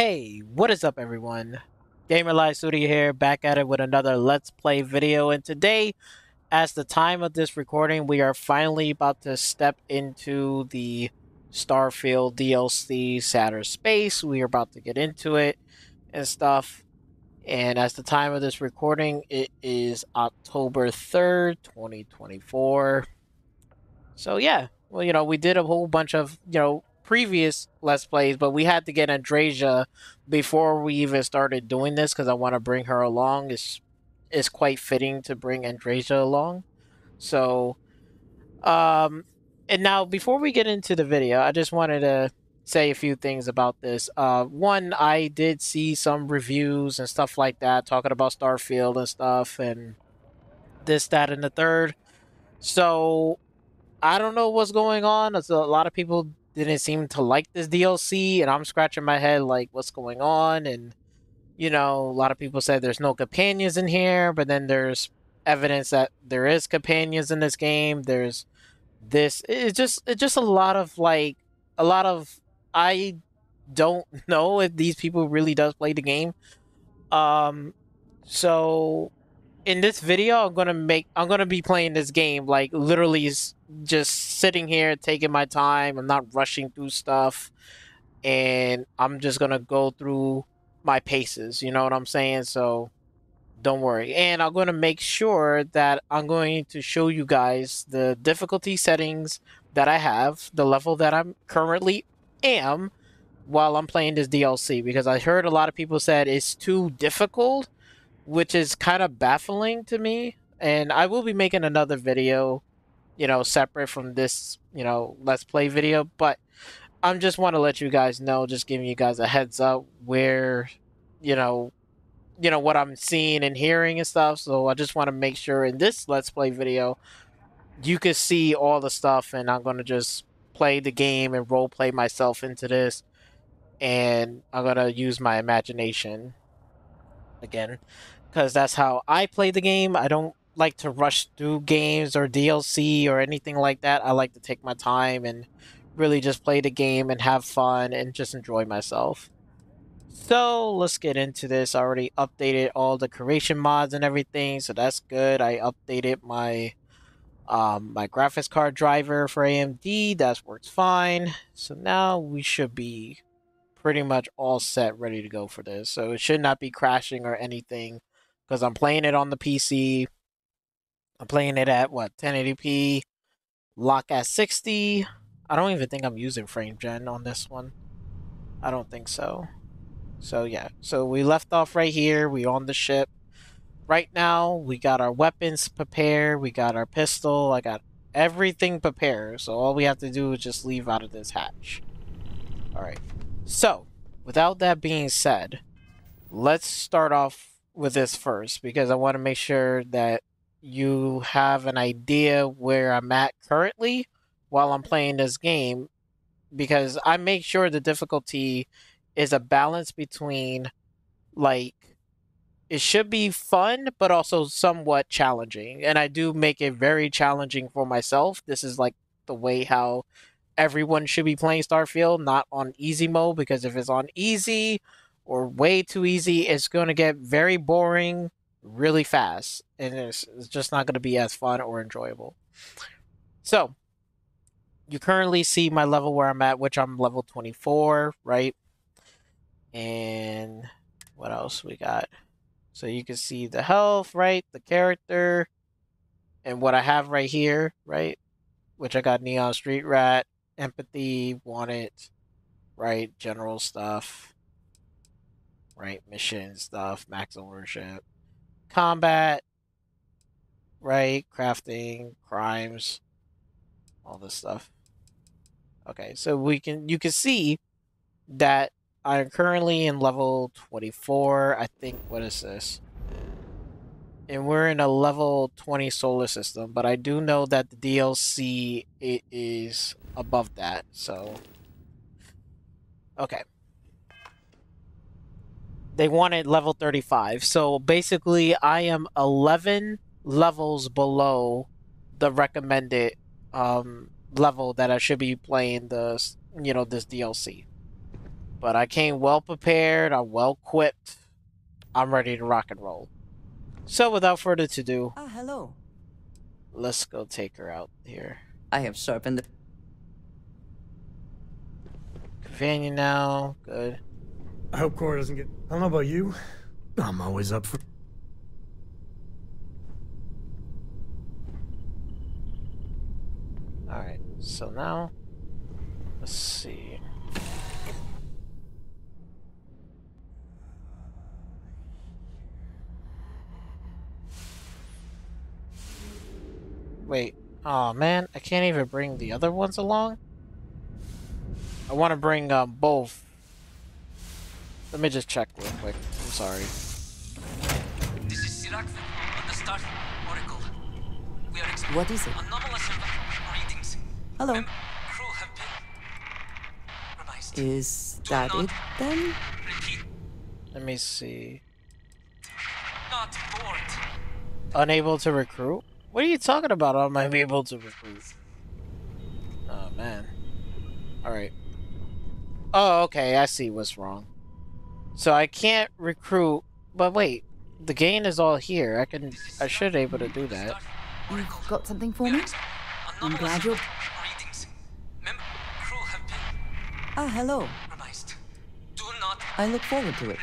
Hey, what is up everyone? GamerLive Studio here, back at it with another Let's Play video, and today, as the time of this recording, we are finally about to step into the Starfield DLC Shattered Space. We are about to get into it and stuff, and as the time of this recording, it is October 3rd, 2024. So yeah, well, you know, we did a whole bunch of, you know, previous Let's Plays, but we had to get Andreja before we even started doing this because I want to bring her along. It's quite fitting to bring Andreja along. So, and now before we get into the video, I just wanted to say a few things about this. One, I did see some reviews and stuff like that talking about Starfield and stuff and this, that, and the third. So, I don't know what's going on. There's a lot of people didn't seem to like this DLC, and I'm scratching my head like, what's going on? And, you know, a lot of people said there's no companions in here, but then there's evidence that there is companions in this game. There's this. It's just a lot of, like, a lot of, I don't know if these people really does play the game. So in this video, I'm gonna be playing this game, like, literally just sitting here taking my time. I'm not rushing through stuff, and I'm just gonna go through my paces, you know what I'm saying? So don't worry, and I'm gonna make sure that I'm going to show you guys the difficulty settings that I have, the level that I'm currently am while I'm playing this DLC, because I heard a lot of people said it's too difficult, which is kind of baffling to me. And I will be making another video, you know, separate from this, you know, Let's Play video, but I'm just want to let you guys know, just giving you guys a heads up where, you know what I'm seeing and hearing and stuff. So I just want to make sure in this Let's Play video you can see all the stuff, and I'm going to just play the game and role play myself into this, and I'm going to use my imagination again, because that's how I play the game. I don't like to rush through games or DLC or anything like that. I like to take my time and really just play the game and have fun and just enjoy myself. So let's get into this. I already updated all the creation mods and everything, so that's good. I updated my my graphics card driver for AMD. That works fine. So now we should be pretty much all set, ready to go for this. So it should not be crashing or anything, because I'm playing it on the PC. I'm playing it at, what, 1080p, lock at 60. I don't even think I'm using frame gen on this one. I don't think so. So yeah, so we left off right here. We on the ship right now. We got our weapons prepared. We got our pistol. I got everything prepared. So all we have to do is just leave out of this hatch. All right. So, without that being said, let's start off with this first, because I want to make sure that you have an idea where I'm at currently while I'm playing this game, because I make sure the difficulty is a balance between, like, it should be fun, but also somewhat challenging, and I do make it very challenging for myself. This is, like, the way how everyone should be playing Starfield, not on easy mode, because if it's on easy or way too easy, it's going to get very boring really fast, and it's just not going to be as fun or enjoyable. So you currently see my level where I'm at, which I'm level 24, right? And what else we got? So you can see the health, right, the character, and what I have right here, right, which I got Neon Street Rat, Empathy, Want It, right? General stuff, right? Mission stuff, max ownership, combat, right? Crafting, crimes, all this stuff. Okay, so you can see that I'm currently in level 24. I think, what is this? And we're in a level 20 solar system, but I do know that the DLC, it is above that, so okay, they wanted level 35, so basically I am 11 levels below the recommended level that I should be playing this, you know, this DLC. But I came well prepared, I'm well equipped, I'm ready to rock and roll. So without further ado, hello. Let's go take her out here. I have sharpened the companion now. Good. I hope Cora doesn't get. I don't know about you. I'm always up for. All right. So now, let's see. Wait, oh man, I can't even bring the other ones along? I want to bring both. Let me just check real quick, I'm sorry. This is Sirach Vethal on the Starfield Oracle. We are experiencing anomalous readings. Hello. Crew have been revised. Is that it then? Repeat. Let me see. Not bored. Unable to recruit? What are you talking about? I might be able to recruit. Oh, man. Alright. Oh, okay. I see what's wrong. So I can't recruit... But wait. The gain is all here. I should be able to do that. You've got something for me? I'm glad you're... hello. I look forward to it.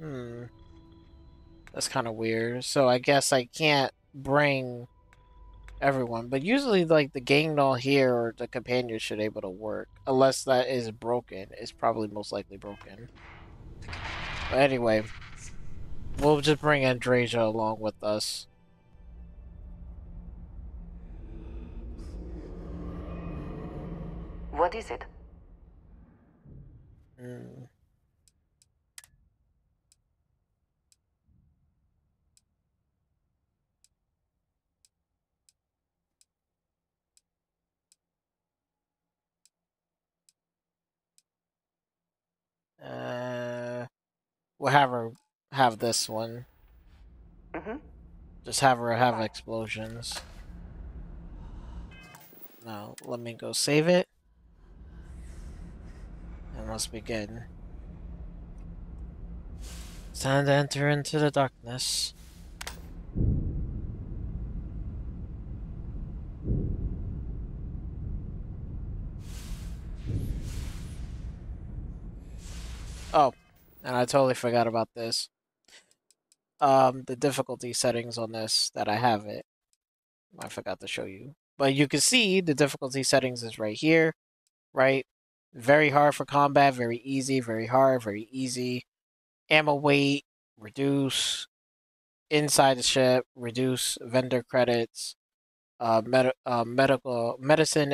Hmm. That's kind of weird. So I guess I can't bring everyone. But usually, like, the Gangnol here or the companion should be able to work. Unless that is broken. It's probably most likely broken. But anyway, we'll just bring Andreja along with us. What is it? Hmm. We'll have her have this one. Mm-hmm. Just have her have explosions. Now, let me go save it. And let's begin. It's time to enter into the darkness. Oh, and I totally forgot about this. The difficulty settings on this that I have it. I forgot to show you. But you can see the difficulty settings is right here, right? Very hard for combat, very easy, very hard, very easy. Ammo weight, reduce. Inside the ship, reduce vendor credits. Medicine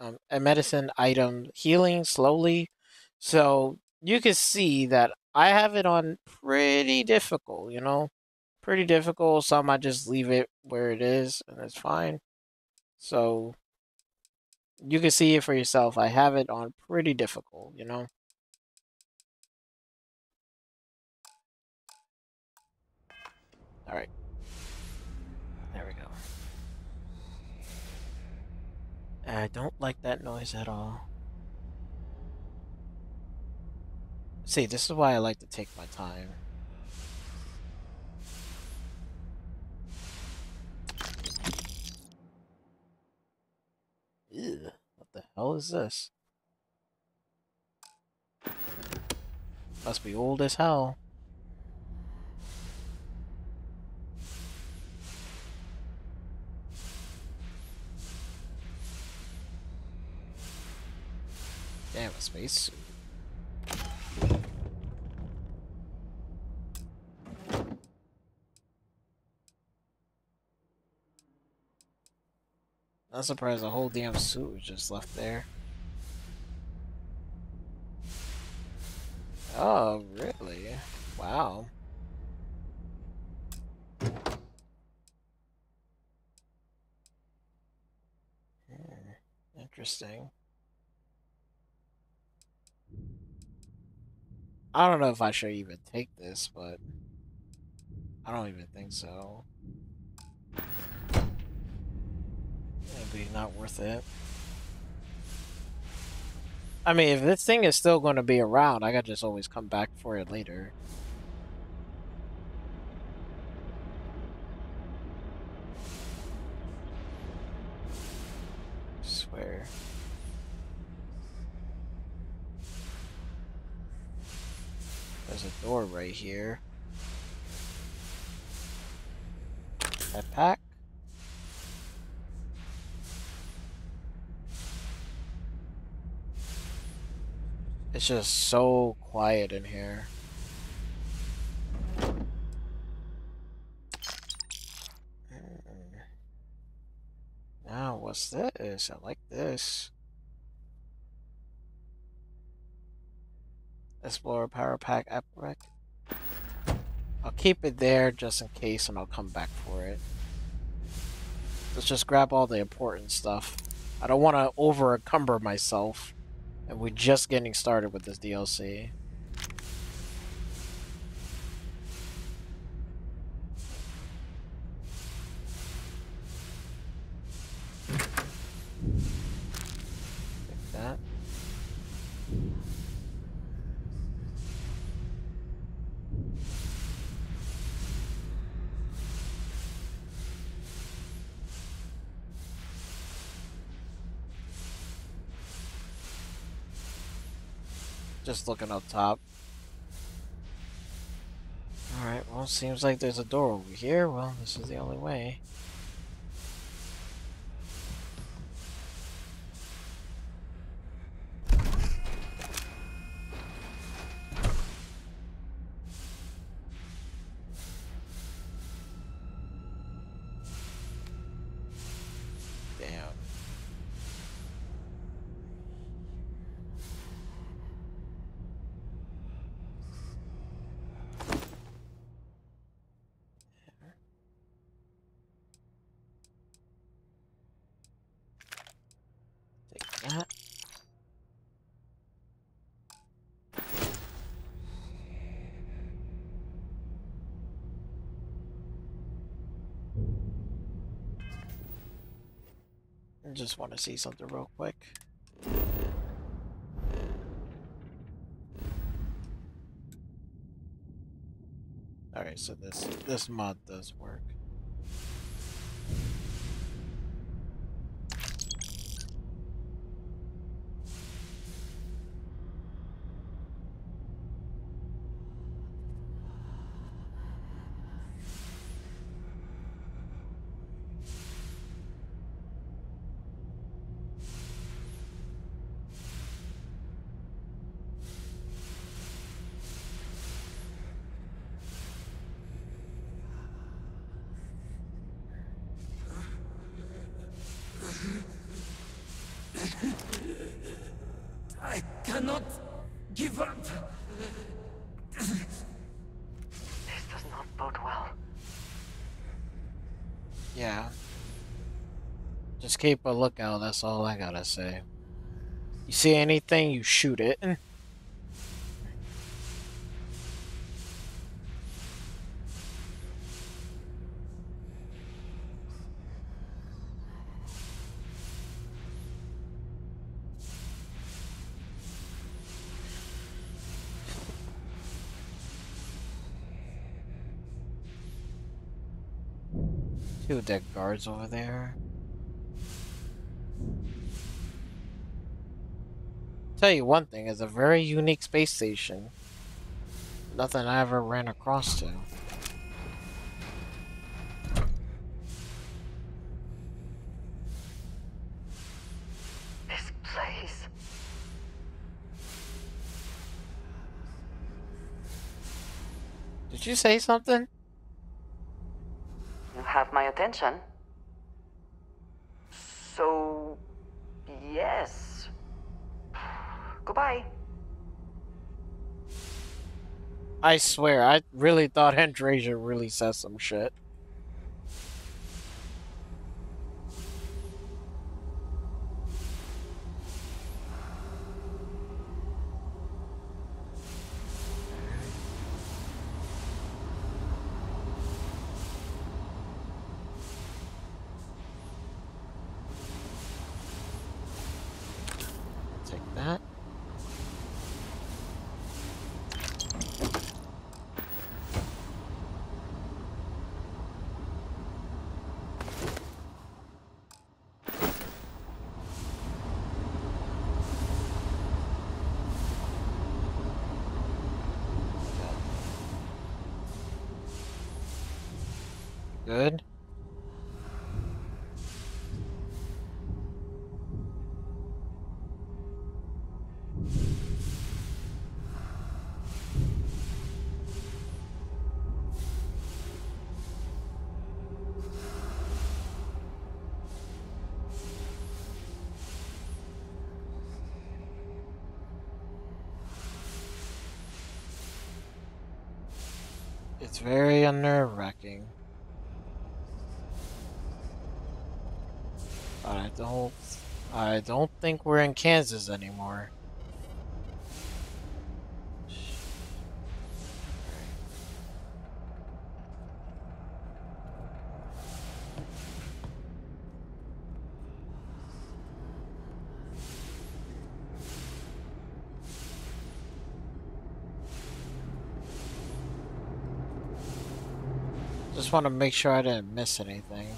and medicine item healing slowly. So... you can see that I have it on pretty difficult, you know? Pretty difficult. Some I just leave it where it is, and it's fine. So, you can see it for yourself. I have it on pretty difficult, you know? Alright. There we go. I don't like that noise at all. See, this is why I like to take my time. Ew, what the hell is this? Must be old as hell. Damn, a spacesuit. I'm surprised the whole damn suit was just left there. Oh, really? Wow. Interesting. I don't know if I should even take this, but I don't even think so. Maybe not worth it. I mean, if this thing is still going to be around, I could just always come back for it later. Swear. There's a door right here. Backpack. It's just so quiet in here. Now, what's this? I like this. Explorer power pack apparat. I'll keep it there just in case, and I'll come back for it. Let's just grab all the important stuff. I don't want to over encumber myself. And we're just getting started with this DLC. Like that. Just looking up top. Alright, well, seems like there's a door over here. Well, this is the only way. Just want to see something real quick. All right, so this mod does work. Keep a lookout, that's all I gotta say. You see anything, you shoot it. Two dead guards over there. Tell you one thing, it's a very unique space station. Nothing I ever ran across to. This place. Did you say something? You have my attention. So, yes. Goodbye. I swear, I really thought Andreja really said some shit. Take that. Good. It's very unnerve-wracking. But I don't think we're in Kansas anymore. Just want to make sure I didn't miss anything.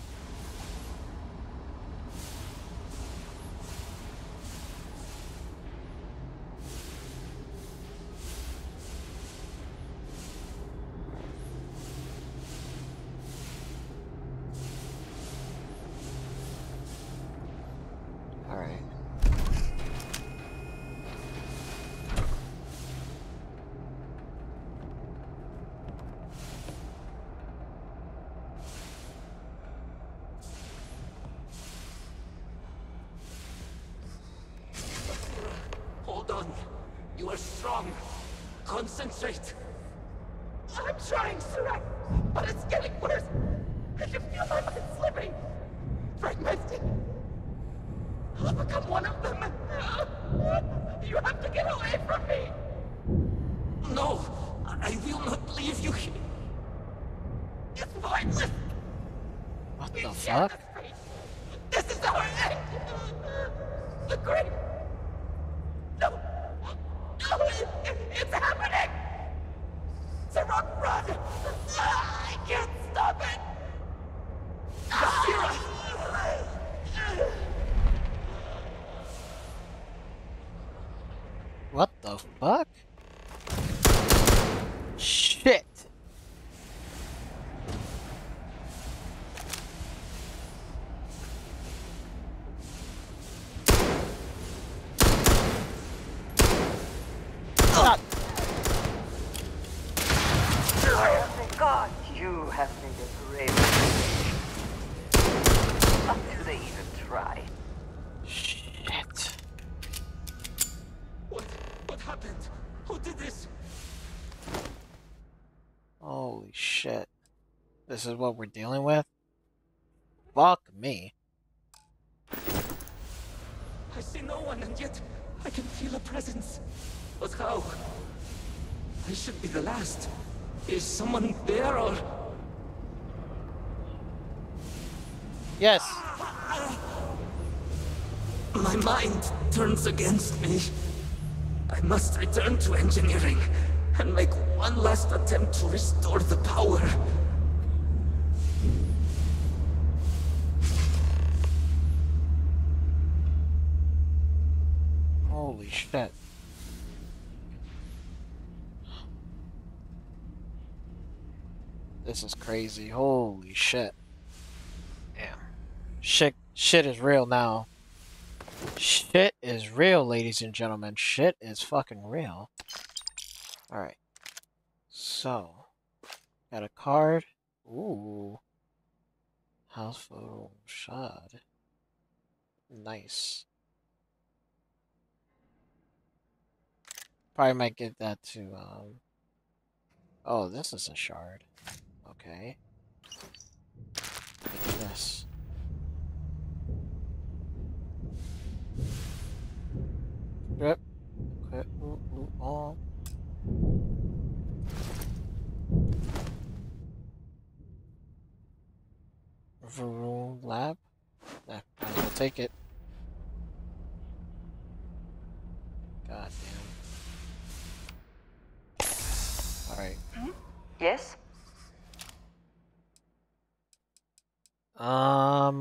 This is what we're dealing with? Fuck me. I see no one, and yet I can feel a presence. But how? I should be the last. Is someone there or... Yes. My mind turns against me. I must return to engineering and make one last attempt to restore the power. Holy shit. This is crazy. Holy shit. Damn. Shit is real now. Shit is real, ladies and gentlemen. Shit is fucking real. Alright. So. Got a card. Ooh. House Va'ruun Shad. Nice. Probably might get that to, oh, this is a shard. Okay. Take this. Yep. Okay. Ooh, ooh, oh. Va'ruun Lab? Nah, might as well take it. God damn. Right. Yes. I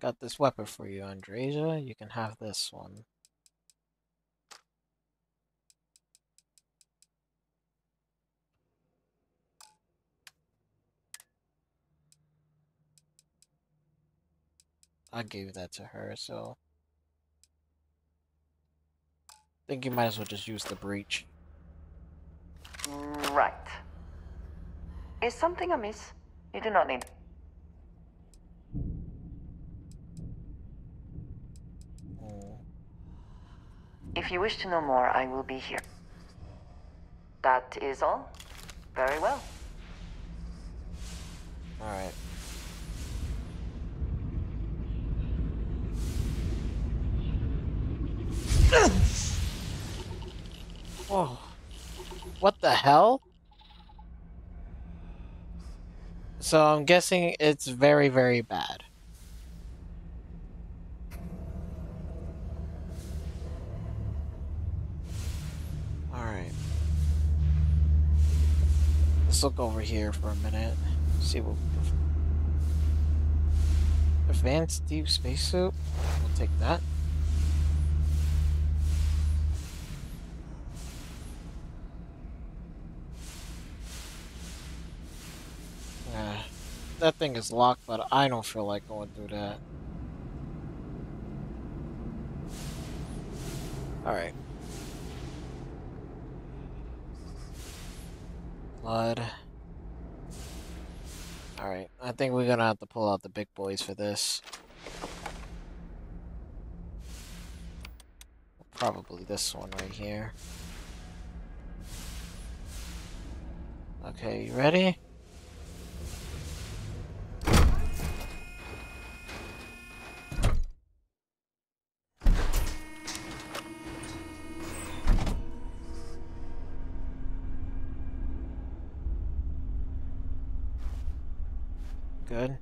got this weapon for you, Andreja. You can have this one. I gave that to her, so I think you might as well just use the breach. Right. Is something amiss? You do not need. If you wish to know more, I will be here. That is all. Very well. Alright. Whoa. What the hell? So I'm guessing it's very, very bad. Alright. Let's look over here for a minute. See what advanced deep spacesuit. We'll take that. That thing is locked, but I don't feel like going through that. Alright. Blood. Alright, I think we're gonna have to pull out the big boys for this. Probably this one right here. Okay, you ready? Good.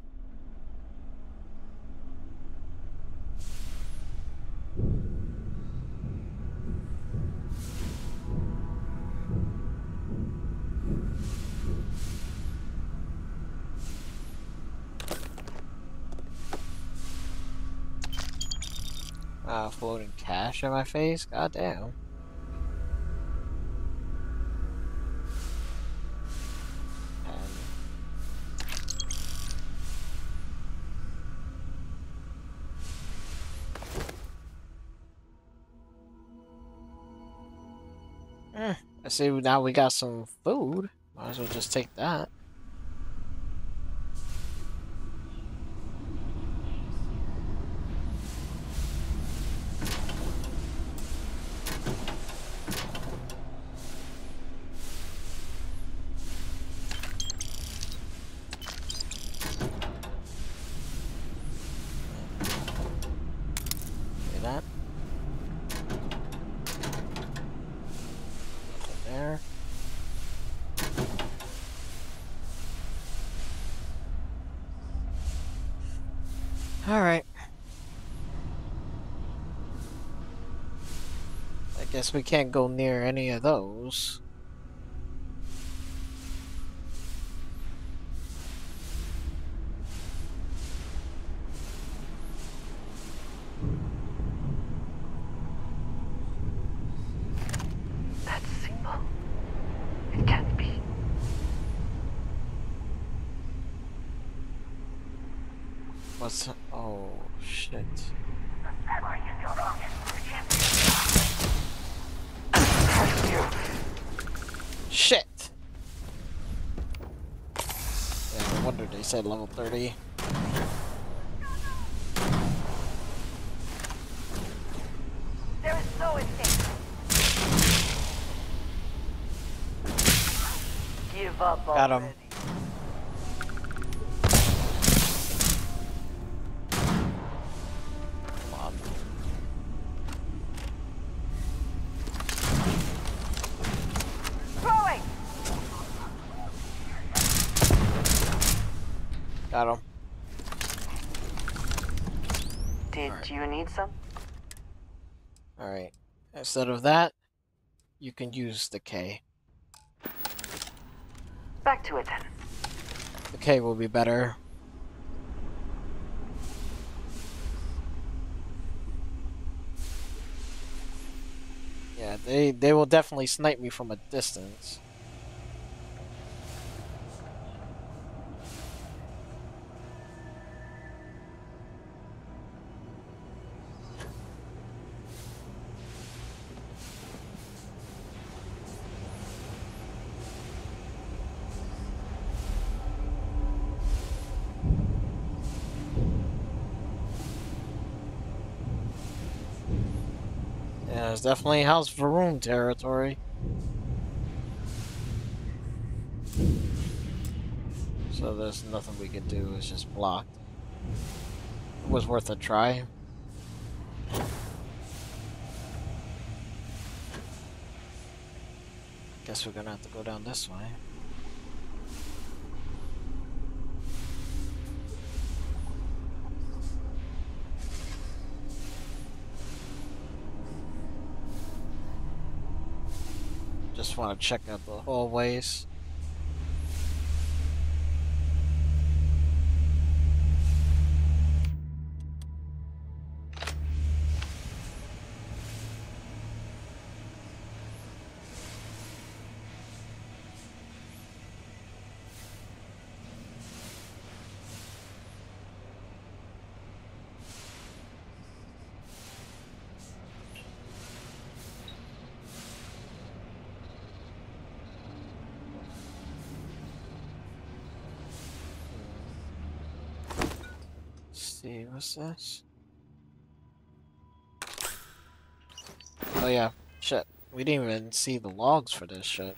Floating cash in my face? God damn. See, now we got some food. Might as well just take that. Guess we can't go near any of those. That symbol. It can't be. What's... oh, shit. Shit! Yeah, no wonder they said level 30. There is no escape. Give up already. Got him. Got him. Did you need some? Alright. Instead of that, you can use the K. Back to it then. The K will be better. Yeah, they will definitely snipe me from a distance. It's definitely House Va'ruun territory. So there's nothing we can do, it's just blocked. It was worth a try. Guess we're gonna have to go down this way. Just want to check out the hallways. See, what's this? Oh yeah, shit. We didn't even see the logs for this shit.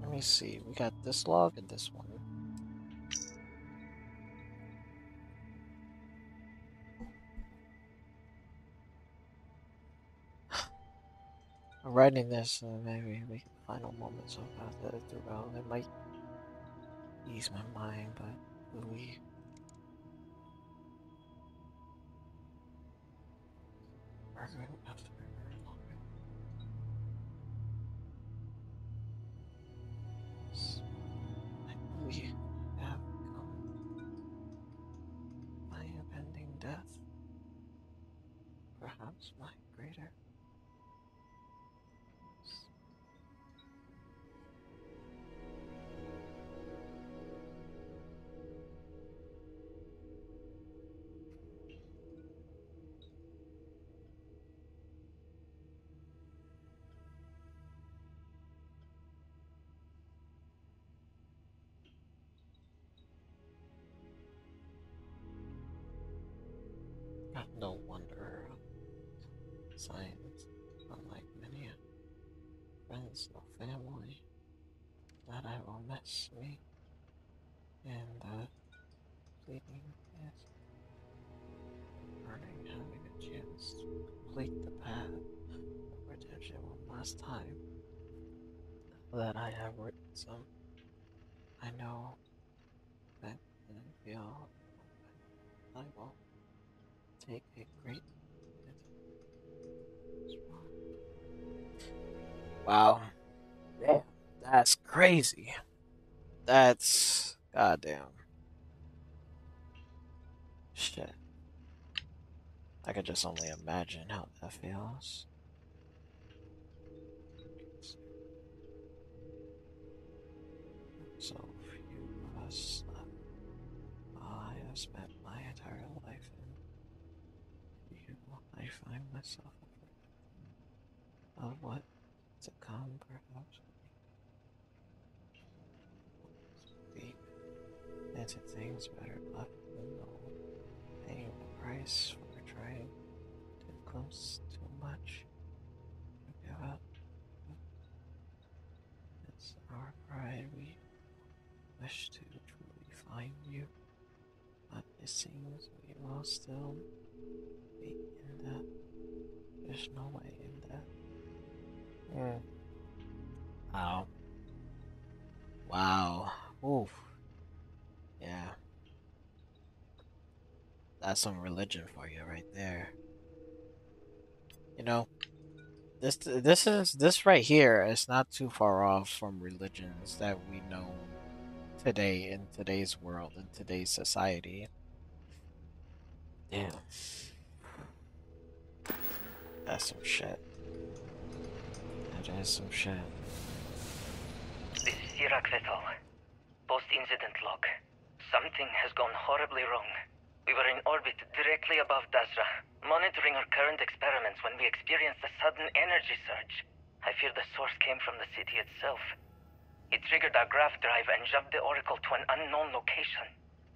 Let me see, we got this log and this one. I'm writing this and maybe we can final moments of that throughout. It might ease my mind, but we are going to have to be very long. We have come my impending death, perhaps my greater. No wonder science, unlike many friends, no family, that I will miss me, and pleading is burning, having a chance to complete the path of redemption one last time that I have written some. I know that and feel I will take a great... Wow. Damn. That's crazy. That's... goddamn. Shit. I could just only imagine how that feels. So few of us left. I have spent my entire life in I find myself afraid of what to come, perhaps. Deep into things better left alone, paying the price for trying to close too much. To give up. It's our pride. We wish to truly find you, but it seems we will still. In that, there's no way in that. Yeah. Ow. Wow. Oof. Yeah. That's some religion for you right there. You know, this right here is not too far off from religions that we know today in today's world, in today's society. Damn. That's some shit. That is some shit. This is Sirach Vethal. Post-incident log. Something has gone horribly wrong. We were in orbit directly above Dazra, monitoring our current experiments when we experienced a sudden energy surge. I fear the source came from the city itself. It triggered our graph drive and jumped the Oracle to an unknown location.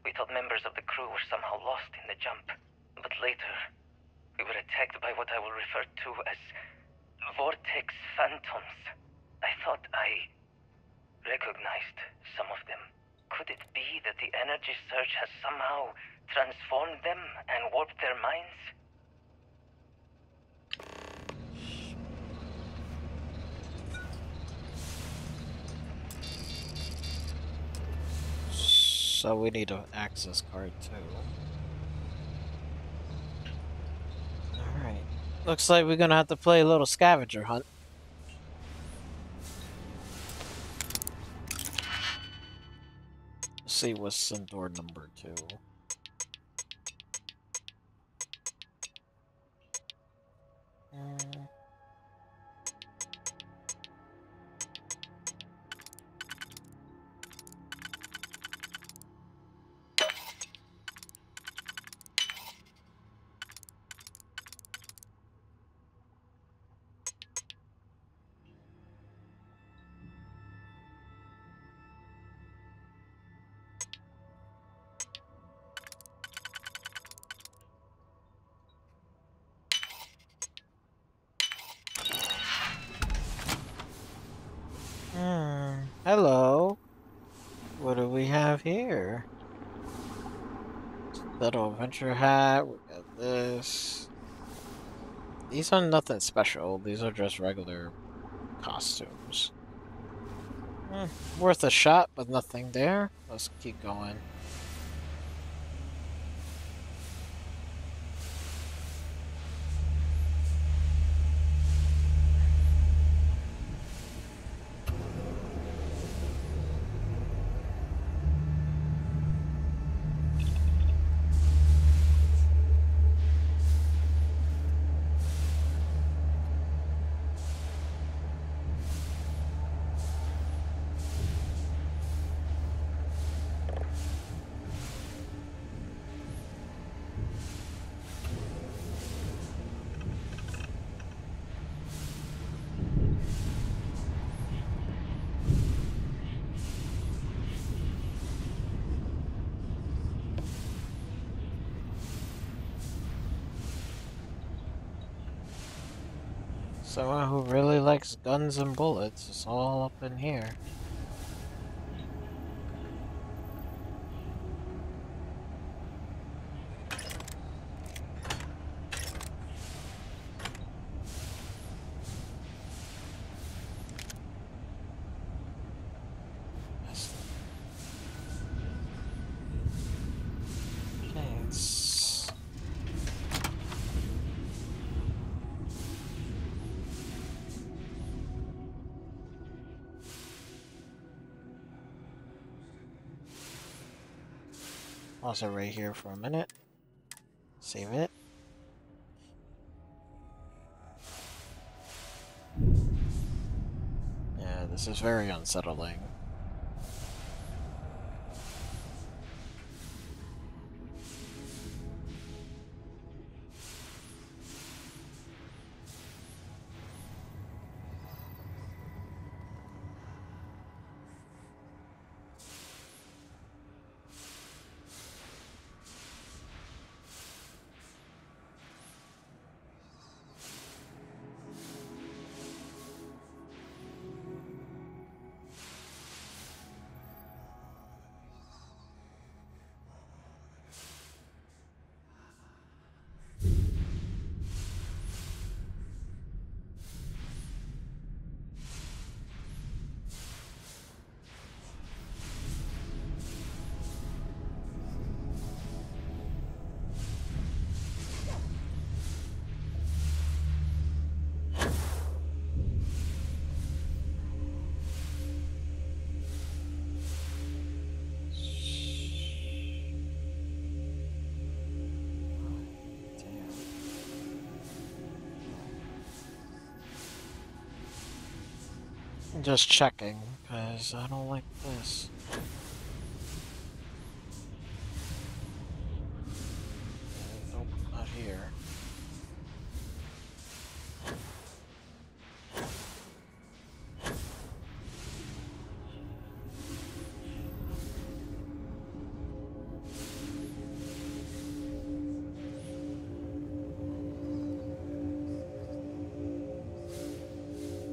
We thought members of the crew were somehow lost in the jump, but later... We were attacked by what I will refer to as vortex phantoms. I thought I recognized some of them. Could it be that the energy surge has somehow transformed them and warped their minds? So we need an access card too. Alright. Looks like we're gonna have to play a little scavenger hunt. Let's see what's in door number 2. Hello. What do we have here? Little adventure hat. We got this. These are nothing special. These are just regular costumes. Worth a shot, but nothing there. Let's keep going. Someone who really likes guns and bullets is all up in here. Also right here for a minute. Save it. Yeah, this is very unsettling. Just checking, because I don't like this. Nope, not here.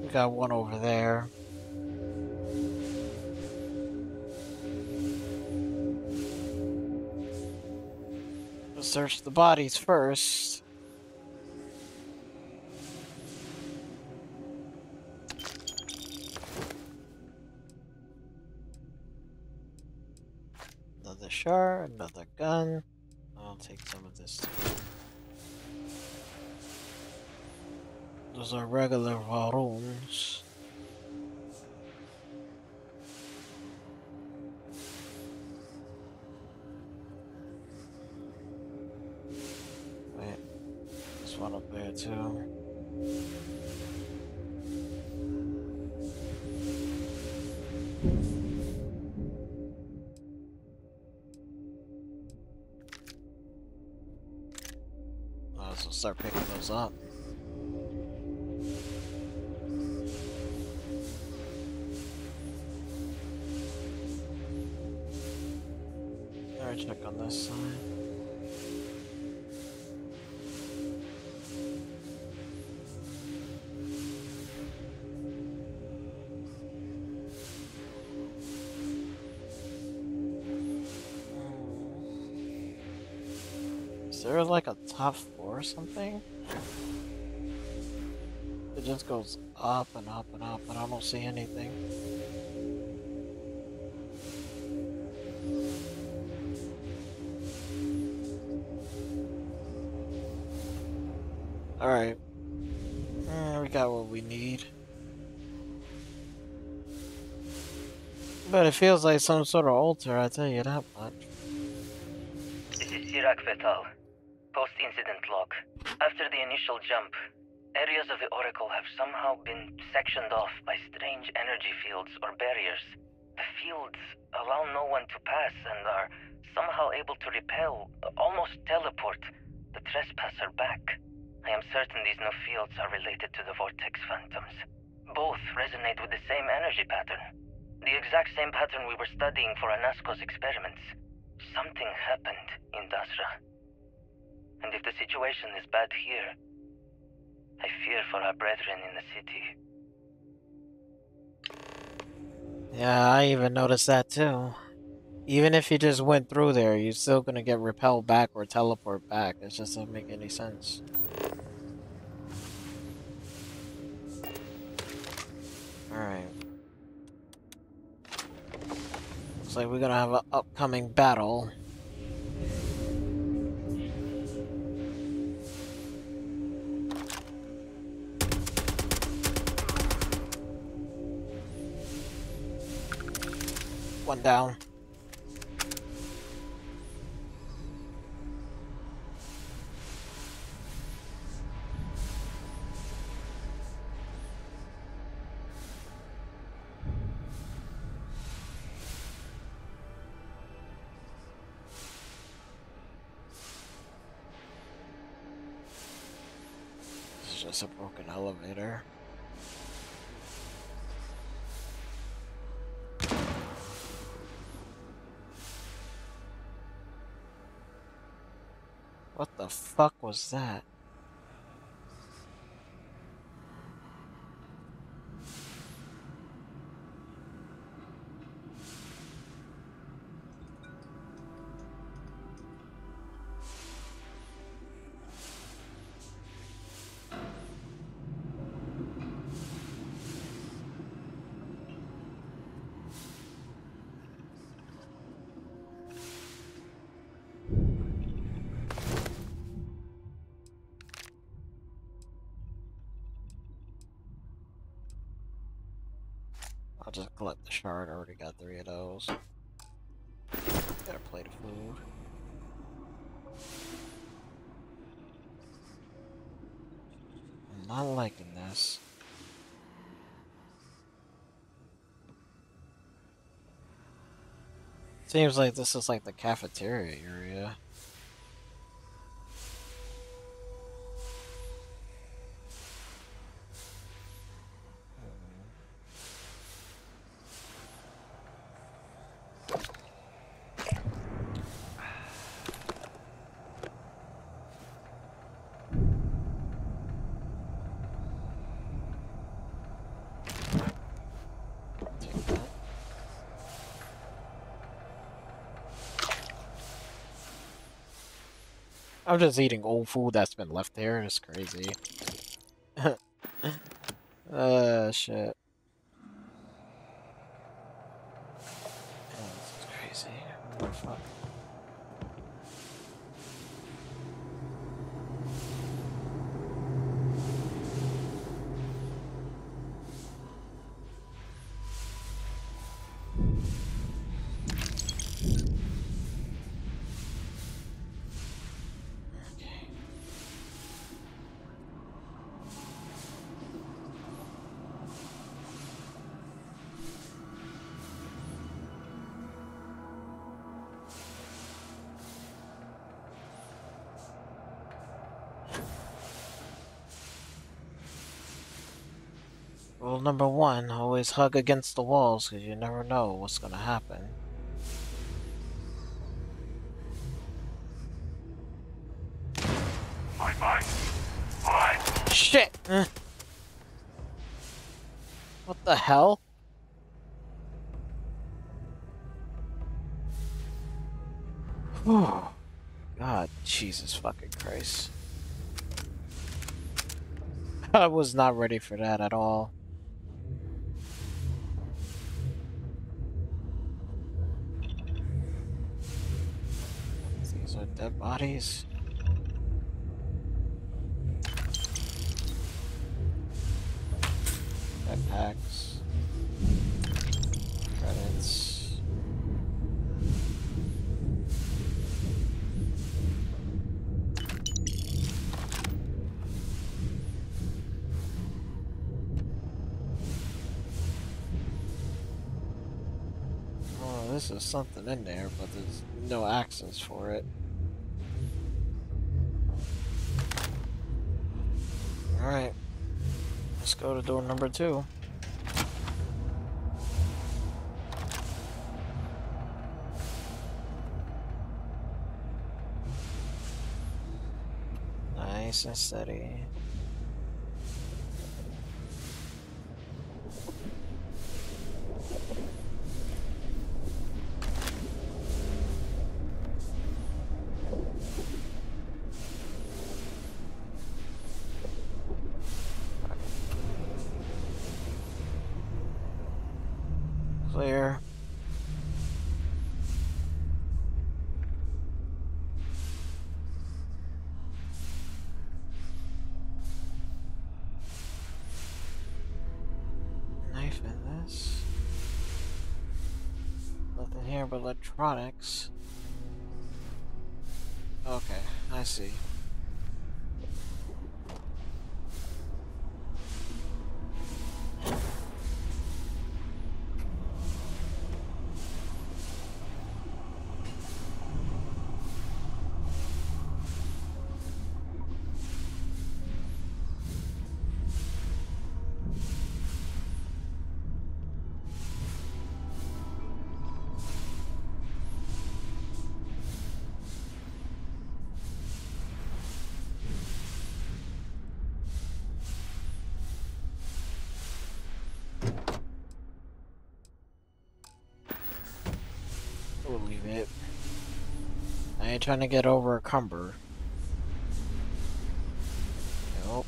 We got one over there. We'll search the bodies first. Another shard, another gun. I'll take some of this too. Those are regular Va'ruuns. Wait, this one up there too. Might as well start picking those up. Check on this side. Is there like a top floor or something? It just goes up and up and up, and I don't see anything. Alright, we got what we need. But it feels like some sort of altar, I tell you that much. This is Sirach Vethal, post-incident log. After the initial jump, areas of the Oracle have somehow been sectioned off by strange energy fields or barriers. The fields allow no one to pass and are somehow able to repel, almost teleport, the trespasser back. I am certain these new fields are related to the vortex phantoms. Both resonate with the same energy pattern. The exact same pattern we were studying for Anasko's experiments. Something happened in Dazra. And if the situation is bad here, I fear for our brethren in the city. Yeah, I even noticed that too. Even if you just went through there, you're still gonna get repelled back or teleport back. It just doesn't make any sense. Alright. Looks like we're gonna have an upcoming battle. One down. A broken elevator. What the fuck was that? I'll just collect the shard. I already got 3 of those. Got a plate of food. I'm not liking this. Seems like this is like the cafeteria area. I'm just eating old food that's been left there. It's crazy. Shit. This is crazy. What the fuck? Rule number one, always hug against the walls because you never know what's gonna happen. Shit! What the hell? Whew. God, Jesus fucking Christ. I was not ready for that at all. Dead bodies. Backpacks. Credits. Oh, this is something in there, but there's no access for it. Alright, let's go to door number two. Nice and steady. Electronics. Okay, I see. I ain't trying to get over a cumber. Nope.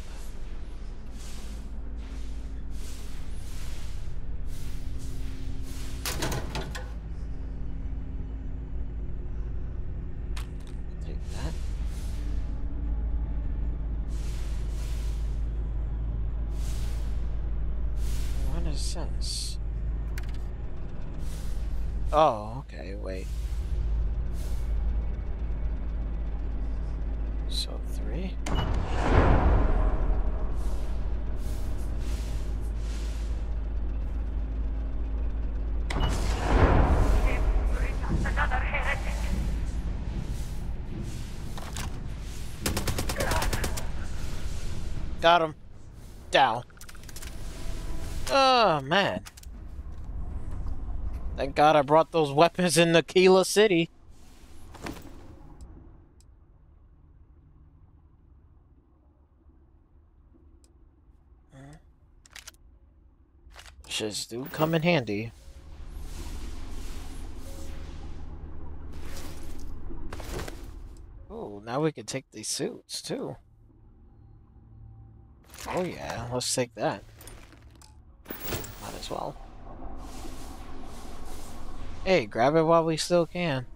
Take that. What is this? Oh, okay, wait. Got him. Down. Oh, man. Thank God I brought those weapons in Nakhila City. Shits do come in handy. Oh, Ooh, now we can take these suits, too. Oh yeah, let's take that. Might as well. Hey, grab it while we still can.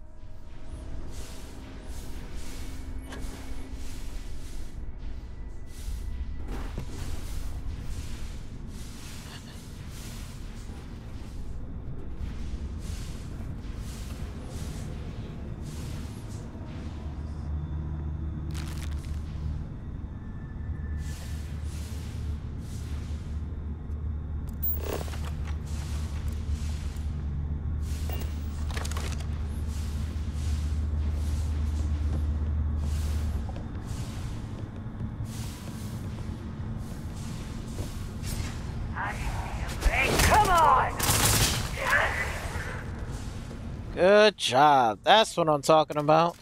Good job. That's what I'm talking about.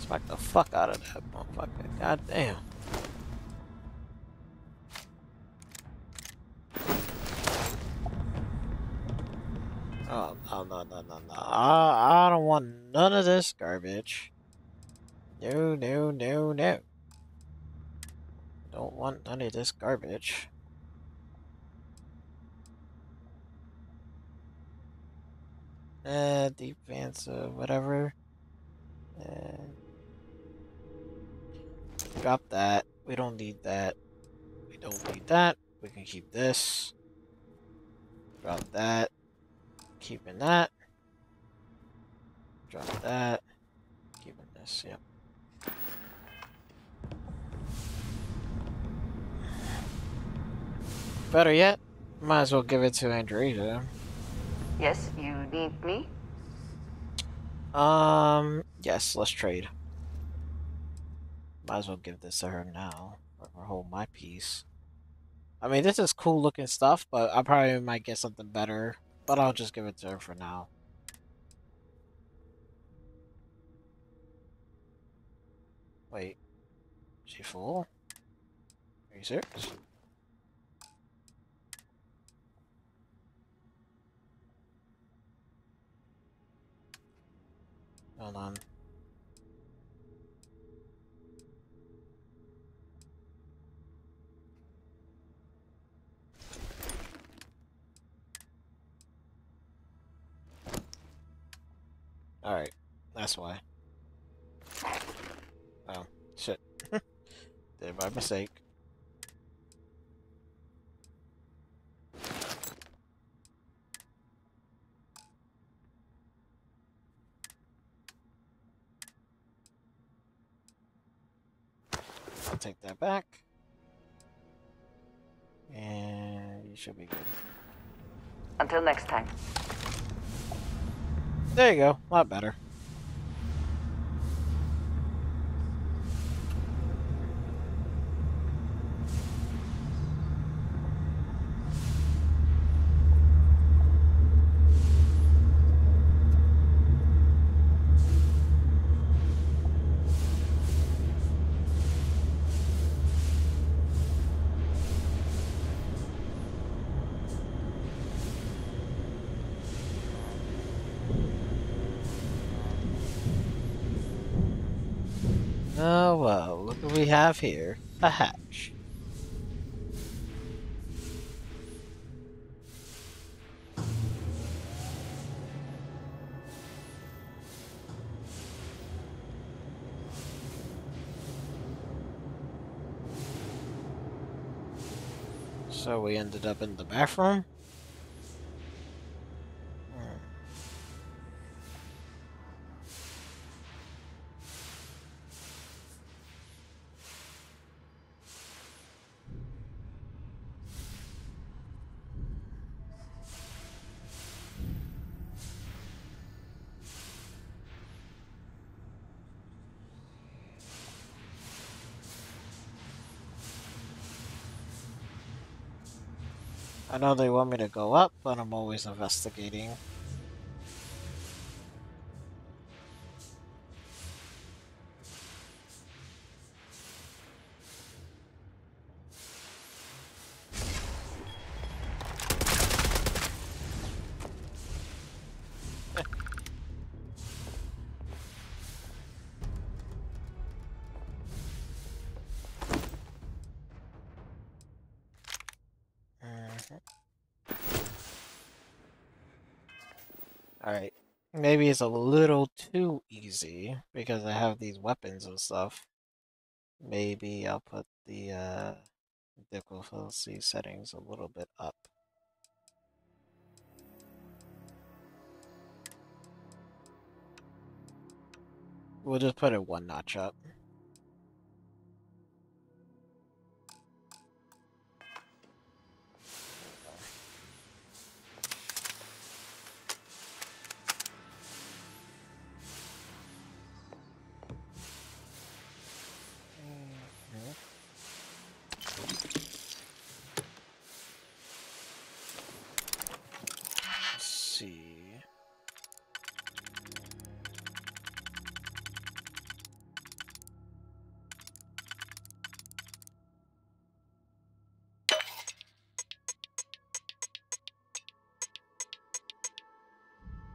Smack the fuck out of that motherfucker. Goddamn. Oh, no, no, no, no, no. I don't want none of this garbage. No, no, no, no. Don't want none of this garbage. Defense, whatever. Drop that. We don't need that. We don't need that. We can keep this. Drop that. Keeping that. Drop that. Keeping this, yep. Better yet, might as well give it to Andreja. Yes, you need me? Yes, let's trade. Might as well give this to her now, or hold my peace. I mean, this is cool looking stuff, but I probably might get something better, but I'll just give it to her for now. Wait, is she full? Are you serious? Hold on. Alright, that's why. Oh, shit. Did my mistake. Take that back, and you should be good. Until next time. There you go. A lot better. Oh, well, look what we have here. A hatch. So we ended up in the bathroom. I know they want me to go up, but I'm always investigating. Alright. Maybe it's a little too easy because I have these weapons and stuff. Maybe I'll put the difficulty settings a little bit up. We'll just put it one notch up.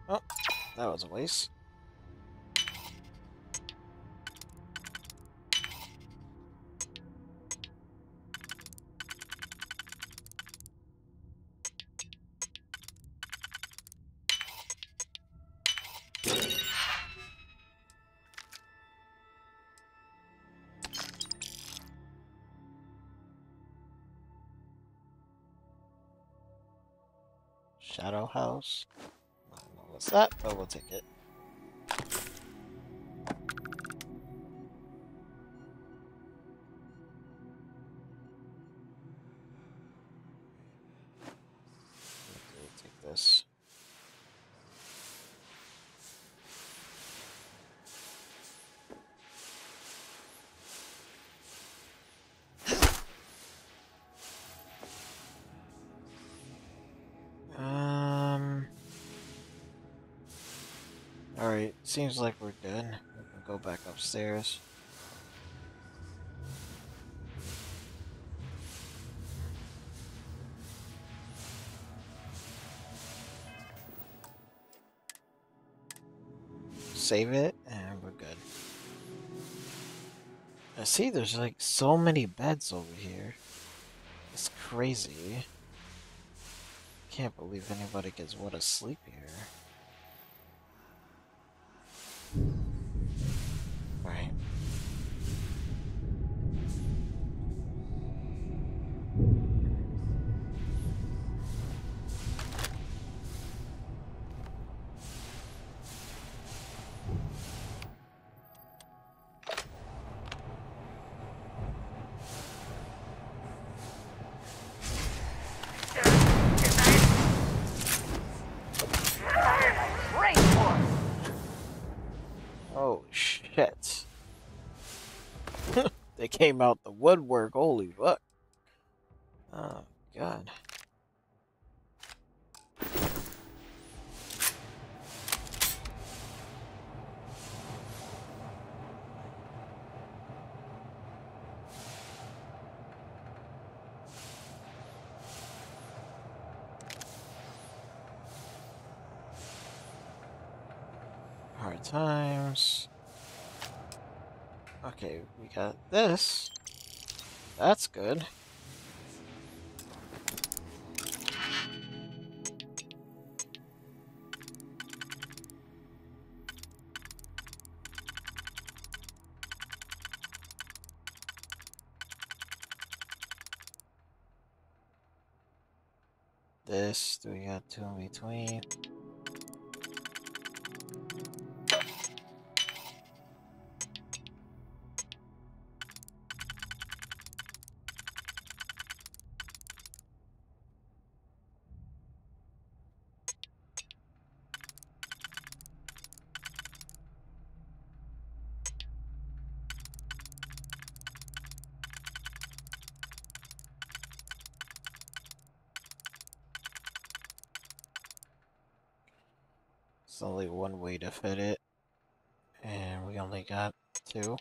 Oh, that was a waste. Shadow House. What's that? But we'll take it. Take this. Seems like we're good. We can go back upstairs. Save it, and we're good. I see there's like so many beds over here. It's crazy. Can't believe anybody gets what asleep here. Came out the woodwork, holy fuck. Oh, God. Hard times. Okay, we got this. That's good. This, do we got two in between? There's only one way to fit it, and we only got two.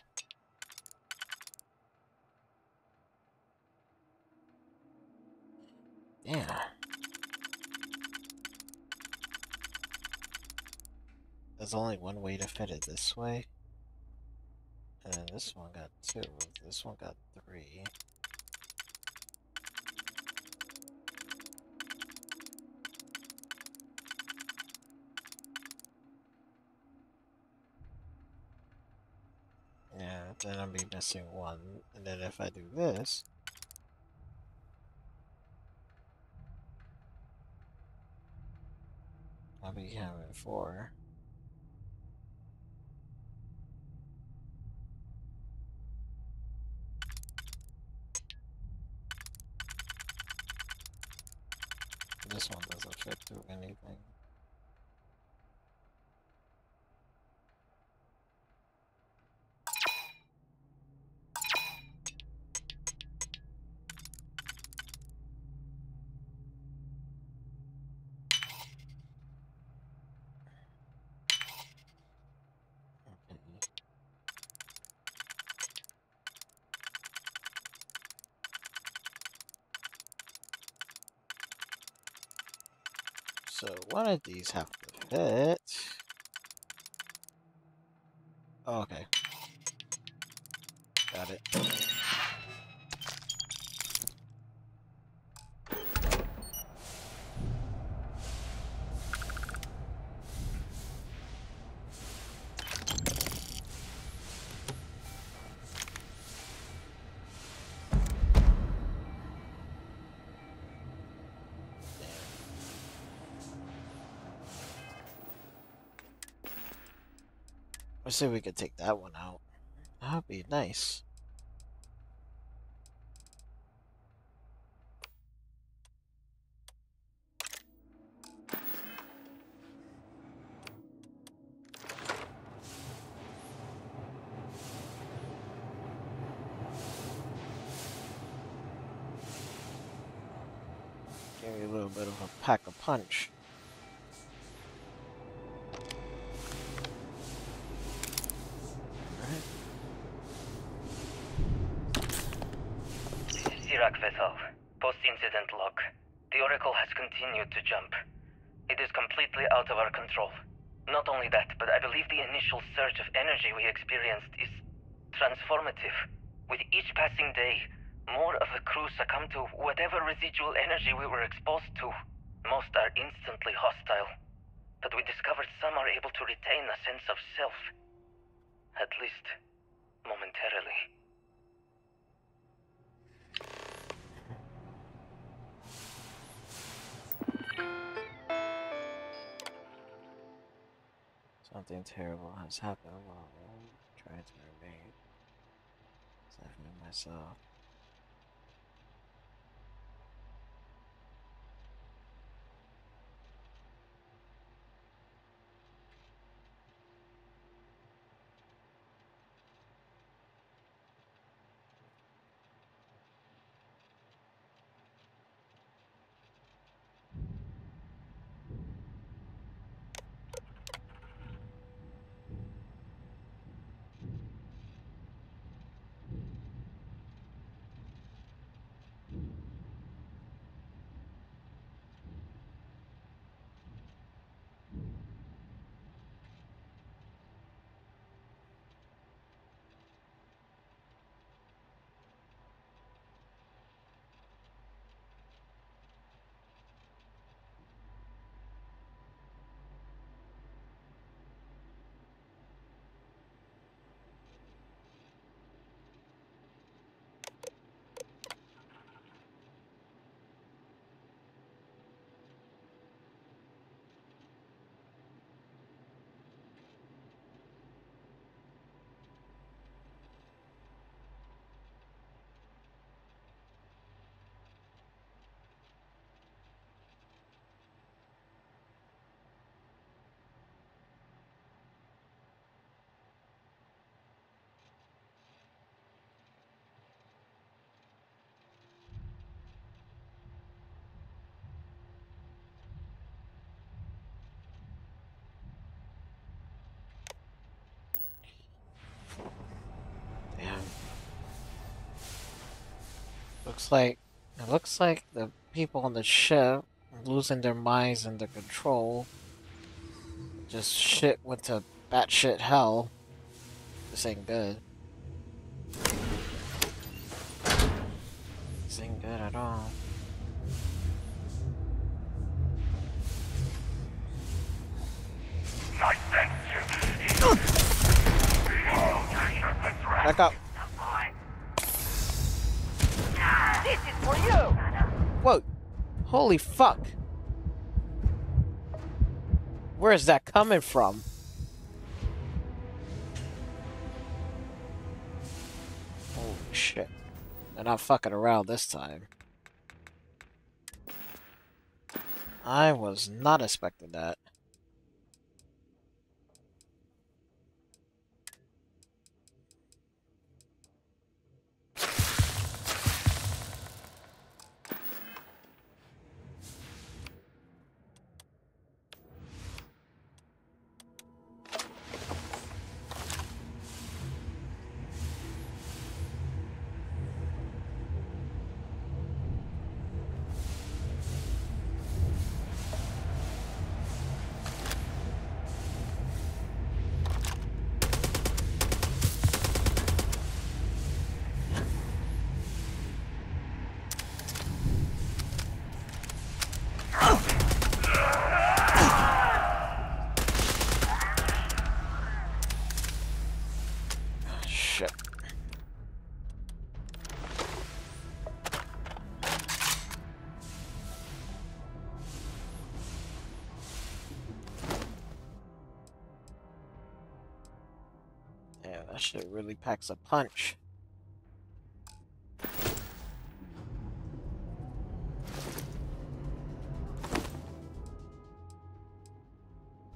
Yeah. There's only one way to fit it this way. And then this one got two, this one got three. then I'll be missing one. And then if I do this, I'll be having four. This one doesn't fit to anything. So one of these have to fit. Oh, okay. Got it. Let's see if we could take that one out. That'd be nice. Give me a little bit of a pack a punch. Sirach Vethal, post-incident log. The Oracle has continued to jump. It is completely out of our control. Not only that, but I believe the initial surge of energy we experienced is transformative. With each passing day, more of the crew succumb to whatever residual energy we were exposed to. Most are instantly hostile. But we discovered some are able to retain a sense of self. At least, momentarily. Something terrible has happened while I'm trying to remain saving myself. It looks like the people on the ship losing their minds and their control. Just shit went to batshit hell. This ain't good. This ain't good at all. I back up. This is for you. Whoa. Holy fuck. Where is that coming from? Holy shit. They're not fucking around this time. I was not expecting that. That shit really packs a punch.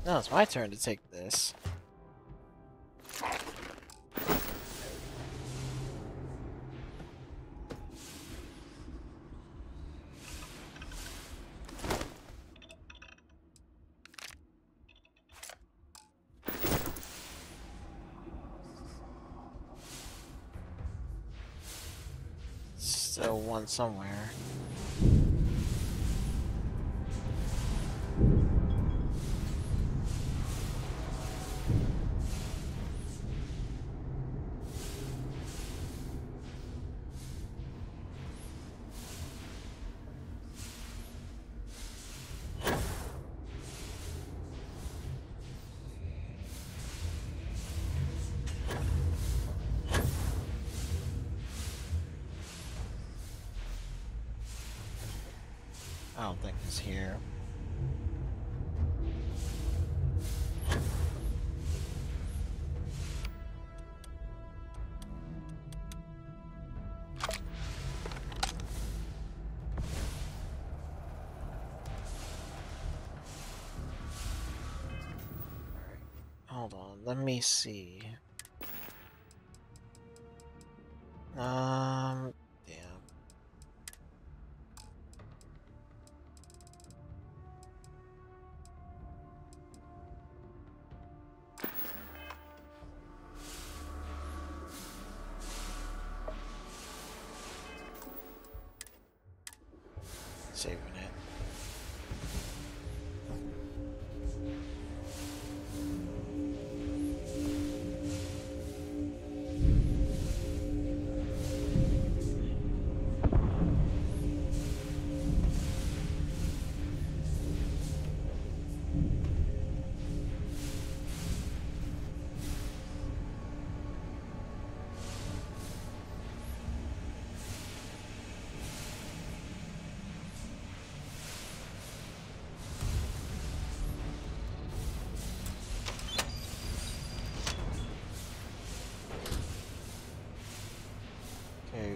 Now it's my turn to take this. Somewhere. I don't think it's here. Hold on, let me see.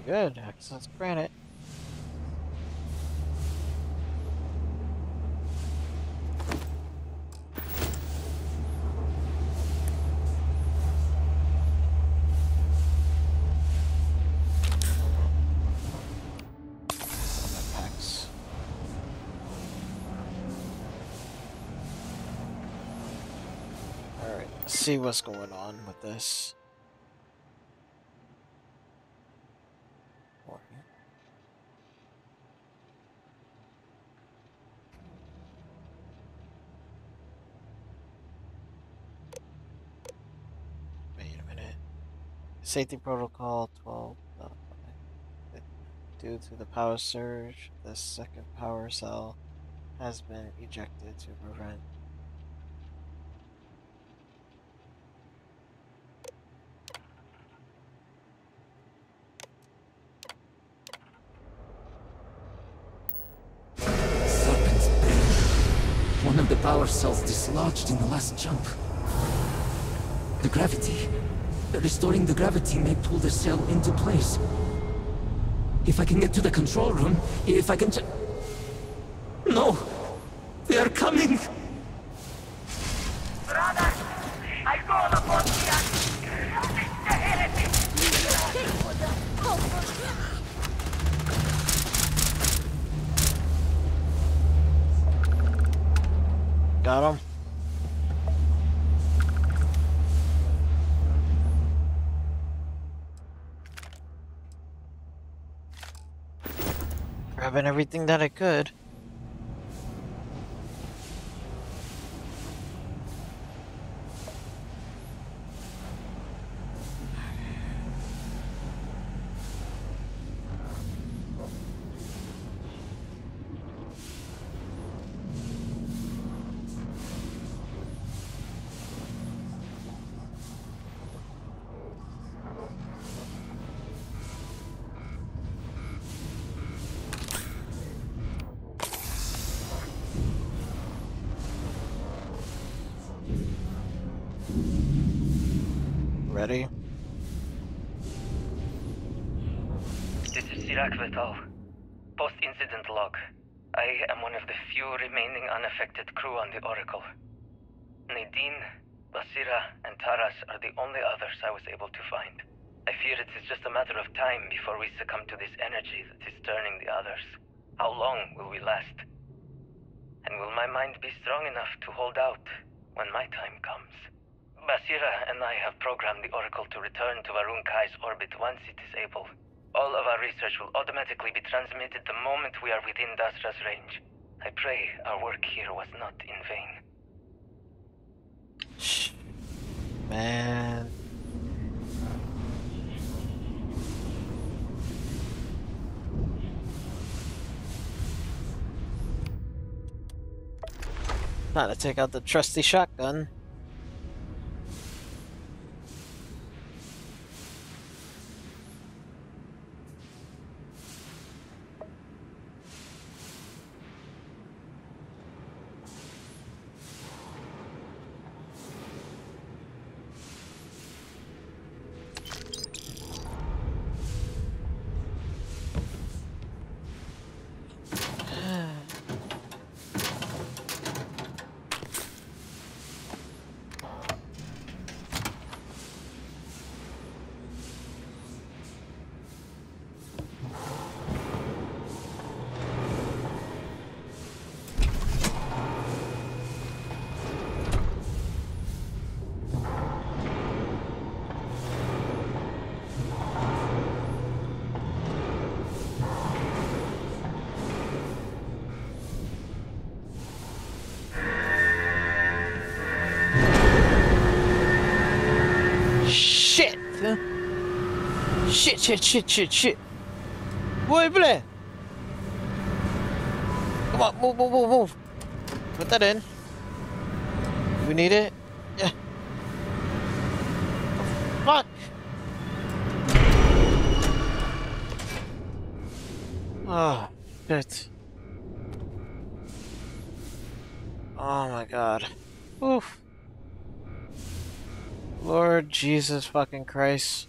Good, excellent granite. All right, let's see what's going on with this. Safety protocol 12. Due to the power surge, the second power cell has been ejected to prevent. of the power cells dislodged in the last jump. The gravity... Restoring the gravity may pull the cell into place. If I can get to the control room, if I can... No! They are coming! Brother! I call upon the enemy! Got him. Grabbing everything that I could. Ready? This is Sirach Vethal. Post-incident log. I am one of the few remaining unaffected crew on the Oracle. Nadine, Basira, and Taras are the only others I was able to find. I fear it is just a matter of time before we succumb to this energy that is turning the others. How long will we last? And will my mind be strong enough to hold out when my time comes? Basira and I have programmed the Oracle to return to Va'ruun Kai's orbit once it is able. All of our research will automatically be transmitted the moment we are within Dazra's range. I pray our work here was not in vain. Shh. Man. Now to take out the trusty shotgun. Shit. Boy, Blair. Come on, move. Put that in. We need it. Yeah. Fuck. Oh, shit. Oh my God. Oof. Lord Jesus fucking Christ.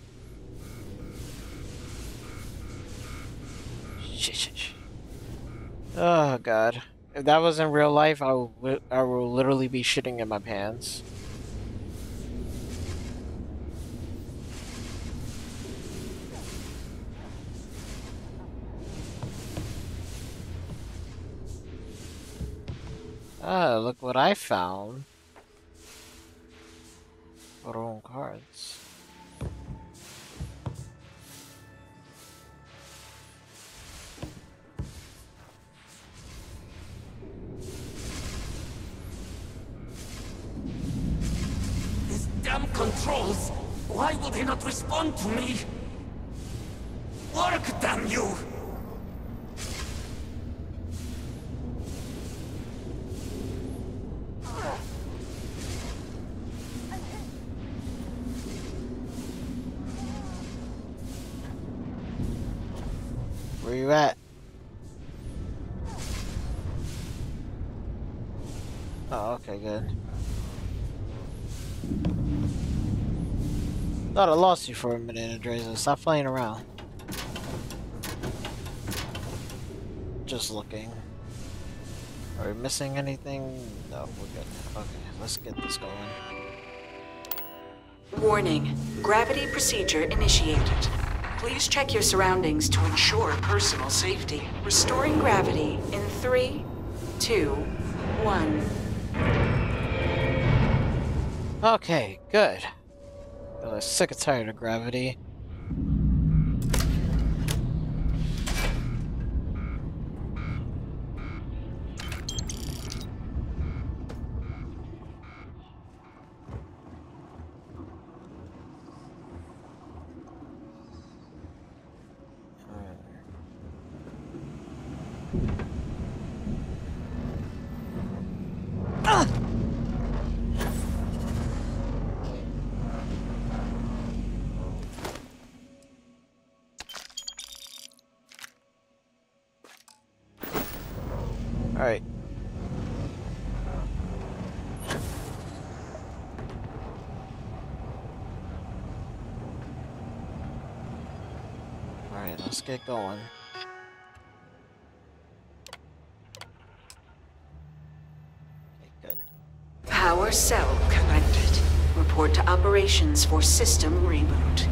Oh God! If that was in real life, I will literally be shitting in my pants. Ah, look what I found! Va'ruun cards. Damn controls! Why would they not respond to me? Work, damn you! Where you at? Oh, okay, good. Thought I lost you for a minute, Andreja. Stop playing around. Just looking. Are we missing anything? No, we're good. Okay, let's get this going. Warning. Gravity procedure initiated. Please check your surroundings to ensure personal safety. Restoring gravity in 3, 2, 1. Okay, good. I'm sick and tired of gravity. Let's get going. Okay, good. Power cell connected. Report to operations for system reboot.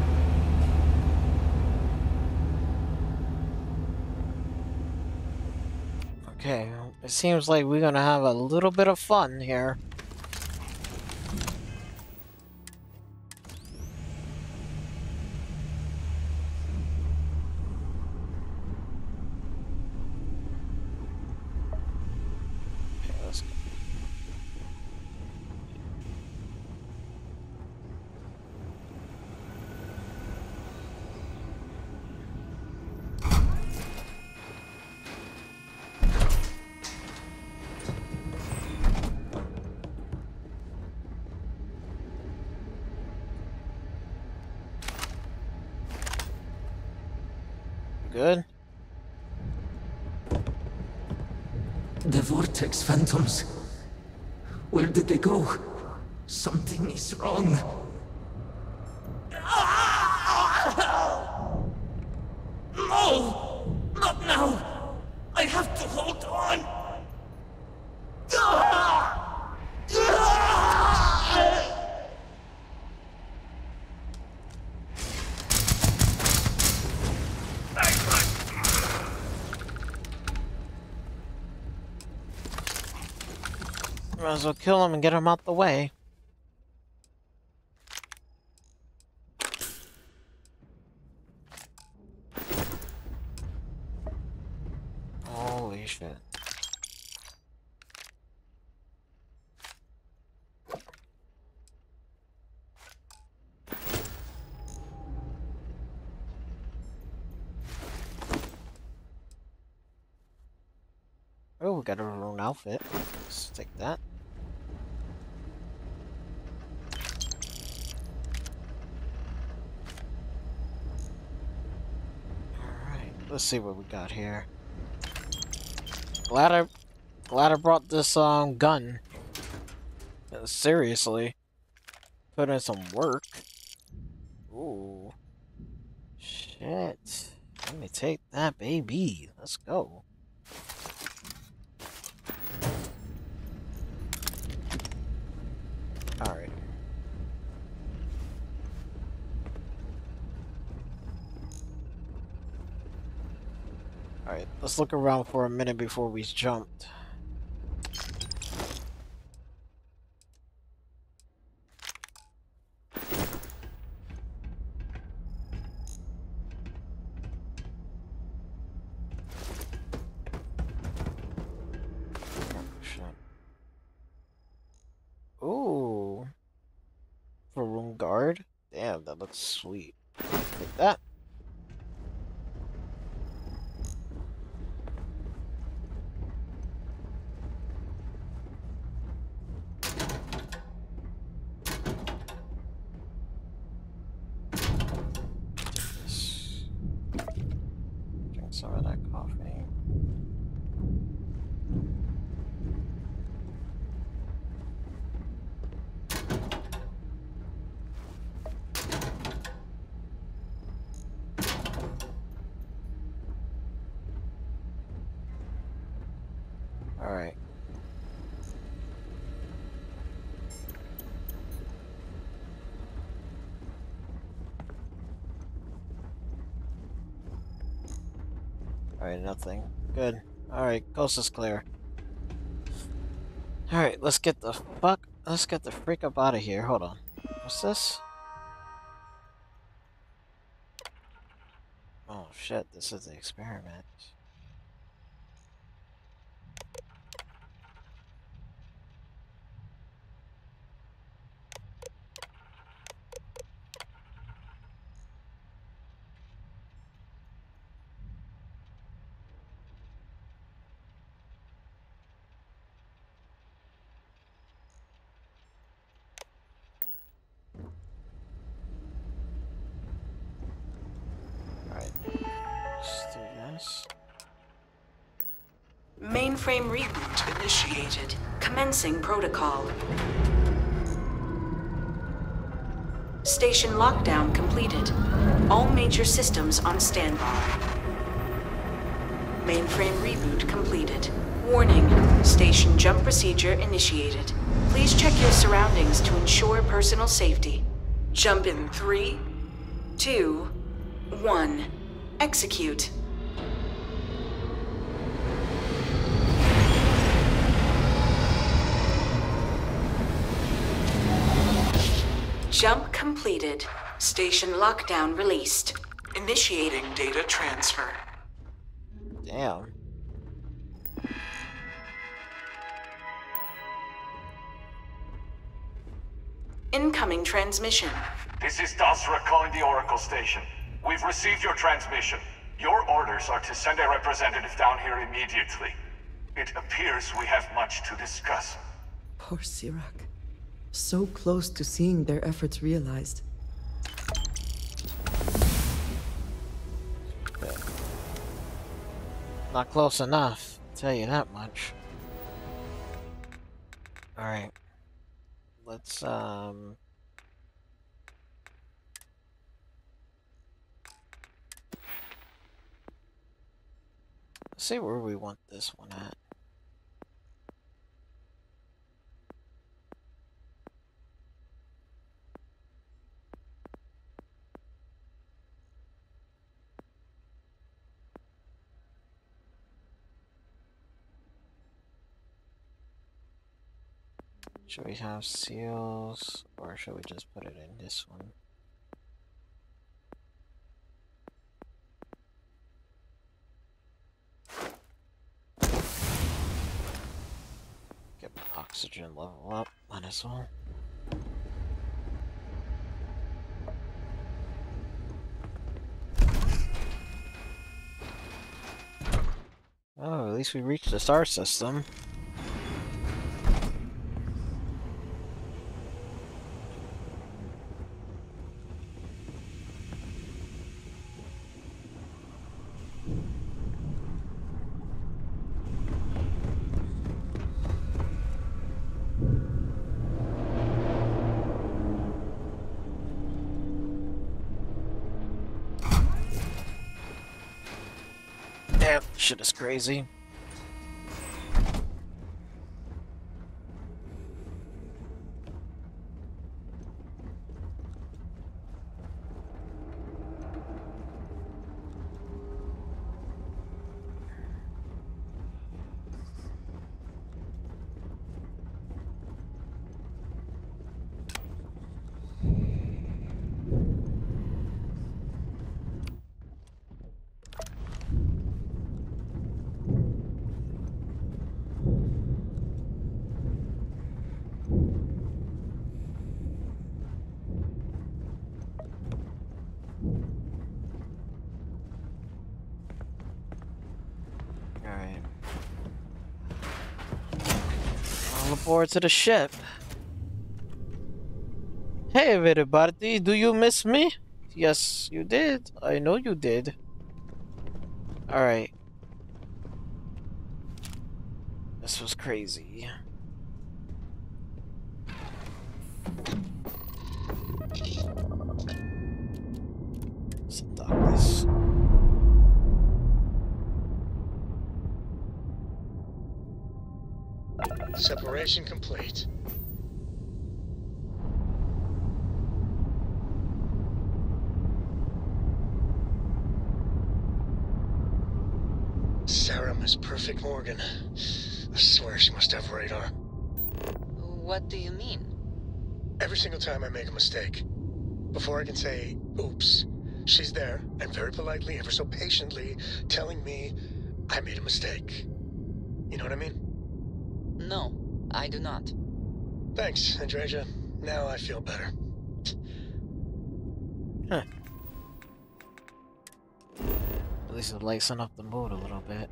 Okay, it seems like we're gonna have a little bit of fun here. Good. The vortex phantoms. Where did they go? Something is wrong. No! Not now! I have to hold on! Might as well kill him and get him out the way. Holy shit. Oh, we got a Va'ruun outfit. Let's take that. Let's see what we got here. Glad I brought this gun. Seriously, put in some work. Ooh, shit! Let me take that baby. Let's go. All right. Alright, let's look around for a minute before we jumped. Ooh! Va'ruun guard? Damn, that looks sweet. Like that. Alright. Alright, nothing. Good. Alright, coast is clear. Alright, let's get the freak up out of here. Hold on. What's this? Oh shit, this is the experiment. Mainframe reboot initiated. Commencing protocol. Station lockdown completed. All major systems on standby. Mainframe reboot completed. Warning, station jump procedure initiated. Please check your surroundings to ensure personal safety. Jump in 3, 2, 1. Execute. Jump completed. Station lockdown released. Initiating data transfer. Damn. Incoming transmission. This is Dazra calling the Oracle station. We've received your transmission. Your orders are to send a representative down here immediately. It appears we have much to discuss. Poor Sirach. So close to seeing their efforts realized. Not close enough, I'll tell you that much. Alright. Let's, see where we want this one at. Should we have seals, or should we just put it in this one? Get my oxygen level up, might as well. Oh, at least we reached the star system. Shit is crazy. Forward to the ship. Hey everybody, do you miss me? Yes, you did. I know you did. Alright. This was crazy. Let's dock this. Separation complete. Sarah is perfect Morgan. I swear she must have radar. What do you mean? Every single time I make a mistake, before I can say, oops, she's there, and very politely, ever so patiently, telling me I made a mistake. You know what I mean? No, I do not. Thanks, Andreja. Now I feel better. Huh. At least it lightens up the mood a little bit.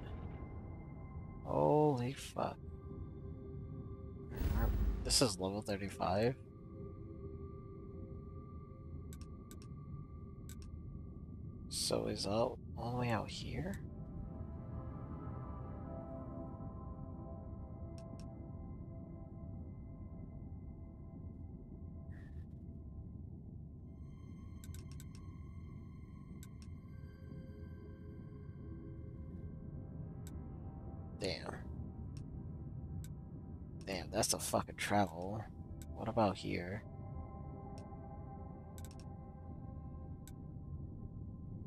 Holy fuck. This is level 35? So is all the way out here? Damn, that's a fucking travel. What about here?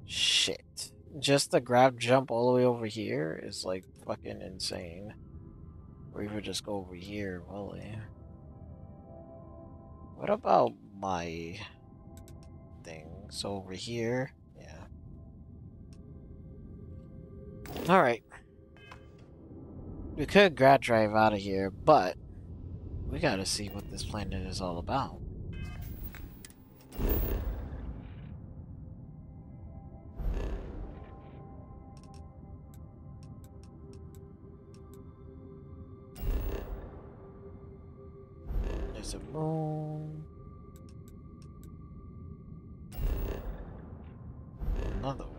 Shit. Just the grab jump all the way over here is like fucking insane. Or even just go over here, really. What about my thing? So over here, yeah. Alright. We could grad drive out of here, but we gotta see what this planet is all about. There's a moon. Another one.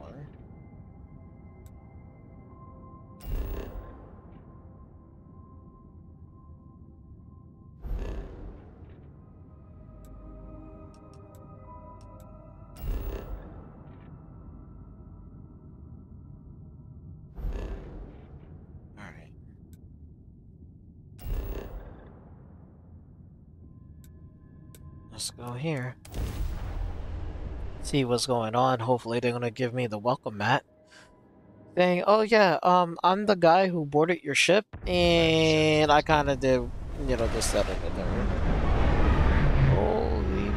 Let's go here. See what's going on. Hopefully they're gonna give me the welcome mat. Saying, oh yeah, I'm the guy who boarded your ship and I kinda did, you know, this, that, and the other. Holy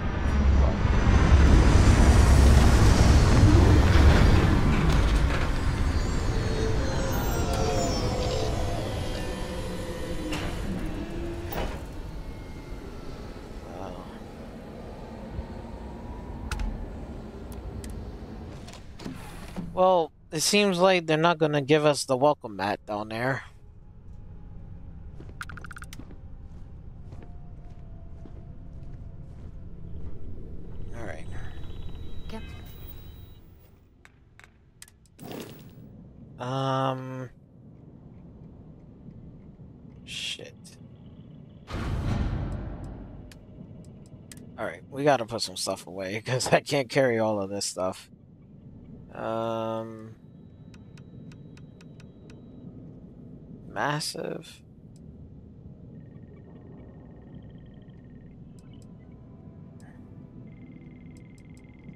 well, it seems like they're not gonna give us the welcome mat down there. Alright. Yep. Shit. Alright, we gotta put some stuff away, because I can't carry all of this stuff. Massive.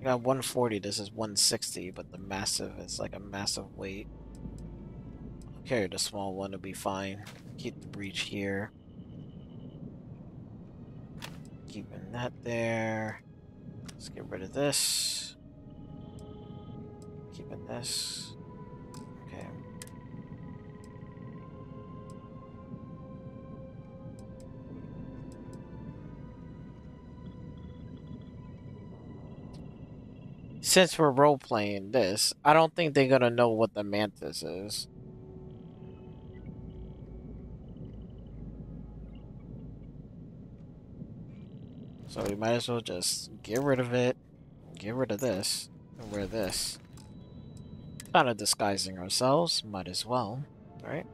I got 140, this is 160, but the massive is like a massive weight. I'll carry the small one, it'll be fine. Keep the breach here. Keeping that there. Let's get rid of this. Keeping this. Okay. Since we're role playing this, I don't think they're gonna know what the mantis is. So we might as well just get rid of it, get rid of this, and wear this. Kind of disguising ourselves, might as well, right?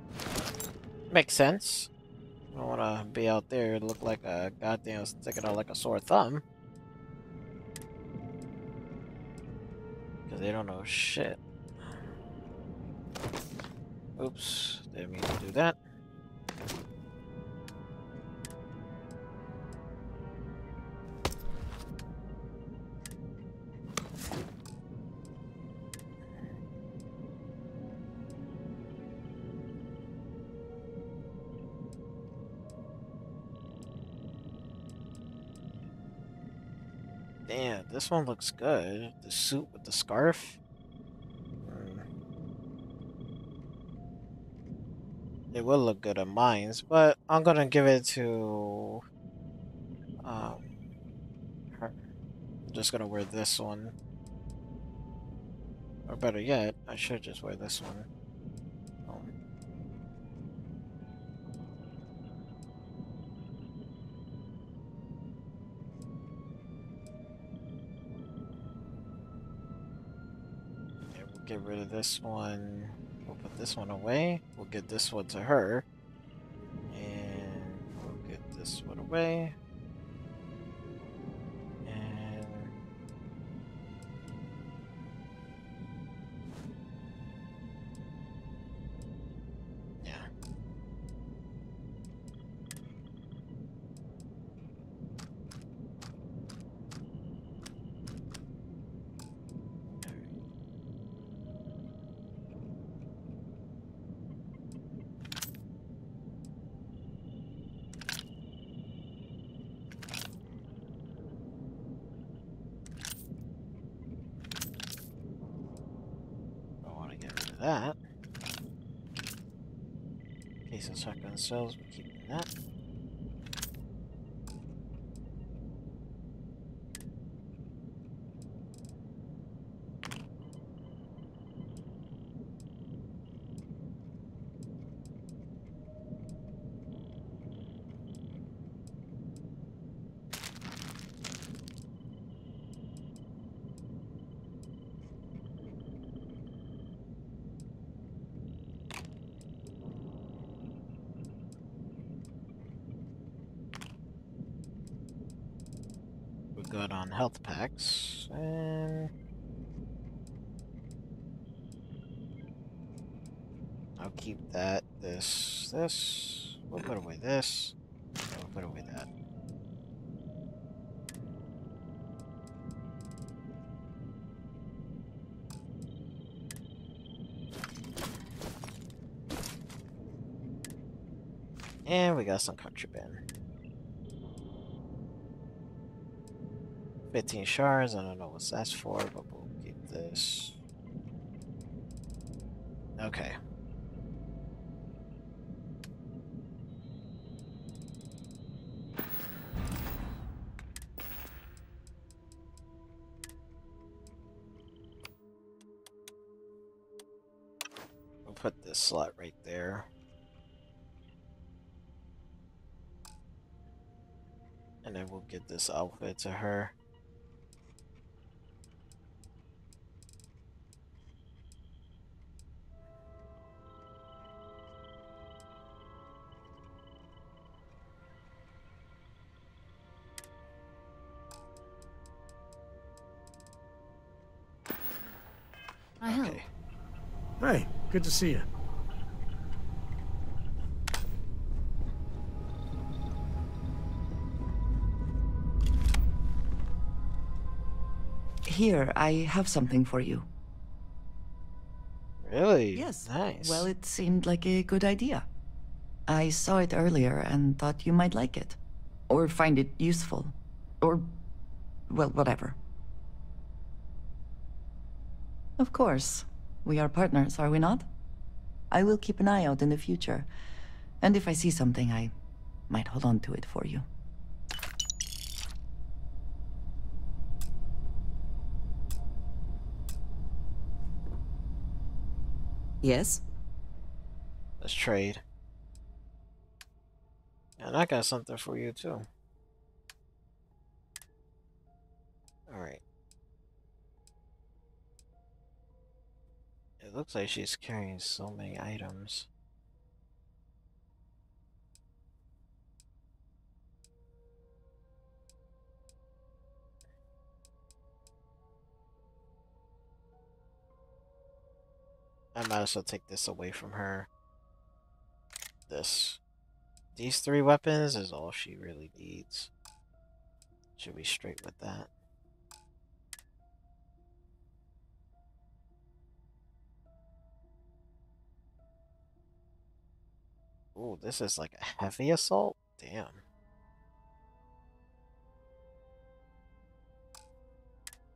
Makes sense. I don't want to be out there and look like a goddamn sticking out like a sore thumb. Because they don't know shit. Oops, didn't mean to do that. Damn, this one looks good. The suit with the scarf. It will look good on mines, but I'm gonna give it to her. I'm just gonna wear this one. Or better yet, I should just wear this one. Okay, we'll get rid of this one. We'll put this one away. We'll get this one to her. And we'll get this one away. And yeah. That. Case of shotgun shells, we're keeping that. Good on health packs, and I'll keep that, this, we'll put away this, and we'll put away that. And we got some contraband. 15 shards, I don't know what that's for, but we'll keep this. Okay. We'll put this slot right there. And then we'll get this outfit to her. Good to see you. Here, I have something for you. Really? Yes. Nice. Well, it seemed like a good idea. I saw it earlier and thought you might like it. Or find it useful. Or, well, whatever. Of course. We are partners, are we not? I will keep an eye out in the future. And if I see something, I might hold on to it for you. Yes? Let's trade. And I got something for you, too. Alright. It looks like she's carrying so many items. I might as well take this away from her. This. These three weapons is all she really needs. Should be straight with that. Ooh, this is like a heavy assault? Damn.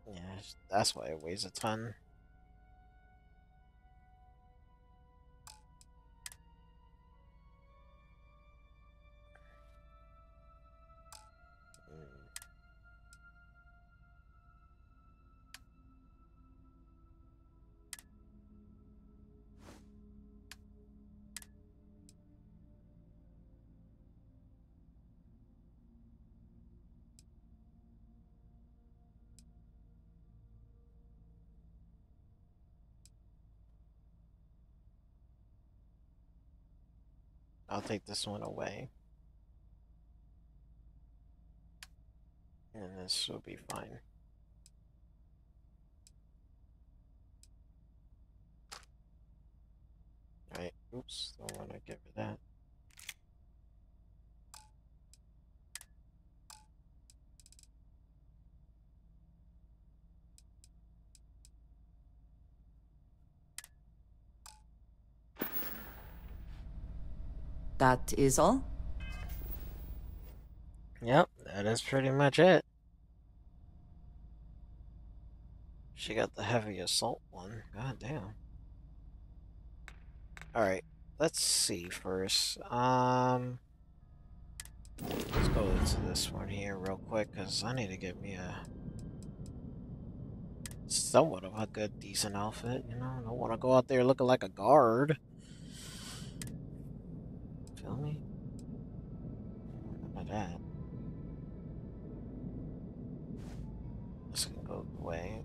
Yeah, that's why it weighs a ton. I'll take this one away. And this will be fine. Alright, oops, don't want to give her that. That is all? Yep, that is pretty much it. She got the heavy assault one. God damn. Alright, let's see first. Let's go into this one here real quick, because I need to get me a... somewhat of a good, decent outfit, you know? I don't want to go out there looking like a guard. Feel me? None of that. This can go away.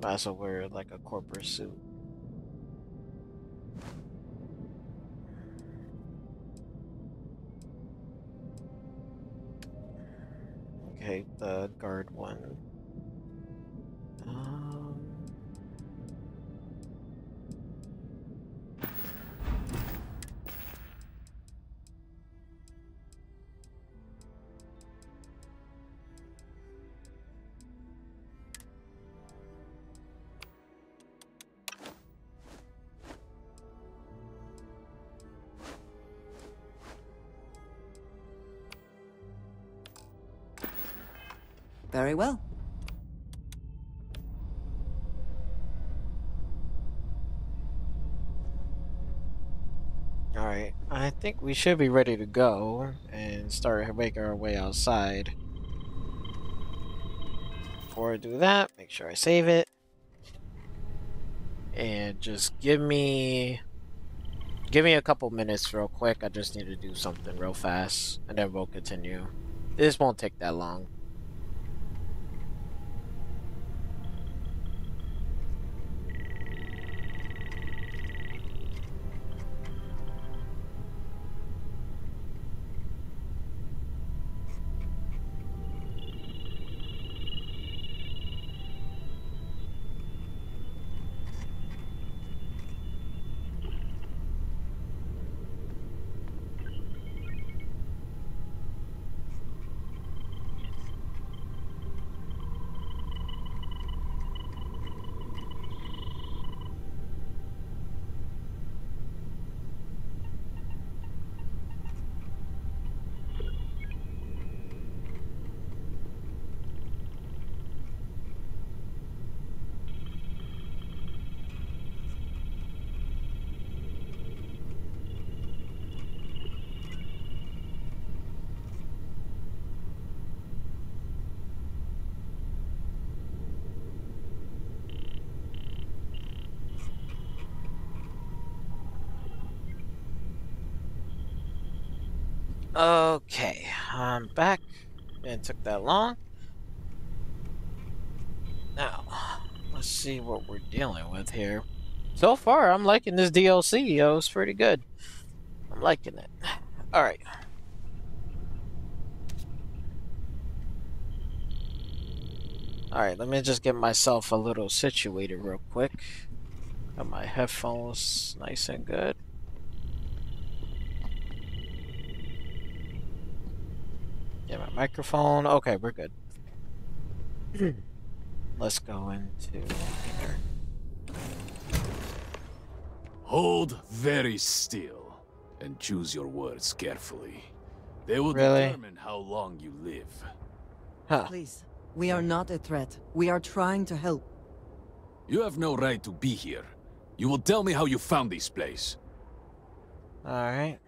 Might as well wear like a corporate suit. Okay, the guard one. Very well. Alright, I think we should be ready to go and start making our way outside. Before I do that, make sure I save it. And just give me a couple minutes real quick. I just need to do something real fast and then we'll continue. This won't take that long. Okay, I'm back. It took that long. Now, let's see what we're dealing with here. So far, I'm liking this DLC, yo. It's pretty good. I'm liking it. Alright. Alright, let me just get myself a little situated real quick. Got my headphones nice and good. Yeah, my microphone. Okay, we're good. Let's go into here. Hold very still and choose your words carefully. They will determine how long you live. Please, we are not a threat. We are trying to help. You have no right to be here. You will tell me how you found this place. All right.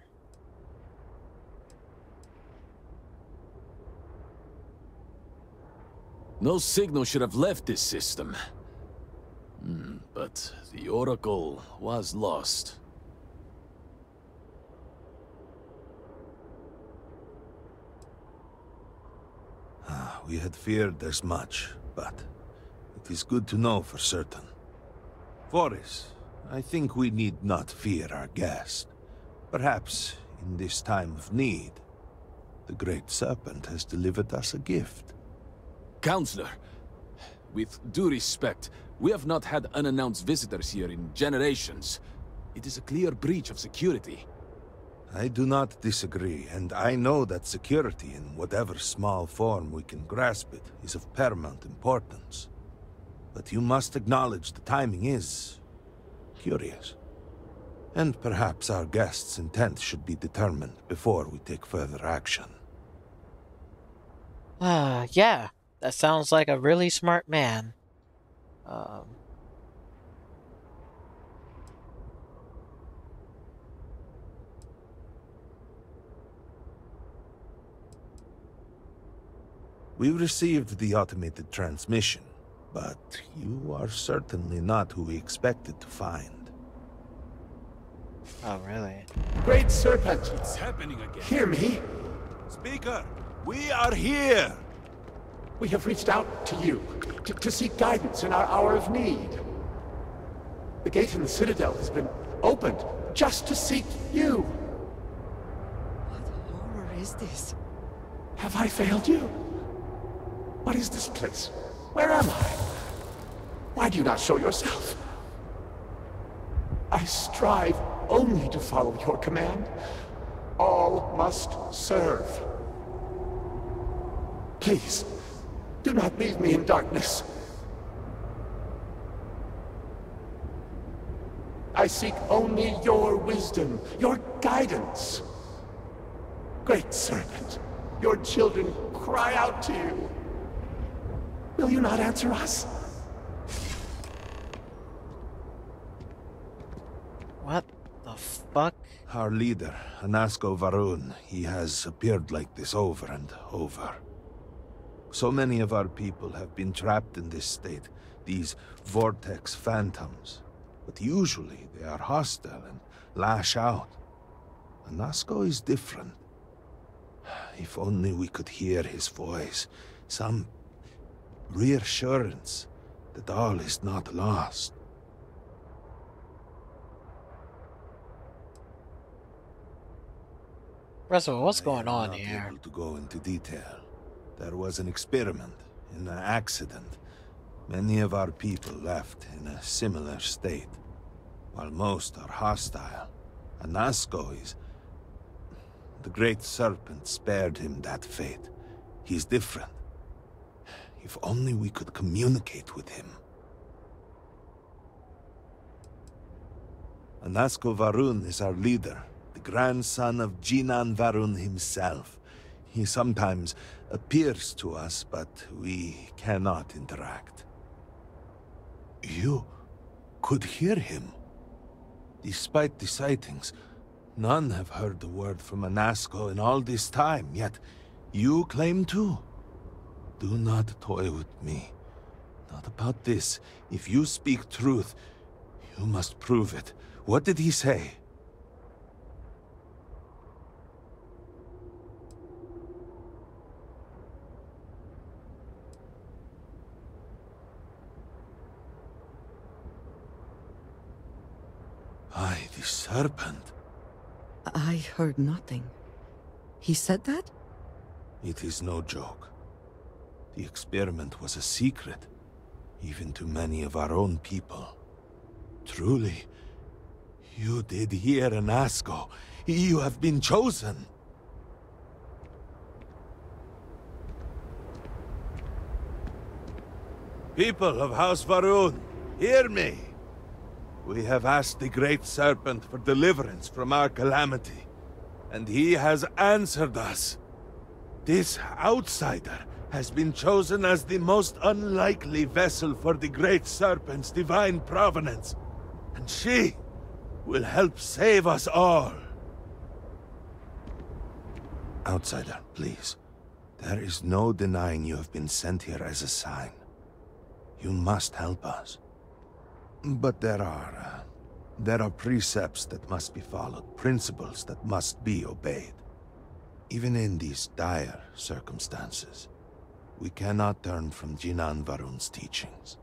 No signal should have left this system. But the Oracle was lost. We had feared as much, but it is good to know for certain. Forrest, I think we need not fear our guest. Perhaps, in this time of need, the Great Serpent has delivered us a gift. Counselor, with due respect, we have not had unannounced visitors here in generations. It is a clear breach of security. I do not disagree, and I know that security, in whatever small form we can grasp it, is of paramount importance. But you must acknowledge the timing is curious. And perhaps our guest's intent should be determined before we take further action. Yeah. That sounds like a really smart man. We received the automated transmission, but you are certainly not who we expected to find. Oh, really? Great Serpent! It's happening again. Hear me? Speaker, we are here! We have reached out to you, to seek guidance in our hour of need. The gate in the Citadel has been opened just to seek you. What horror is this? Have I failed you? What is this place? Where am I? Why do you not show yourself? I strive only to follow your command. All must serve. Please. Do not leave me in darkness. I seek only your wisdom, your guidance. Great Serpent, your children cry out to you. Will you not answer us? What the fuck? Our leader, Anasko Va'ruun, he has appeared like this over and over. So many of our people have been trapped in this state, these vortex phantoms. But usually they are hostile and lash out. Anasko is different. If only we could hear his voice, some reassurance that all is not lost. Russell, what's going on here? I am not able to go into detail. There was an experiment, in an accident. Many of our people left in a similar state. While most are hostile, Anasko is... The Great Serpent spared him that fate. He's different. If only we could communicate with him. Anasko Va'ruun is our leader, the grandson of Jinan Va'ruun himself. He sometimes appears to us, but we cannot interact. You could hear him. Despite the sightings, none have heard the word from Anasko in all this time, yet you claim to. Do not toy with me. Not about this. If you speak truth, you must prove it. What did he say? Aye, the Serpent. I heard nothing. He said that? It is no joke. The experiment was a secret, even to many of our own people. Truly, you did hear Anasko. You have been chosen. People of House Va'ruun, hear me. We have asked the Great Serpent for deliverance from our calamity, and he has answered us. This outsider has been chosen as the most unlikely vessel for the Great Serpent's divine provenance, and she will help save us all. Outsider, please. There is no denying you have been sent here as a sign. You must help us. But there are precepts that must be followed, principles that must be obeyed. Even in these dire circumstances, we cannot turn from Jinan Va'ruun's teachings.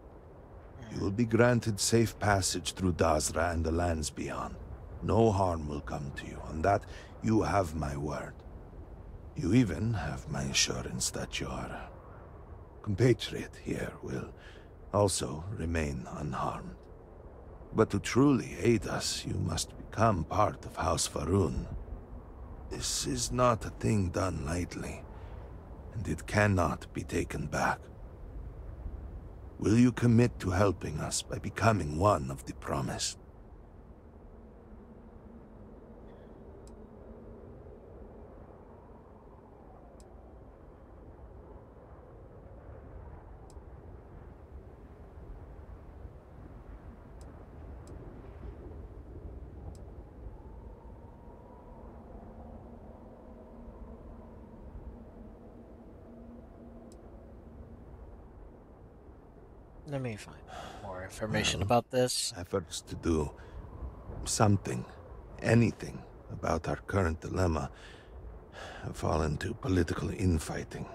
You will be granted safe passage through Dazra and the lands beyond. No harm will come to you, on that you have my word. You even have my assurance that your compatriot here will also remain unharmed. But to truly aid us, you must become part of House Va'ruun. This is not a thing done lightly, and it cannot be taken back. Will you commit to helping us by becoming one of the promised? Let me find more information about this. Efforts to do something, anything about our current dilemma fall into political infighting.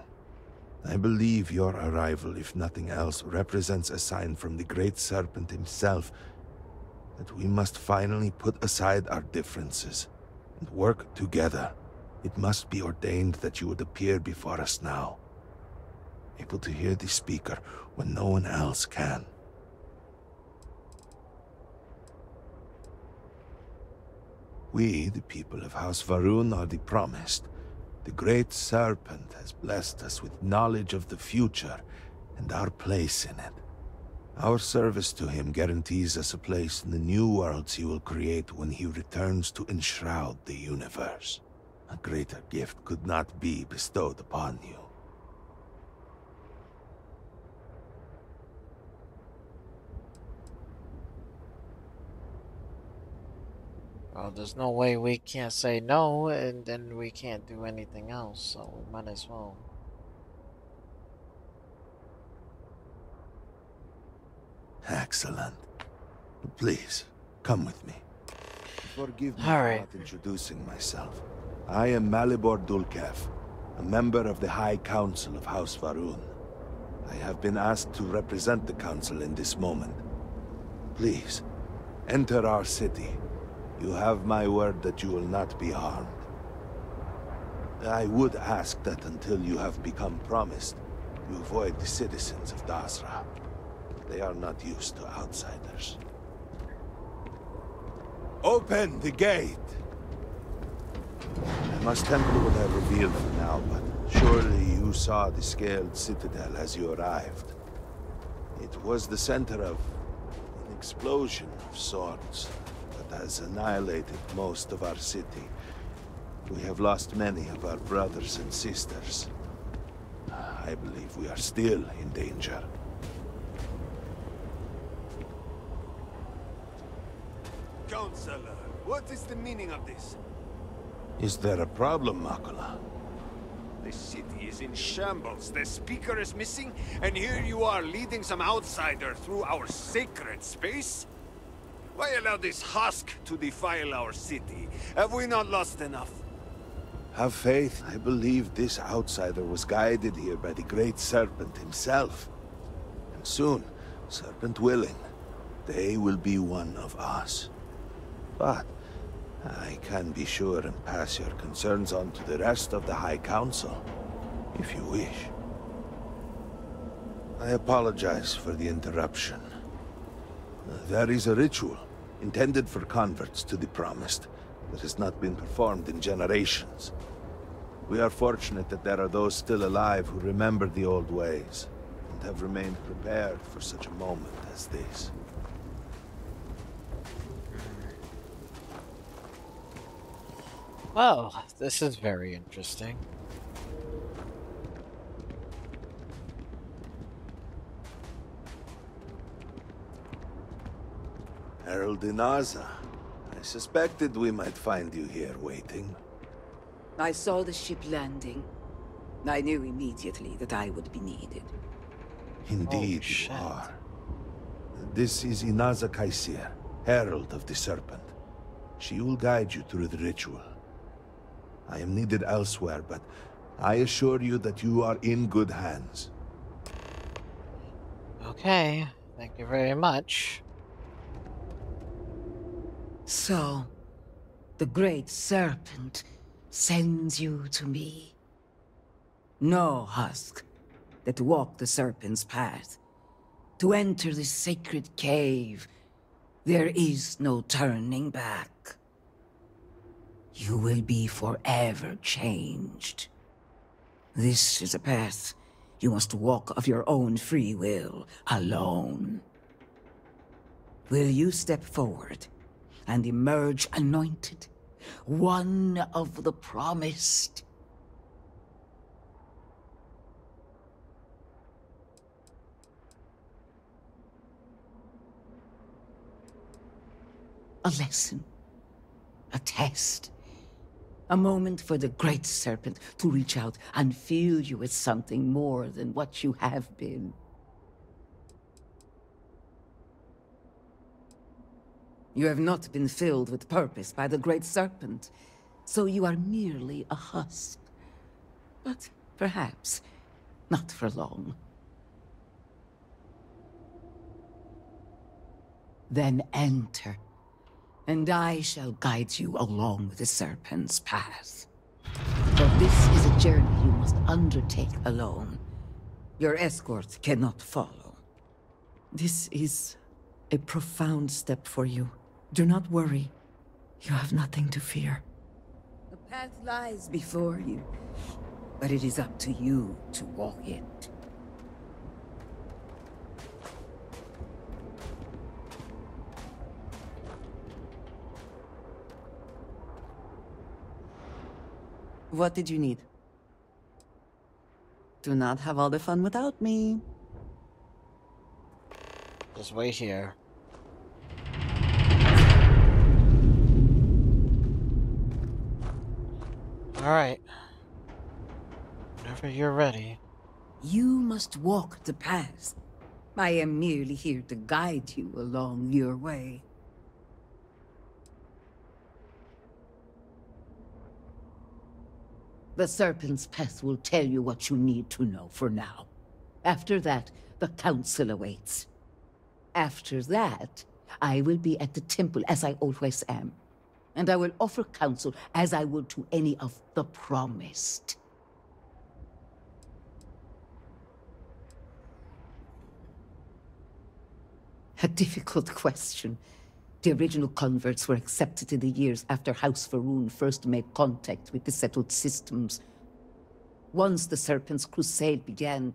I believe your arrival, if nothing else, represents a sign from the Great Serpent himself that we must finally put aside our differences and work together. It must be ordained that you would appear before us now, able to hear the speaker when no one else can. We, the people of House Va'ruun, are the promised. The Great Serpent has blessed us with knowledge of the future and our place in it. Our service to him guarantees us a place in the new worlds he will create when he returns to enshroud the universe. A greater gift could not be bestowed upon you. Well, there's no way we can't say no, and then we can't do anything else, so we might as well. Excellent. Please, come with me. Forgive me for not introducing myself. I am Malabor Dulkaf, a member of the High Council of House Va'ruun. I have been asked to represent the Council in this moment. Please, enter our city. You have my word that you will not be harmed. I would ask that until you have become promised, you avoid the citizens of Dazra. They are not used to outsiders. Open the gate! I must temper what I revealed for now, but surely you saw the Scaled Citadel as you arrived. It was the center of an explosion of sorts that has annihilated most of our city. We have lost many of our brothers and sisters. I believe we are still in danger. Counselor, what is the meaning of this? Is there a problem, Makula? The city is in shambles, the speaker is missing, and here you are leading some outsider through our sacred space? Why allow this husk to defile our city? Have we not lost enough? Have faith. I believe this outsider was guided here by the Great Serpent himself. And soon, Serpent willing, they will be one of us. But I can be sure and pass your concerns on to the rest of the High Council, if you wish. I apologize for the interruption. There is a ritual intended for converts to the promised that has not been performed in generations. We are fortunate that there are those still alive who remember the old ways and have remained prepared for such a moment as this. Well, this is very interesting. Herald Inaza, I suspected we might find you here waiting. I saw the ship landing. I knew immediately that I would be needed. Indeed you are. This is Inaza Kaisir, Herald of the Serpent. She will guide you through the ritual. I am needed elsewhere, but I assure you that you are in good hands. Okay, thank you very much. So, the Great Serpent sends you to me. No husk that walked the Serpent's path. To enter this sacred cave, there is no turning back. You will be forever changed. This is a path you must walk of your own free will, alone. Will you step forward and emerge anointed, one of the promised? A lesson, a test, a moment for the Great Serpent to reach out and fill you as something more than what you have been. You have not been filled with purpose by the Great Serpent, so you are merely a husk. But perhaps not for long. Then enter, and I shall guide you along the Serpent's path. For this is a journey you must undertake alone. Your escort cannot follow. This is a profound step for you. Do not worry. You have nothing to fear. The path lies before you, but it is up to you to walk it. What did you need? Do not have all the fun without me. Just wait here. Alright. Whenever you're ready. You must walk the path. I am merely here to guide you along your way. The Serpent's path will tell you what you need to know for now. After that, the council awaits. After that, I will be at the temple as I always am. And I will offer counsel as I would to any of the promised. A difficult question. The original converts were accepted in the years after House Va'ruun first made contact with the Settled Systems. Once the Serpent's Crusade began,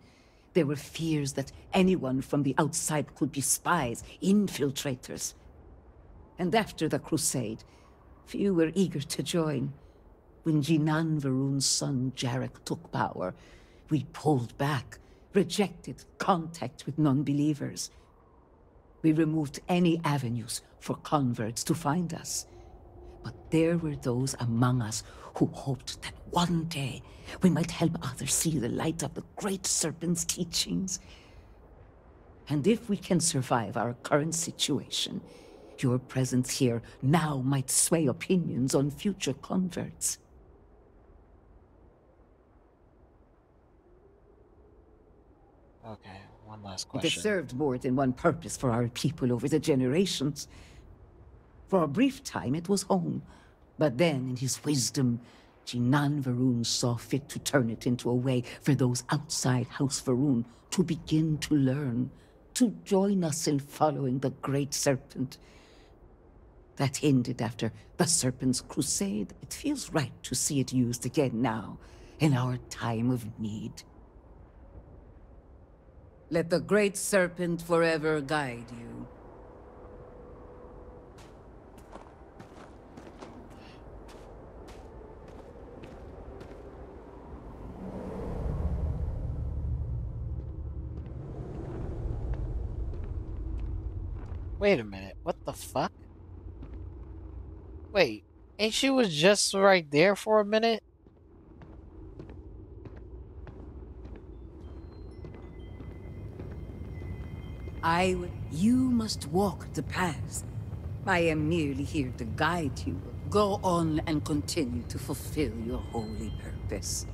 there were fears that anyone from the outside could be spies, infiltrators. And after the Crusade, few were eager to join. When Jinan Va'ruun's son Jarek took power, we pulled back, rejected contact with non-believers. We removed any avenues for converts to find us. But there were those among us who hoped that one day we might help others see the light of the Great Serpent's teachings. And if we can survive our current situation, your presence here now might sway opinions on future converts. Okay, one last question. It has served more than one purpose for our people over the generations. For a brief time it was home, but then in his wisdom, Jinan Va'ruun saw fit to turn it into a way for those outside House Va'ruun to begin to learn, to join us in following the Great Serpent. That ended after the Serpent's Crusade. It feels right to see it used again now, in our time of need. Let the Great Serpent forever guide you. Wait a minute, what the fuck? Wait, ain't she was just right there for a minute? You must walk the path. I am merely here to guide you. Go on and continue to fulfill your holy purpose.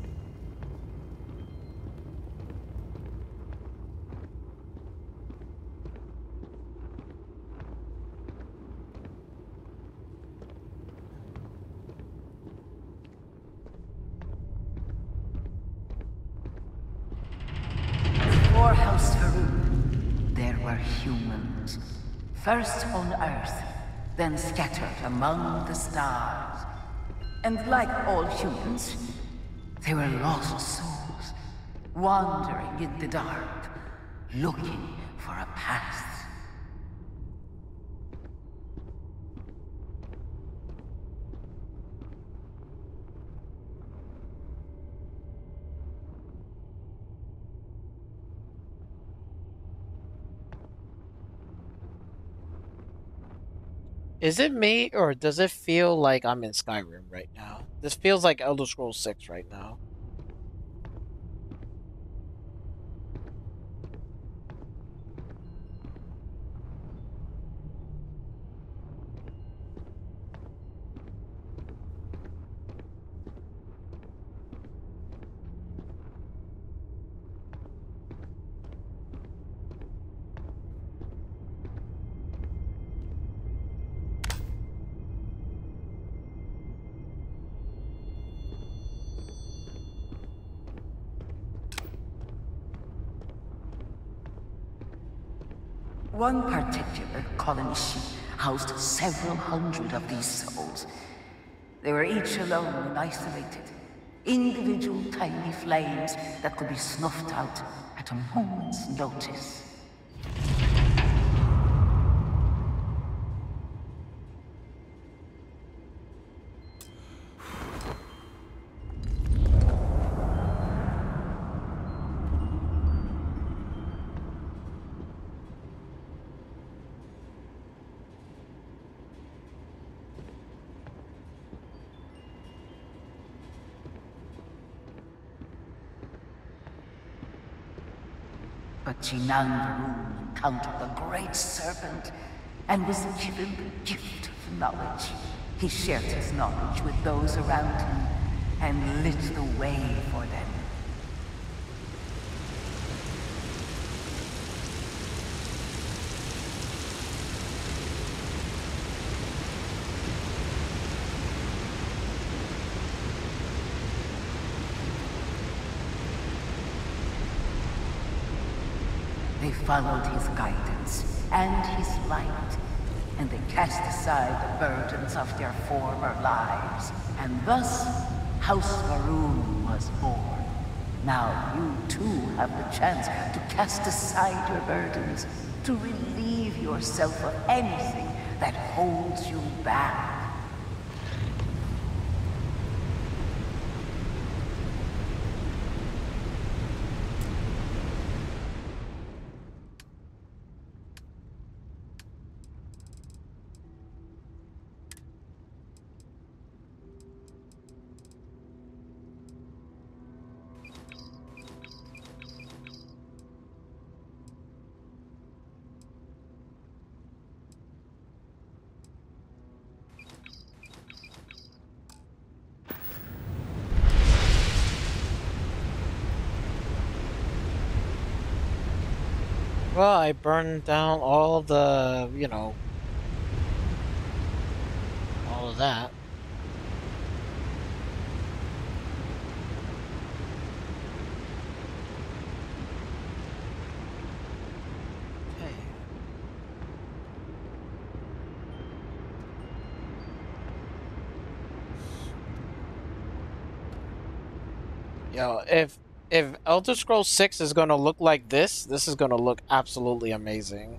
Before House Va'ruun, there were humans. First on Earth, then scattered among the stars. And like all humans, they were lost souls, wandering in the dark, looking for a path. Is it me, or does it feel like I'm in Skyrim right now? This feels like Elder Scrolls 6 right now. One particular colony housed several hundred of these souls. They were each alone and isolated, individual tiny flames that could be snuffed out at a moment's notice. Jinan Va'ruun encountered the Great Serpent and was given the gift of knowledge. He shared his knowledge with those around him and lit the way for them. Followed his guidance and his light, and they cast aside the burdens of their former lives. And thus, House Va'ruun was born. Now you too have the chance to cast aside your burdens, to relieve yourself of anything that holds you back. Well, I burned down all the, you know, all of that. Okay. Yo, if Elder Scrolls 6 is going to look like this, this is going to look absolutely amazing.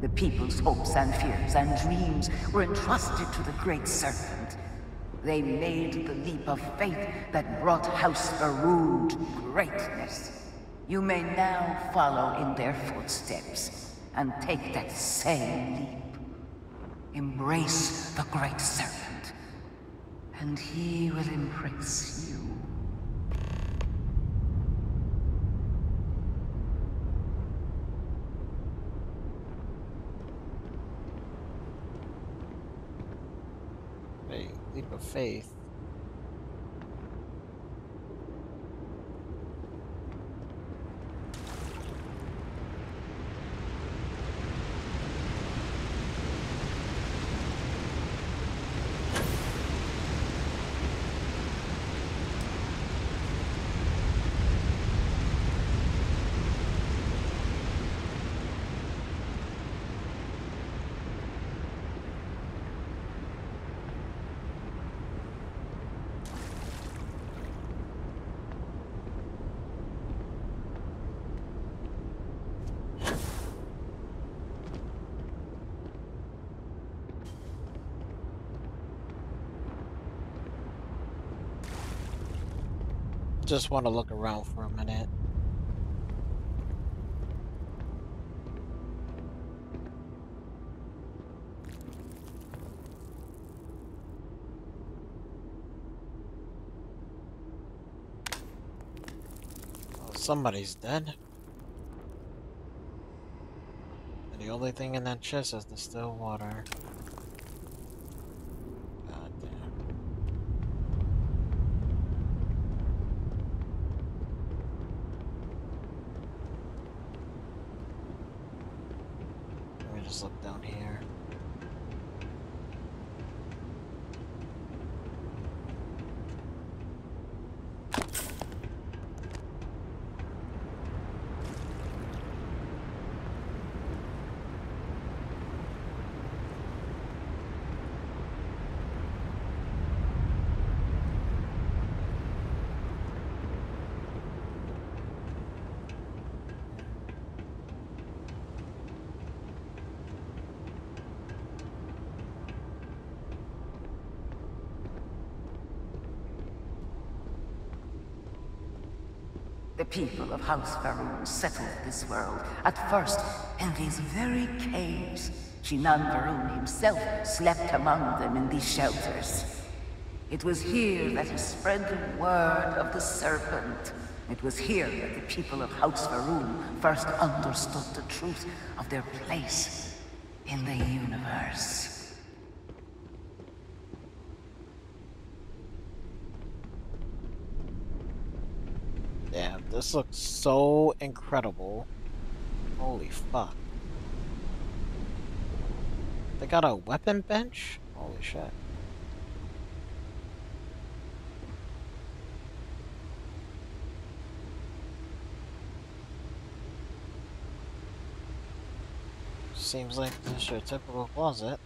The people's hopes and fears and dreams were entrusted to the Great Serpent. They made the leap of faith that brought House Va'ruun to greatness. You may now follow in their footsteps and take that same leap. Embrace the Great Serpent, and he will embrace you. Leap of faith. Just want to look around for a minute. Oh, somebody's dead. And the only thing in that chest is the still water. The people of House Va'ruun settled this world, at first in these very caves. Jinan Va'ruun himself slept among them in these shelters. It was here that he spread the word of the serpent. It was here that the people of House Va'ruun first understood the truth of their place in the universe. This looks so incredible. Holy fuck. They got a weapon bench? Holy shit. Seems like this is your typical closet.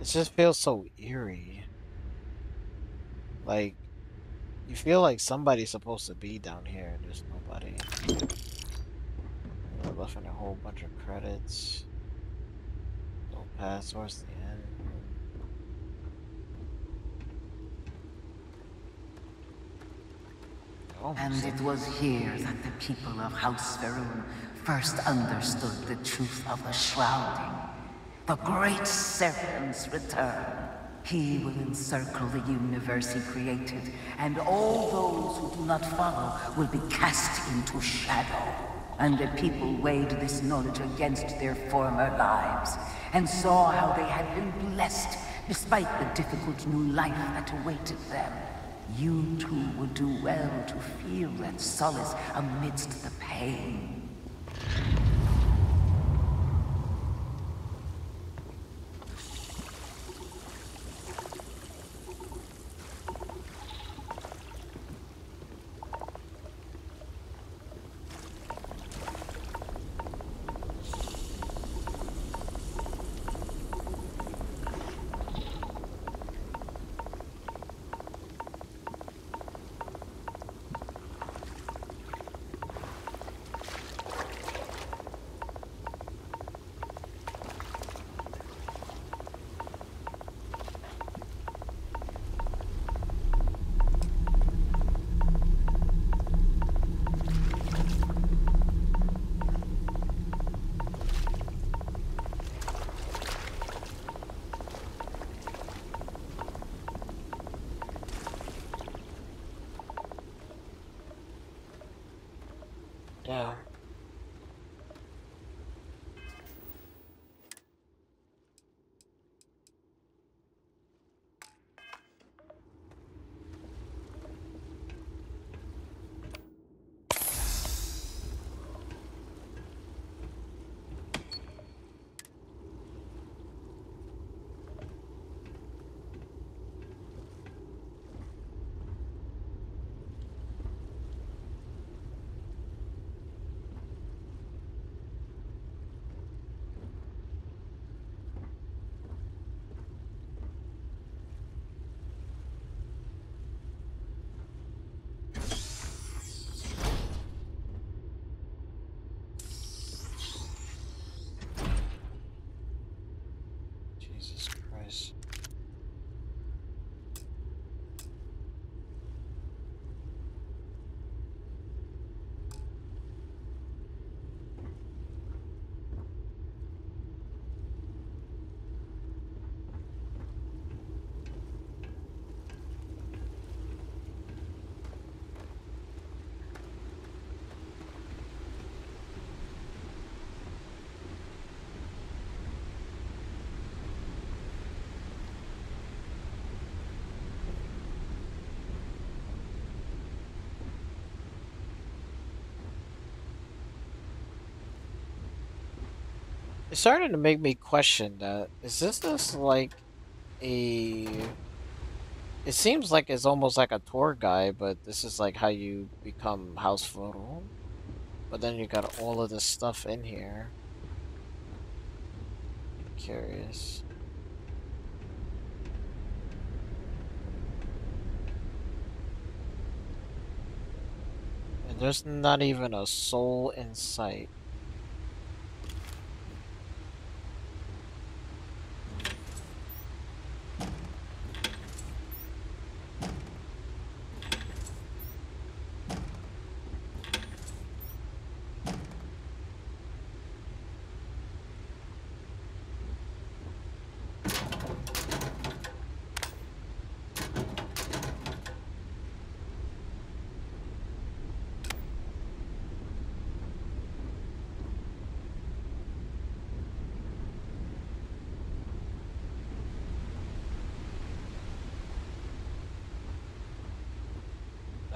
It just feels so eerie. Like, you feel like somebody's supposed to be down here and there's nobody. We're left in a whole bunch of credits. No pass towards the end. And it was here that the people of House Va'ruun first understood the truth of the shrouding. The Great Serpent's return. He will encircle the universe he created, and all those who do not follow will be cast into shadow. And the people weighed this knowledge against their former lives, and saw how they had been blessed despite the difficult new life that awaited them. You too would do well to feel that solace amidst the pain. down. It started to make me question that. Is this like a... It seems like it's almost like a tour guide, but this is like how you become House Va'ruun. But then you got all of this stuff in here. I'm curious. And there's not even a soul in sight.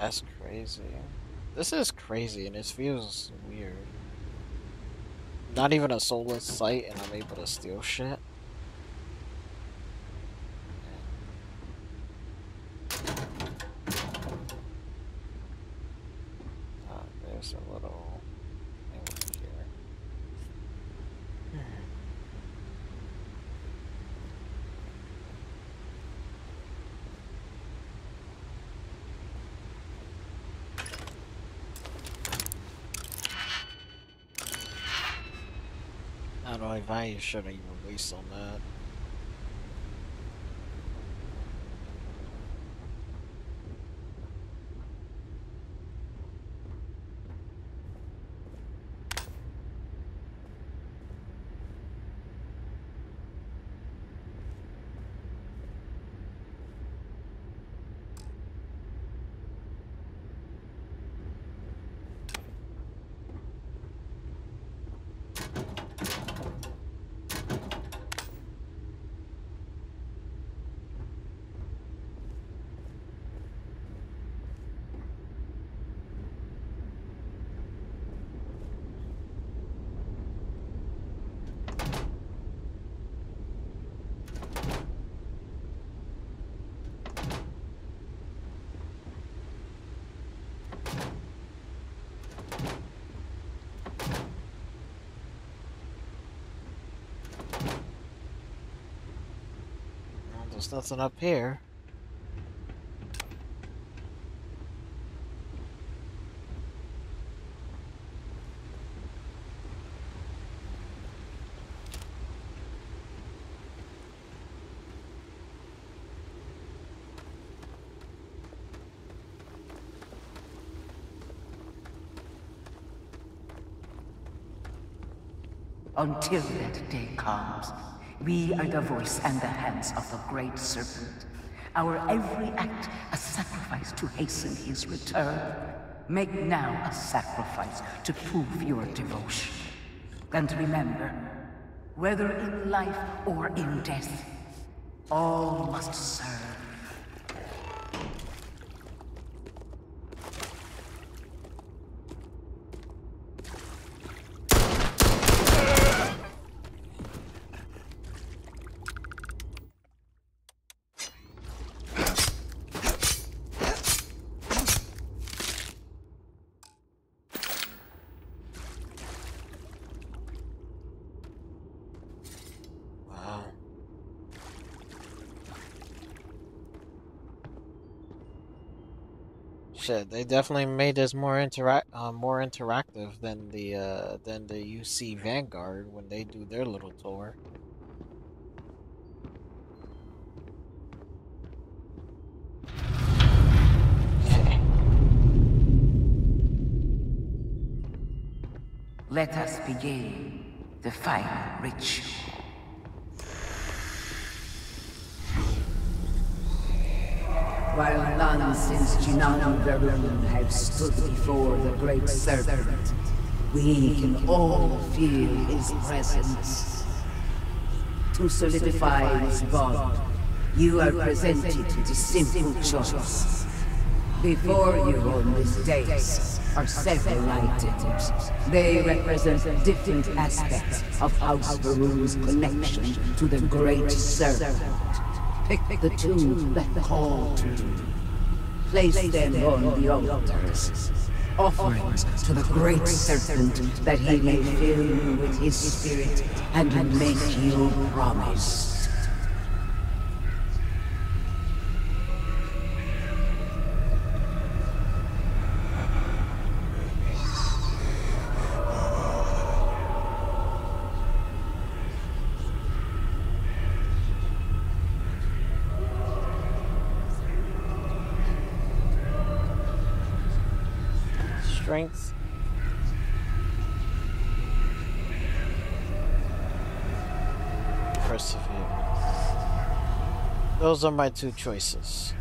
That's crazy. This is crazy and it feels weird. Not even a soul in sight and I'm able to steal shit. There's a little thing here. I shouldn't even waste on that. There's nothing up here. Until that day comes, we are the voice and the hands of the Great Serpent. Our every act a sacrifice to hasten his return. Make now a sacrifice to prove your devotion. And remember, whether in life or in death, all must serve. They definitely made this more interactive than the UC Vanguard when they do their little tour. Let us begin the final ritual. While none since Jinan Va'ruun have stood before the Great Serpent, we can all feel his presence. To solidify this bond, you are presented with a simple choice. Before you on these days are several items. They represent different aspects of House Va'ruun's connection to the Great Serpent. Pick the two that call to you. Place them on the altars, offerings to the Great Serpent that he may fill you with his spirit and make you promised. Strengths. Perseverance. Those are my two choices.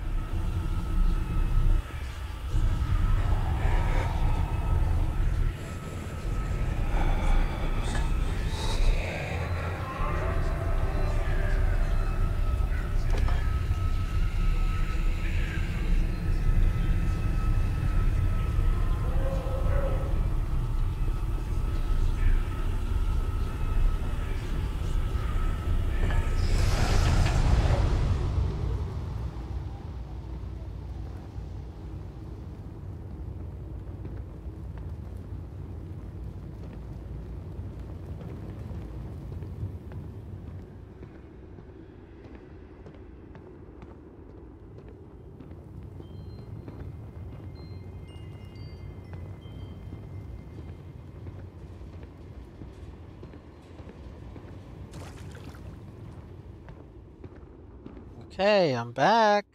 Hey, I'm back.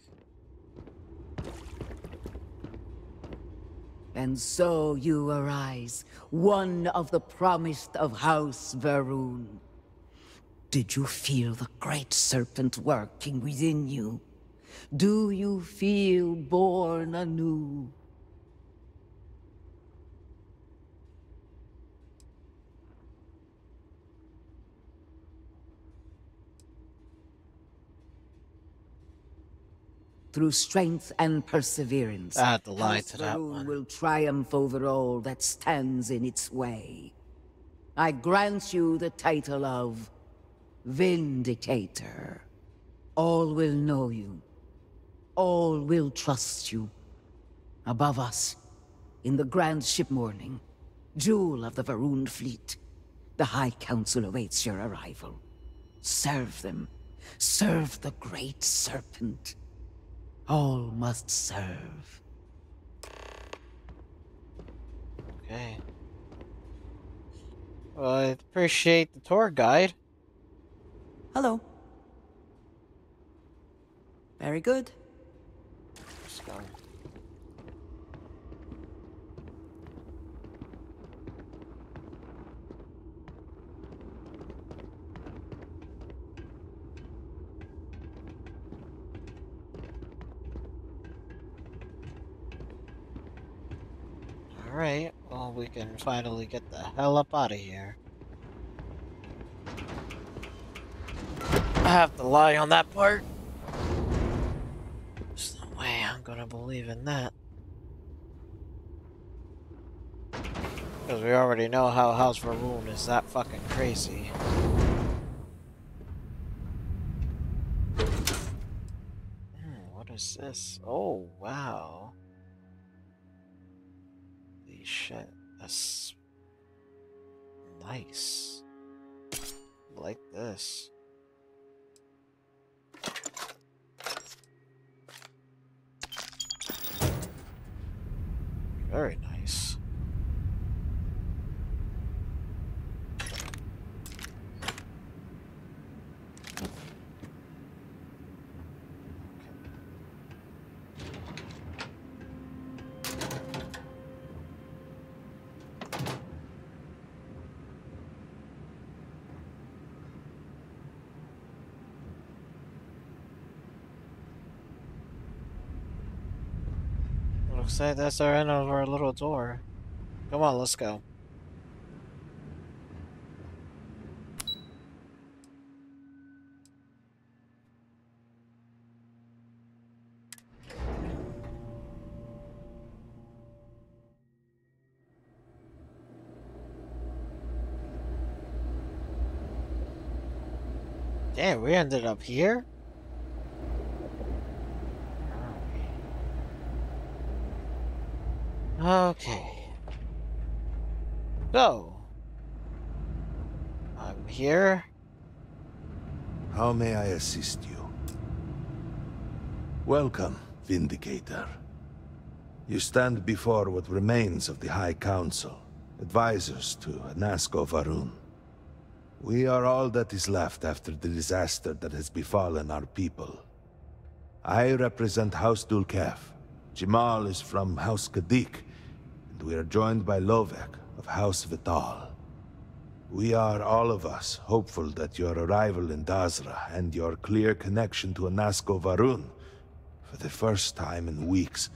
And so you arise, one of the promised of House Va'ruun. Did you feel the Great Serpent working within you? Do you feel born anew? Through strength and perseverance, I had to lie to that one. Will triumph over all that stands in its way. I grant you the title of Vindicator. All will know you. All will trust you. Above us, in the grand ship morning, jewel of the Va'ruun fleet, the High Council awaits your arrival. Serve them. Serve the Great Serpent. All must serve. Okay. Well, I appreciate the tour guide. Hello. Very good. Let's go. Alright, well, we can finally get the hell up out of here. I have to lie on that part. There's no way I'm gonna believe in that. Because we already know how House Va'ruun is that fucking crazy. What is this? Oh, wow. Holy shit. That's nice. Like this. Very nice. Looks like that's our end of our little door. Come on, let's go. Damn, we ended up here? Okay. So, I'm here. How may I assist you? Welcome, Vindicator. You stand before what remains of the High Council, advisors to Anasko Va'ruun. We are all that is left after the disaster that has befallen our people. I represent House Dulkaf. Jamal is from House Kadik. We are joined by Lovek of House Vital. We are, all of us, hopeful that your arrival in Dazra and your clear connection to Anasko Va'ruun, for the first time in weeks,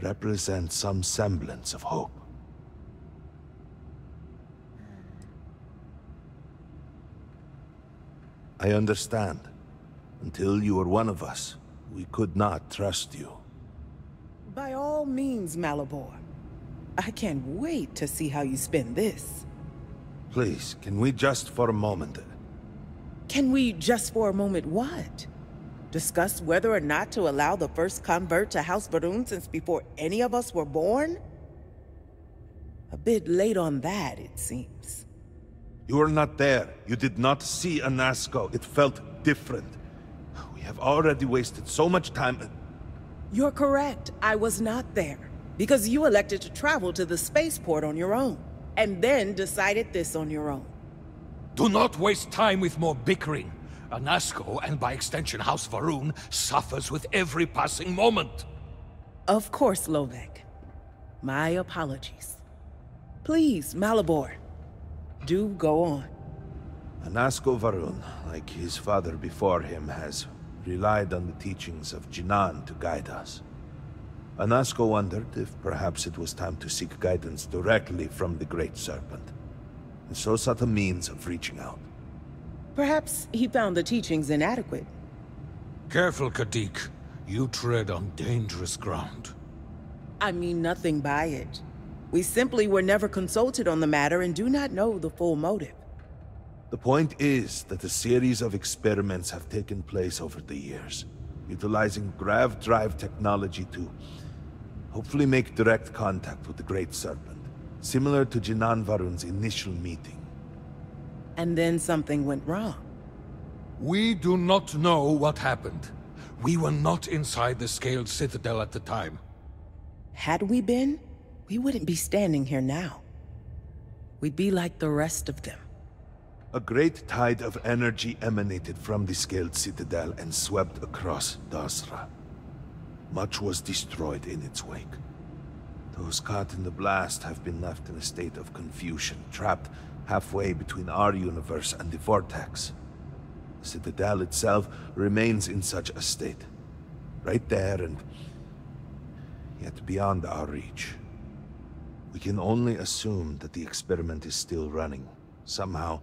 represent some semblance of hope. I understand. Until you were one of us, we could not trust you. By all means, Malabor. I can't wait to see how you spin this. Please, can we just for a moment? Can we just for a moment what? Discuss whether or not to allow the first convert to House Va'ruun since before any of us were born? A bit late on that, it seems. You were not there. You did not see Anasko. It felt different. We have already wasted so much time. You're correct. I was not there. Because you elected to travel to the spaceport on your own, and then decided this on your own. Do not waste time with more bickering. Anasko, and by extension House Va'ruun, suffers with every passing moment. Of course, Lovek. My apologies. Please, Malabor, do go on. Anasko Va'ruun, like his father before him, has relied on the teachings of Jinan to guide us. Anasko wondered if perhaps it was time to seek guidance directly from the Great Serpent, and so sought a means of reaching out. Perhaps he found the teachings inadequate. Careful, Kadik. You tread on dangerous ground. I mean nothing by it. We simply were never consulted on the matter and do not know the full motive. The point is that a series of experiments have taken place over the years, utilizing grav drive technology to hopefully make direct contact with the Great Serpent, similar to Jinan Va'ruun's initial meeting. And then something went wrong. We do not know what happened. We were not inside the Scaled Citadel at the time. Had we been, we wouldn't be standing here now. We'd be like the rest of them. A great tide of energy emanated from the Scaled Citadel and swept across Dazra. Much was destroyed in its wake. Those caught in the blast have been left in a state of confusion, trapped halfway between our universe and the vortex. The Citadel itself remains in such a state. Right there and yet beyond our reach. We can only assume that the experiment is still running, somehow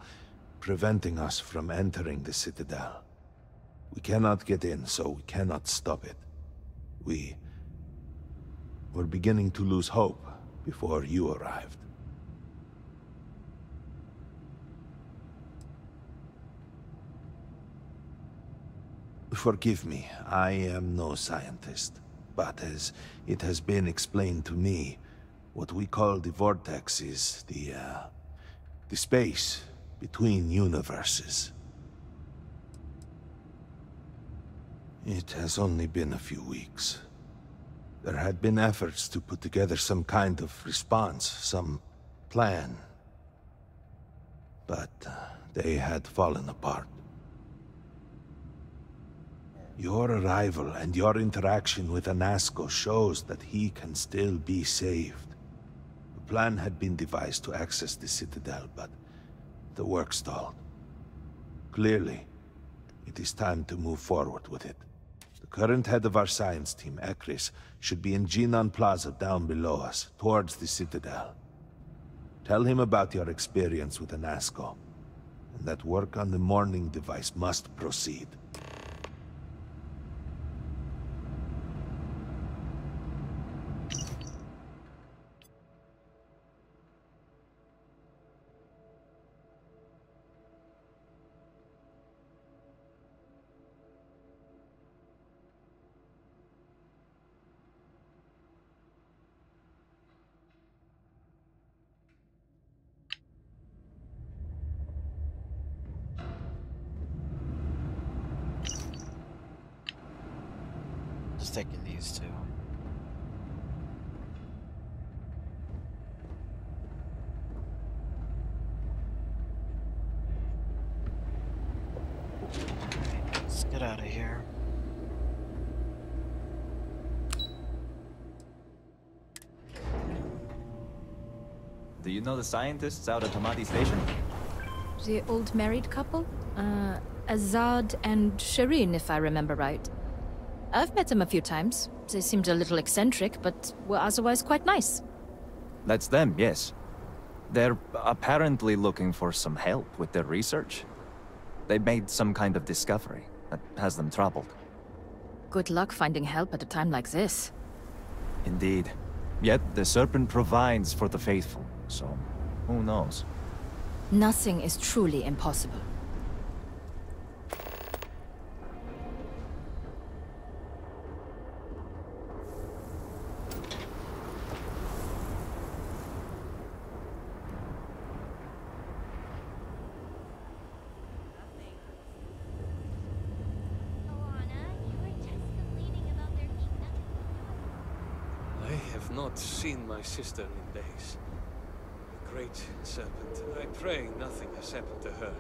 preventing us from entering the Citadel. We cannot get in, so we cannot stop it. We're beginning to lose hope before you arrived. Forgive me, I am no scientist, but as it has been explained to me, what we call the vortex is the space between universes. It has only been a few weeks. There had been efforts to put together some kind of response, some plan, but they had fallen apart. Your arrival and your interaction with Anasko shows that he can still be saved. A plan had been devised to access the Citadel, but the work stalled. Clearly, it is time to move forward with it. The current head of our science team, Acris, should be in Jinan Plaza down below us, towards the Citadel. Tell him about your experience with Anasko, and that work on the morning device must proceed. The scientists out at Hamadi Station? The old married couple? Azad and Shireen, if I remember right. I've met them a few times. They seemed a little eccentric, but were otherwise quite nice. That's them, yes. They're apparently looking for some help with their research. They made some kind of discovery that has them troubled. Good luck finding help at a time like this. Indeed. Yet the Serpent provides for the faithful. So, who knows? Nothing is truly impossible. I have not seen my sister in days. Great Serpent, I pray nothing has happened to her.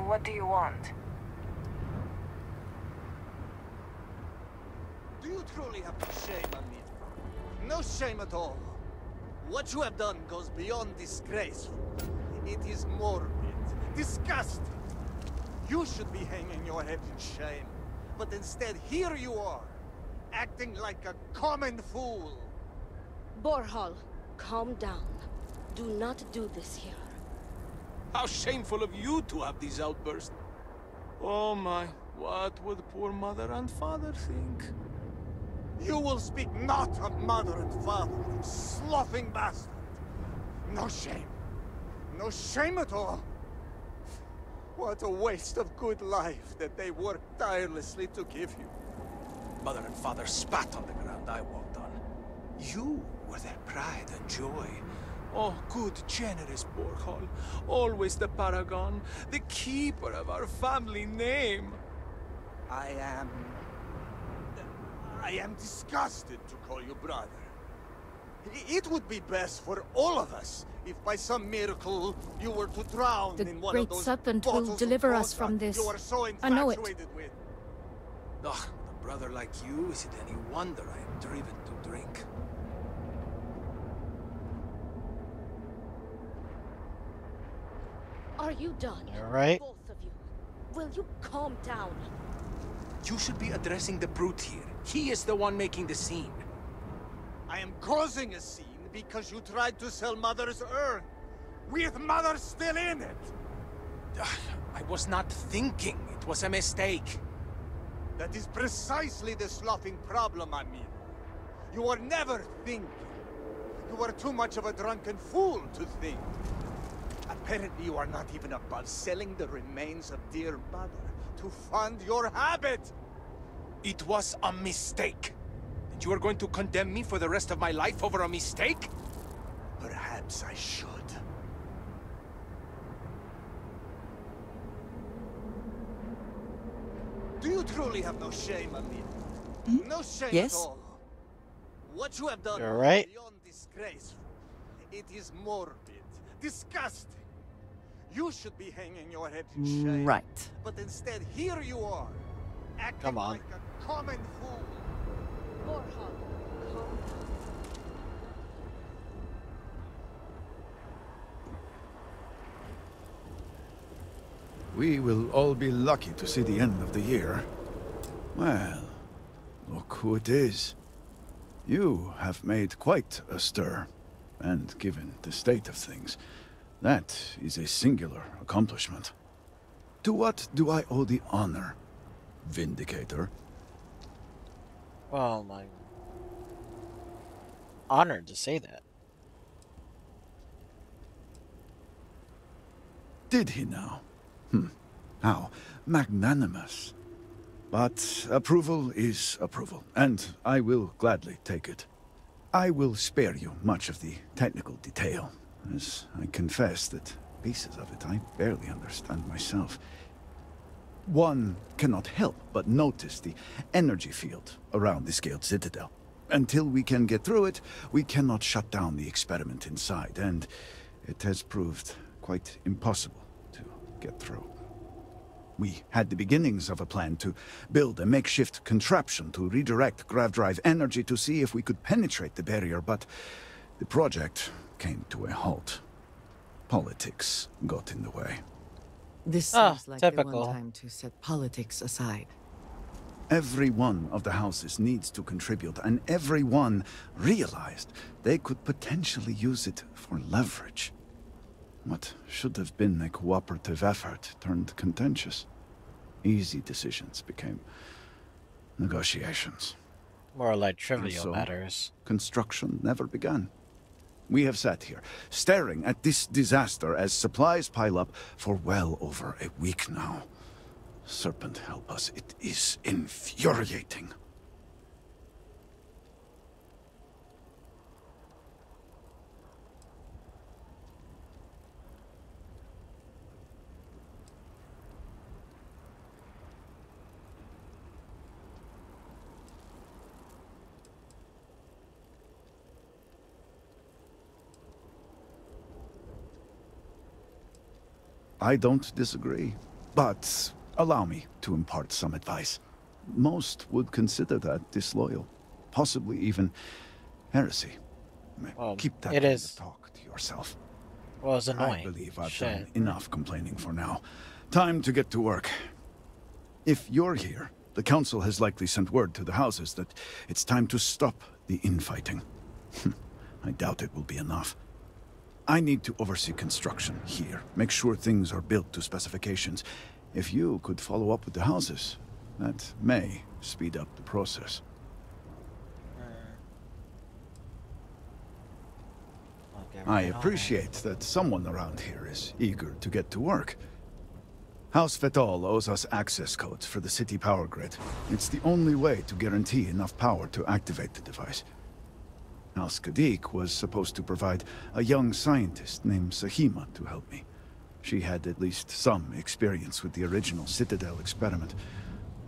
What do you want? Do you truly have shame on me? No shame at all. What you have done goes beyond disgrace. It is morbid, disgusting. You should be hanging your head in shame, but instead here you are, acting like a common fool. Borhal, calm down. Do not do this here. How shameful of you to have these outbursts. Oh my, what would poor mother and father think? You will speak not of mother and father, you sloughing bastard! No shame! No shame at all! What a waste of good life that they worked tirelessly to give you. Mother and father spat on the ground I walked on. You were their pride and joy. Oh, good, generous Borhal, always the paragon, the keeper of our family name. I am disgusted to call you brother. It would be best for all of us if by some miracle you were to drown in one of those bottles of water you are so infatuated with. The Great Serpent will deliver us from this. I know it. Ugh, the brother like you, is it any wonder I am driven to drink? Are you done? All right. Both of you. Will you calm down? You should be addressing the brute here. He is the one making the scene. I am causing a scene because you tried to sell Mother's urn. With Mother still in it. I was not thinking. It was a mistake. That is precisely the sloughing problem I'm in. You are never thinking. You are too much of a drunken fool to think. Apparently you are not even above selling the remains of dear Mother to fund your habit. It was a mistake. And you are going to condemn me for the rest of my life over a mistake? Perhaps I should. Do you truly have no shame, Amir? No shame at all. What you have done is beyond disgrace. It is morbid, disgusting. You should be hanging your head in shame. Right. But instead, here you are, acting like a common fool. Borhal, calm down. We will all be lucky to see the end of the year. Well, look who it is. You have made quite a stir, and given the state of things, that is a singular accomplishment. To what do I owe the honor, Vindicator? Well, I'm honored to say that. Did he now? How magnanimous. But approval is approval, and I will gladly take it. I will spare you much of the technical detail, as I confess that pieces of it I barely understand myself. One cannot help but notice the energy field around the Scaled Citadel. Until we can get through it, we cannot shut down the experiment inside, and it has proved quite impossible. Get through. We had the beginnings of a plan to build a makeshift contraption to redirect grav-drive energy to see if we could penetrate the barrier, but the project came to a halt. Politics got in the way. This seems like the one time to set politics aside. Every one of the houses needs to contribute, and everyone realized they could potentially use it for leverage. What should have been a cooperative effort turned contentious. Easy decisions became negotiations. More like trivial matters. Construction never began. We have sat here, staring at this disaster as supplies pile up for well over a week now. Serpent help us, it is infuriating. I don't disagree, but allow me to impart some advice. Most would consider that disloyal, possibly even heresy. Well, keep that kind of talk to yourself. Well, it's annoying. I believe I've done enough complaining for now. Time to get to work. If you're here, the council has likely sent word to the houses that it's time to stop the infighting. I doubt it will be enough. I need to oversee construction here, make sure things are built to specifications. If you could follow up with the houses, that may speed up the process. I appreciate that someone around here is eager to get to work. House Va'ruun owes us access codes for the city power grid. It's the only way to guarantee enough power to activate the device. House Kadik was supposed to provide a young scientist named Sahima to help me. She had at least some experience with the original Citadel experiment.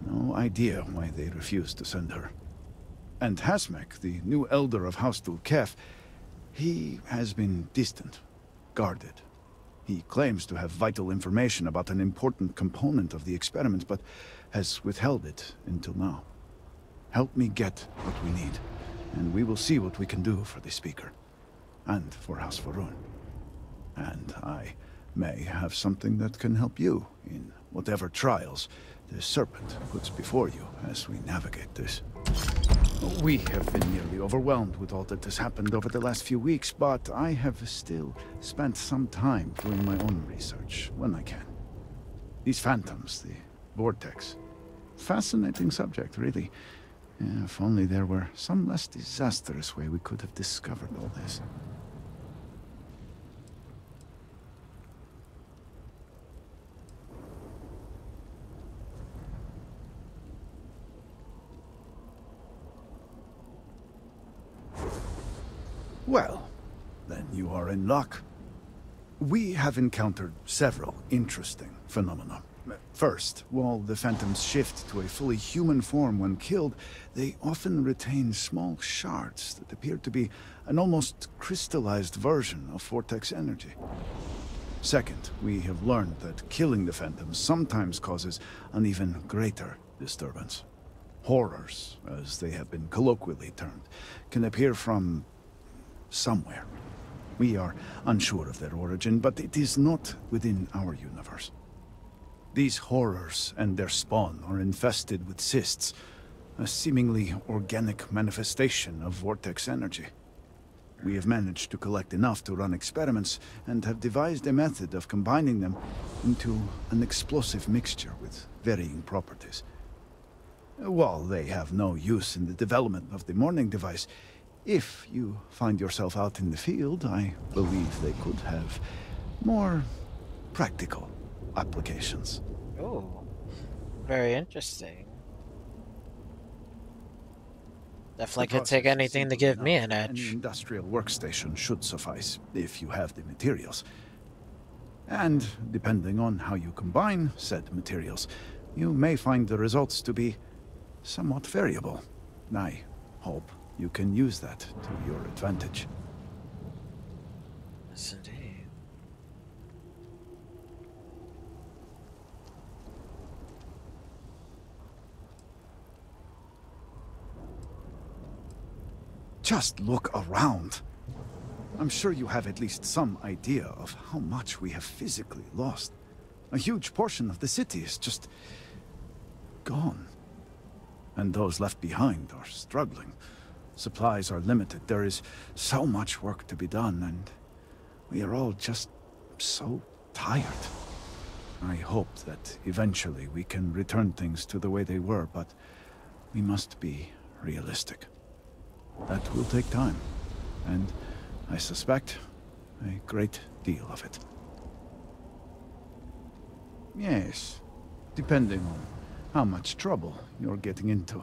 No idea why they refused to send her. And Hasmek, the new elder of House Dulkaf, he has been distant, guarded. He claims to have vital information about an important component of the experiment, but has withheld it until now. Help me get what we need, and we will see what we can do for the Speaker. And for House Va'ruun. And I may have something that can help you in whatever trials the Serpent puts before you as we navigate this. We have been nearly overwhelmed with all that has happened over the last few weeks, but I have still spent some time doing my own research when I can. These phantoms, the vortex. Fascinating subject, really. If only there were some less disastrous way we could have discovered all this. Well, then you are in luck. We have encountered several interesting phenomena. First, while the phantoms shift to a fully human form when killed, they often retain small shards that appear to be an almost crystallized version of vortex energy. Second, we have learned that killing the phantoms sometimes causes an even greater disturbance. Horrors, as they have been colloquially termed, can appear from somewhere. We are unsure of their origin, but it is not within our universe. These horrors and their spawn are infested with cysts, a seemingly organic manifestation of vortex energy. We have managed to collect enough to run experiments and have devised a method of combining them into an explosive mixture with varying properties. While they have no use in the development of the mourning device, if you find yourself out in the field, I believe they could have more practical applications. Oh, very interesting. Definitely could take anything to give me an edge. An industrial workstation should suffice, if you have the materials. And depending on how you combine said materials, you may find the results to be somewhat variable. I hope you can use that to your advantage. Yes, indeed. Just look around. I'm sure you have at least some idea of how much we have physically lost. A huge portion of the city is just gone. And those left behind are struggling. Supplies are limited. There is so much work to be done, and we are all just so tired. I hope that eventually we can return things to the way they were, but we must be realistic. That will take time, and I suspect a great deal of it. Yes, depending on how much trouble you're getting into.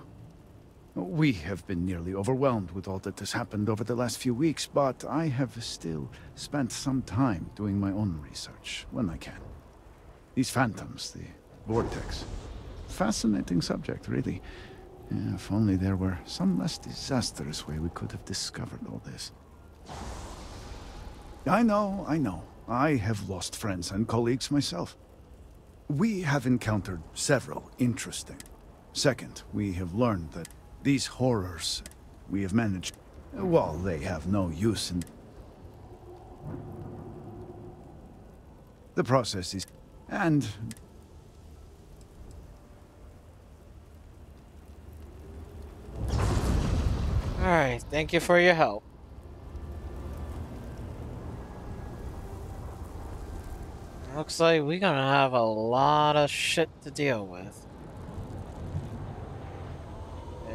We have been nearly overwhelmed with all that has happened over the last few weeks, but I have still spent some time doing my own research when I can. These phantoms, the vortex. Fascinating subject, really. If only there were some less disastrous way we could have discovered all this. I know. I have lost friends and colleagues myself. We have encountered several interesting. Second, we have learned that these horrors we have managed, well, they have no use in... The process is... And... Alright, thank you for your help. Looks like we're gonna have a lot of shit to deal with.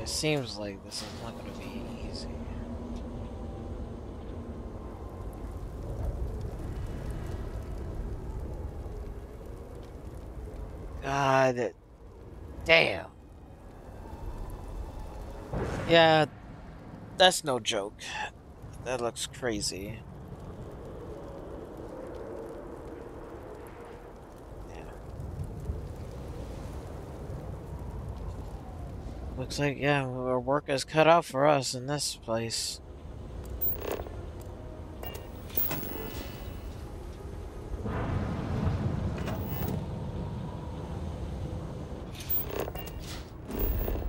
It seems like this is not going to be easy. God damn. Yeah, that's no joke. That looks crazy. Looks like, yeah, our work is cut out for us in this place.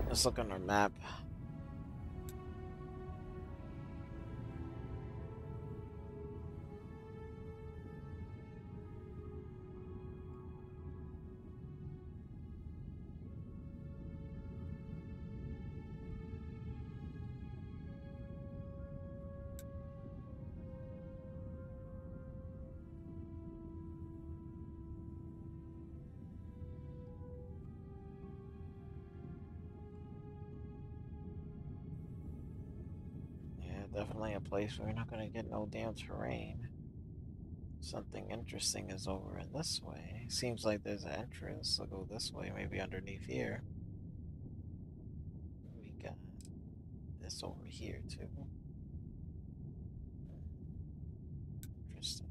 Let's Let's look on our map. Definitely a place where we're not gonna get no damn terrain. Something interesting is over in this way. Seems like there's an entrance. I'll go this way, maybe underneath here. We got this over here too. Interesting.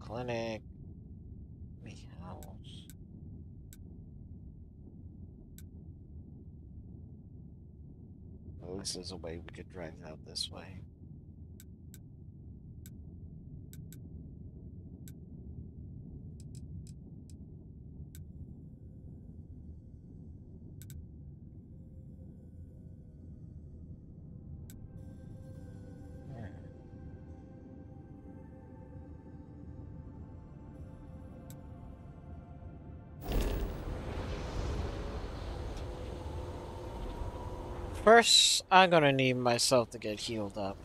Clinic, the house. Well, this is a way we could drive out this way. First, I'm gonna need myself to get healed up.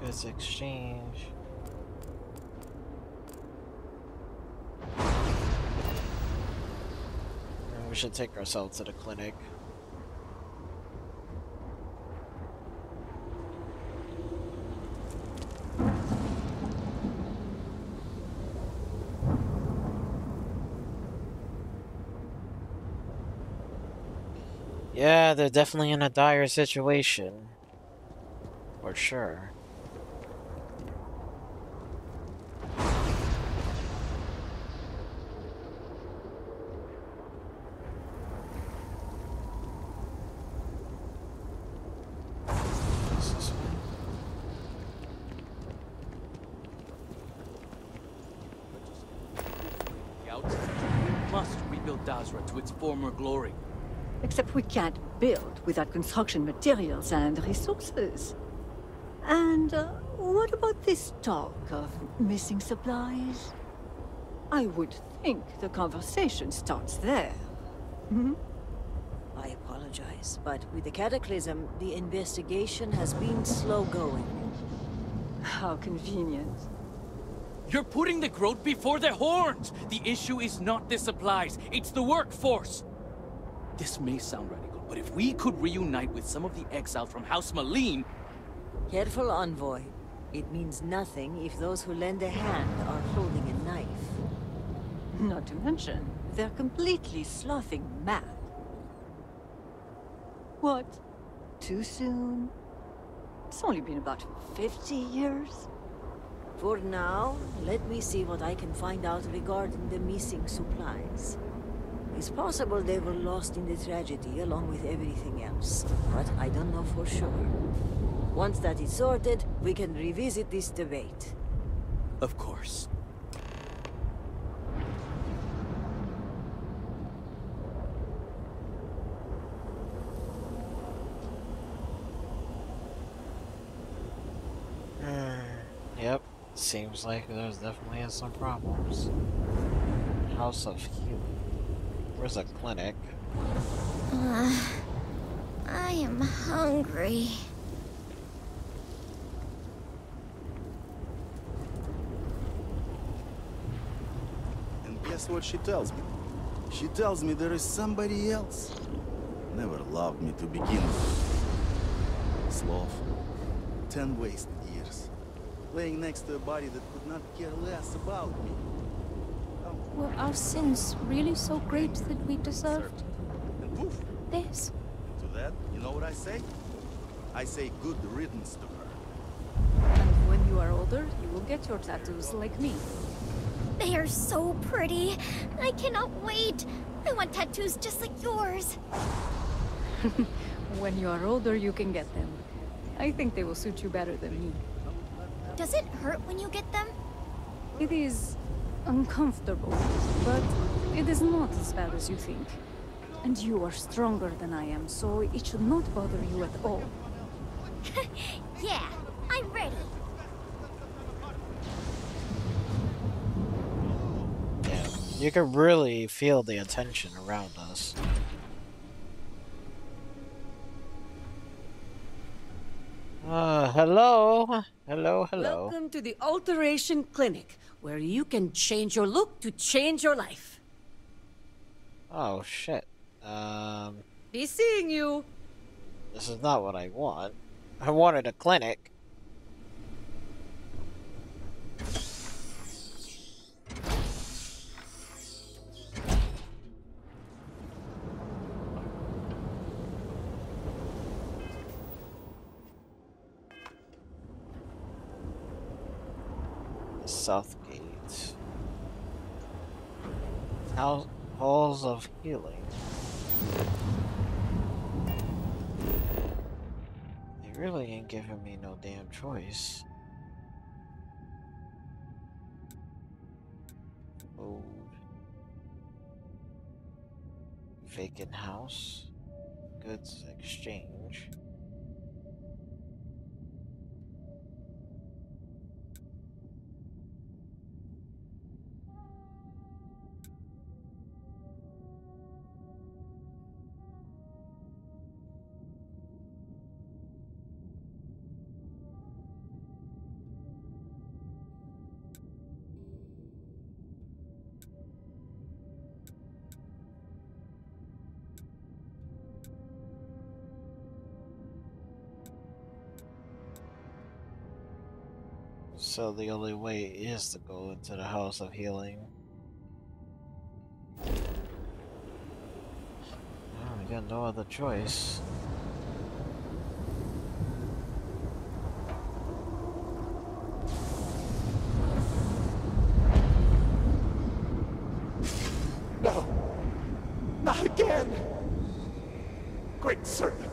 Goods exchange. And we should take ourselves to the clinic. Yeah, they're definitely in a dire situation. For sure. We must rebuild Dazra to its former glory. Except we can't build without construction materials and resources. And what about this talk of missing supplies? I would think the conversation starts there. Hmm? I apologize, but with the Cataclysm, the investigation has been slow going. How convenient. You're putting the Groat before their horns! The issue is not the supplies, it's the workforce! This may sound radical, but if we could reunite with some of the exile from House Malene... Careful, Envoy. It means nothing if those who lend a hand are holding a knife. Not to mention, they're completely sloughing mad. What? Too soon? It's only been about 50 years. For now, let me see what I can find out regarding the missing supplies. It's possible they were lost in the tragedy, along with everything else, but I don't know for sure. Once that is sorted, we can revisit this debate. Of course. Yep, seems like there's definitely some problems. House of Healing. Where's a clinic? I am hungry. And guess what she tells me? She tells me there is somebody else. Never loved me to begin with. Sloth. 10 wasted years. Laying next to a body that could not care less about me. Were our sins really so great that we deserved this? To that, you know what I say? I say good riddance to her. And when you are older, you will get your tattoos like me. They are so pretty. I cannot wait. I want tattoos just like yours. When you are older, you can get them. I think they will suit you better than me. Does it hurt when you get them? It is uncomfortable, but it is not as bad as you think. And you are stronger than I am, so it should not bother you at all. Yeah, I'm ready. Yeah, you can really feel the attention around us. Hello? Hello, hello. Welcome to the Alteration Clinic, where you can change your look to change your life. Oh, shit. Be seeing you. This is not what I want. I wanted a clinic. South Gate. House Halls of Healing. They really ain't giving me no damn choice. Old vacant house. Goods exchange. So the only way is to go into the House of Healing. Oh, we got no other choice. No! Not again! Great Serpent!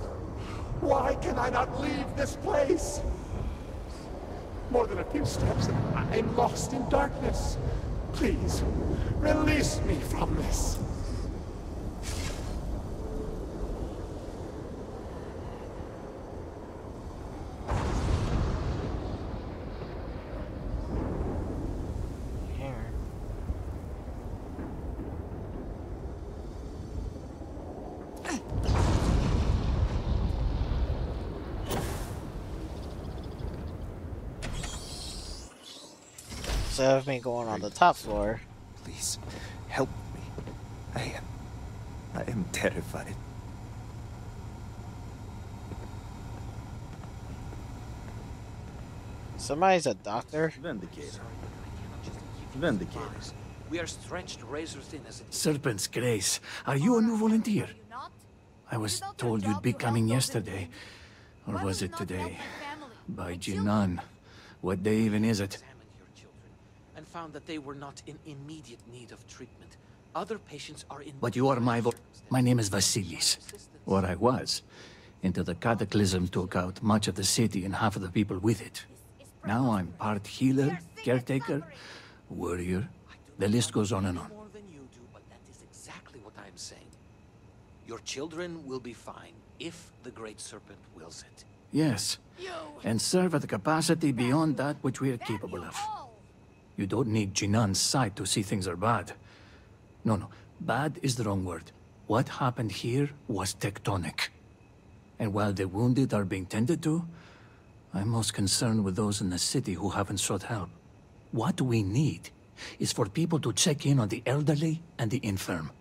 Why can I not leave this place? More than a few steps, and I'm lost in darkness. Please, release me from this. Of me going on the top floor. Please help me. I am terrified. Somebody's a doctor. Vindicator. Vindicator. We are stretched razor thin as it. Serpent's Grace, are you a new volunteer? I was told you'd be coming yesterday, or was it today? By Jinan. What day even is it? And found that they were not in immediate need of treatment. Other patients are in... But you are my... My name is Vasilis. Or I was. Until the cataclysm took out much of the city and half of the people with it. Now I'm part healer, caretaker, warrior. The list goes on and on. More than you do, but that is exactly what I'm saying. Your children will be fine if the Great Serpent wills it. Yes. And serve at a capacity beyond that which we are capable of. You don't need Jinan's sight to see things are bad. No, bad is the wrong word. What happened here was tectonic. And while the wounded are being tended to, I'm most concerned with those in the city who haven't sought help. What we need is for people to check in on the elderly and the infirm.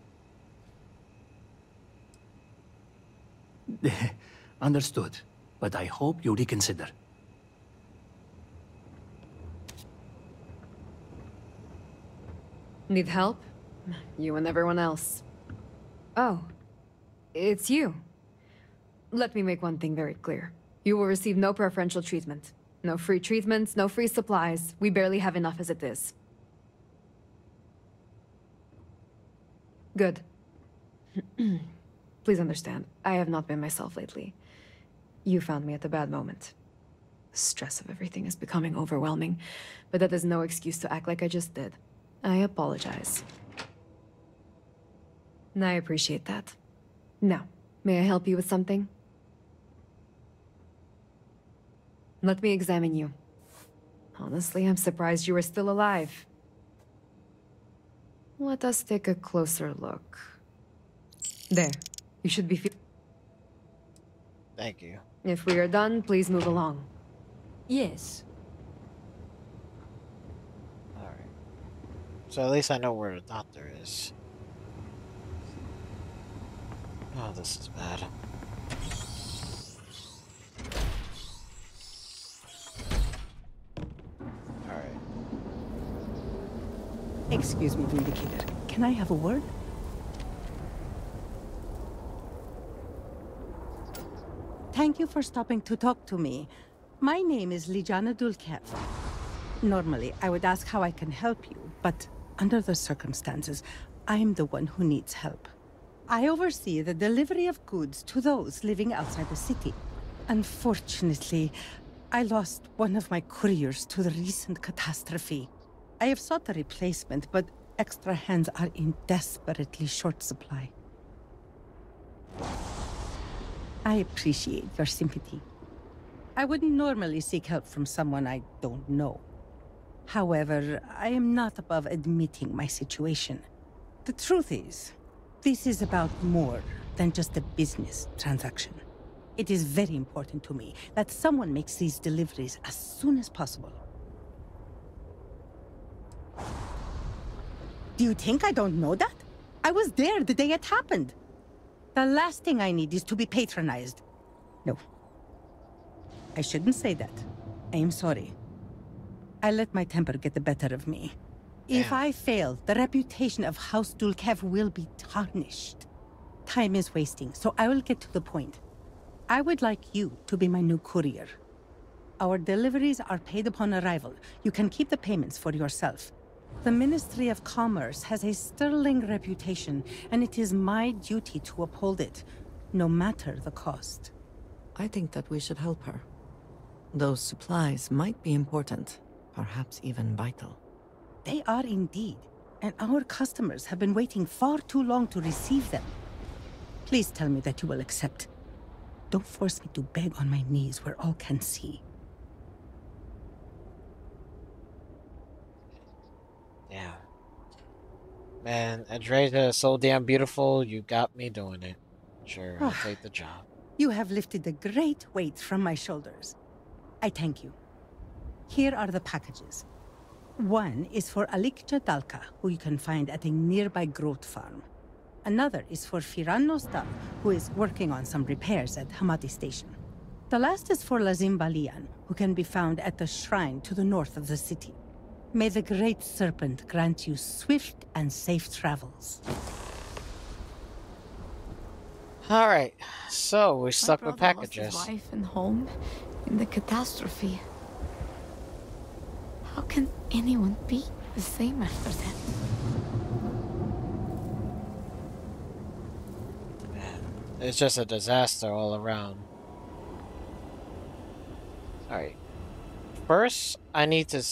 Understood, but I hope you reconsider. Need help? You and everyone else. Oh, it's you. Let me make one thing very clear. You will receive no preferential treatment. No free treatments, no free supplies. We barely have enough as it is. Good. Please understand, I have not been myself lately. You found me at a bad moment. The stress of everything is becoming overwhelming, but that is no excuse to act like I just did. I apologize. I appreciate that. Now, may I help you with something? Let me examine you. Honestly, I'm surprised you are still alive. Let us take a closer look. There. You should be feeling. Thank you. If we are done, please move along. Yes. Alright. So at least I know where the doctor is. Oh, this is bad. Excuse me, Vindicator. Can I have a word? Thank you for stopping to talk to me. My name is Lijana Dulcat. Normally, I would ask how I can help you, but under the circumstances, I'm the one who needs help. I oversee the delivery of goods to those living outside the city. Unfortunately, I lost one of my couriers to the recent catastrophe. I have sought a replacement, but extra hands are in desperately short supply. I appreciate your sympathy. I wouldn't normally seek help from someone I don't know. However, I am not above admitting my situation. The truth is, this is about more than just a business transaction. It is very important to me that someone makes these deliveries as soon as possible. Do you think I don't know that? I was there the day it happened. The last thing I need is to be patronized. No. I shouldn't say that. I am sorry. I let my temper get the better of me. Damn. If I fail, the reputation of House Dulkaf will be tarnished. Time is wasting, so I will get to the point. I would like you to be my new courier. Our deliveries are paid upon arrival. You can keep the payments for yourself. The Ministry of Commerce has a sterling reputation, and it is my duty to uphold it, no matter the cost. I think that we should help her. Those supplies might be important, perhaps even vital. They are indeed, and our customers have been waiting far too long to receive them. Please tell me that you will accept. Don't force me to beg on my knees where all can see. Yeah. Man, Andreja is so damn beautiful, you got me doing it. Sure, I'll take the job. You have lifted a great weight from my shoulders. I thank you. Here are the packages. One is for Alikta Dalka, who you can find at a nearby growth farm. Another is for Firan da, who is working on some repairs at Hamadi Station. The last is for Lazimbalian, who can be found at the shrine to the north of the city. May the Great Serpent grant you swift and safe travels. All right, so we're stuck with packages. My brother lost his wife and home in the catastrophe. How can anyone be the same after that? Man, it's just a disaster all around. All right. First, I need to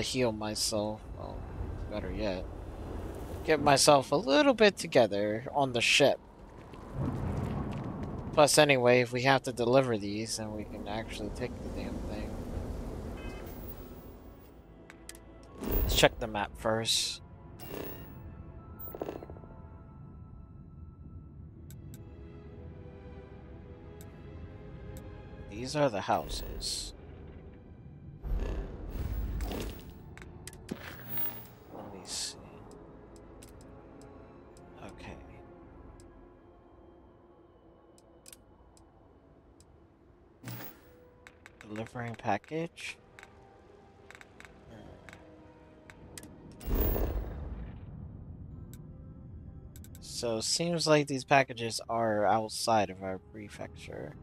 heal myself. Well, better yet, get myself a little bit together on the ship. Plus, anyway, if we have to deliver these, then we can actually take the damn thing. Let's check the map first. These are the houses. See. Okay. Delivering package. So seems like these packages are outside of our prefecture.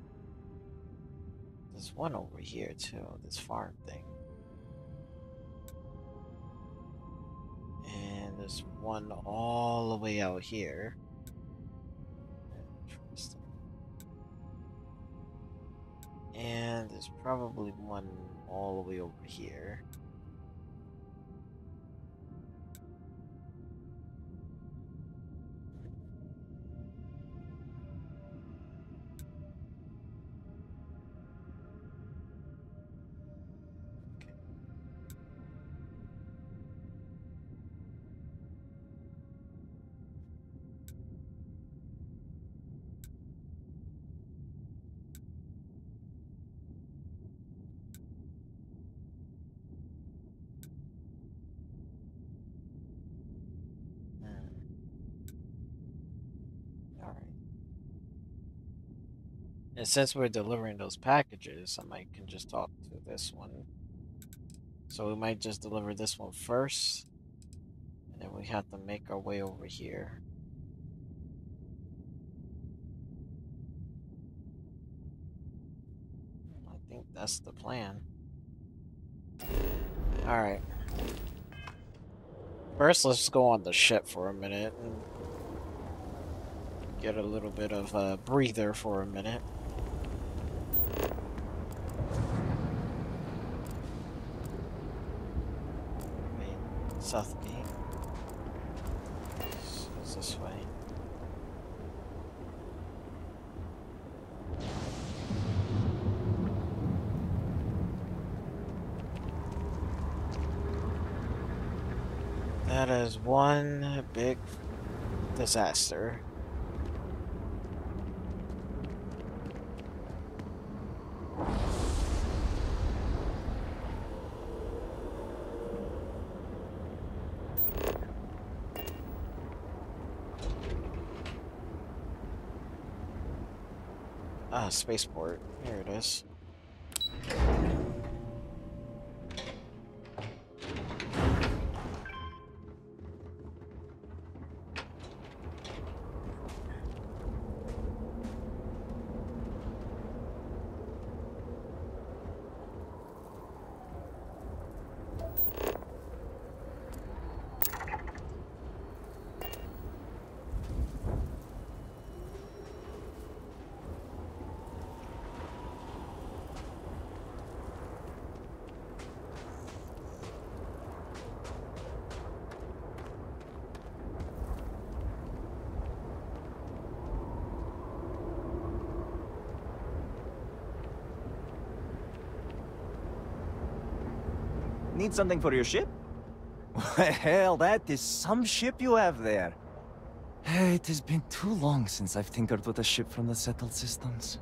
There's one over here too, this farm thing. There's one all the way out here. Interesting. And there's probably one all the way over here. And since we're delivering those packages, I might can just talk to this one. So we might just deliver this one first, and then we have to make our way over here. I think that's the plan. Alright. First, let's go on the ship for a minute and get a little bit of a breather for a minute. South Gate. It's this way. That is one big disaster. Spaceport. Here it is. Need something for your ship? Well, that is some ship you have there. It has been too long since I've tinkered with a ship from the Settled Systems.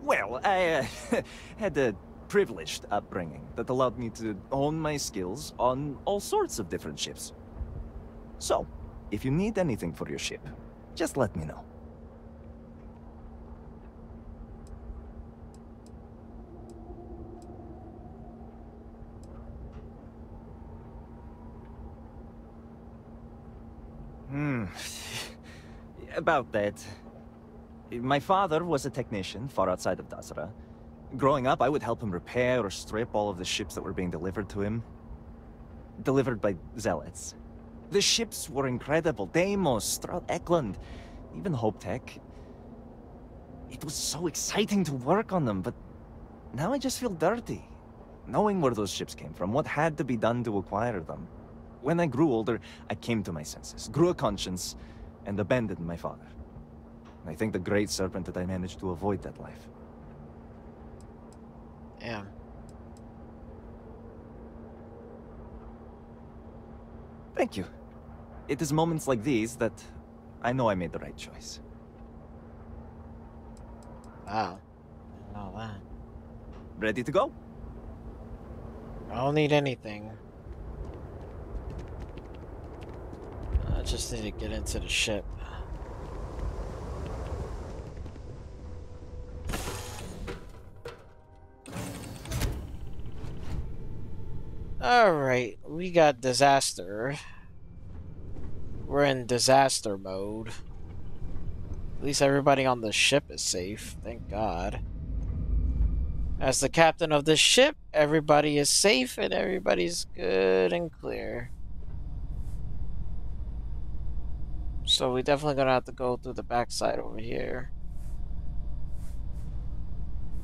Well, I had a privileged upbringing that allowed me to hone my skills on all sorts of different ships. So, if you need anything for your ship, just let me know. About that. My father was a technician far outside of Dazra. Growing up, I would help him repair or strip all of the ships that were being delivered to him. Delivered by zealots. The ships were incredible. Deimos, Stroud Eklund, even Hope Tech. It was so exciting to work on them, but now I just feel dirty. Knowing where those ships came from, what had to be done to acquire them. When I grew older, I came to my senses, grew a conscience, and abandoned my father. And I think the Great Serpent that I managed to avoid that life. Damn. Thank you. It is moments like these that I know I made the right choice. Wow. I know that. Ready to go? I don't need anything. I just need to get into the ship. Alright, we got disaster. We're in disaster mode. At least everybody on the ship is safe, thank God. As the captain of this ship, everybody is safe and everybody's good and clear. So we definitely gonna have to go through the backside over here.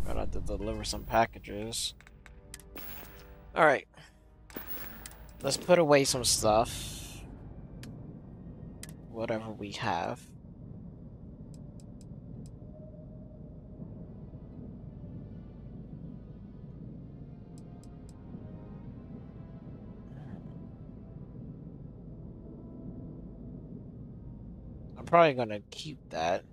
Gonna have to deliver some packages. Alright. Let's put away some stuff. Whatever we have. I'm probably gonna keep that.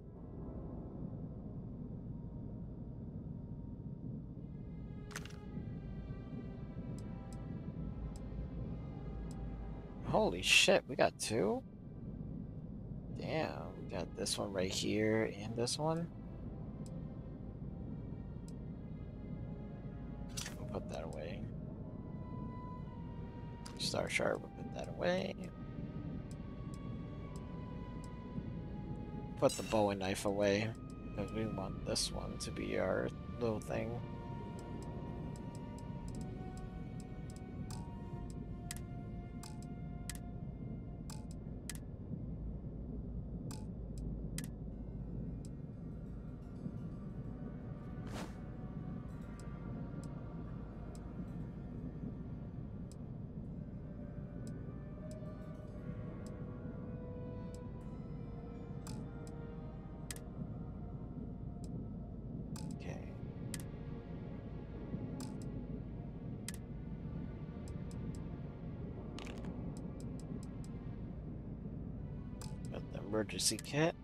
Holy shit, we got two? Damn, we got this one right here and this one. We'll put that away. Star Shard, we'll put that away. Put the bow and knife away, because we want this one to be our little thing. Emergency kit.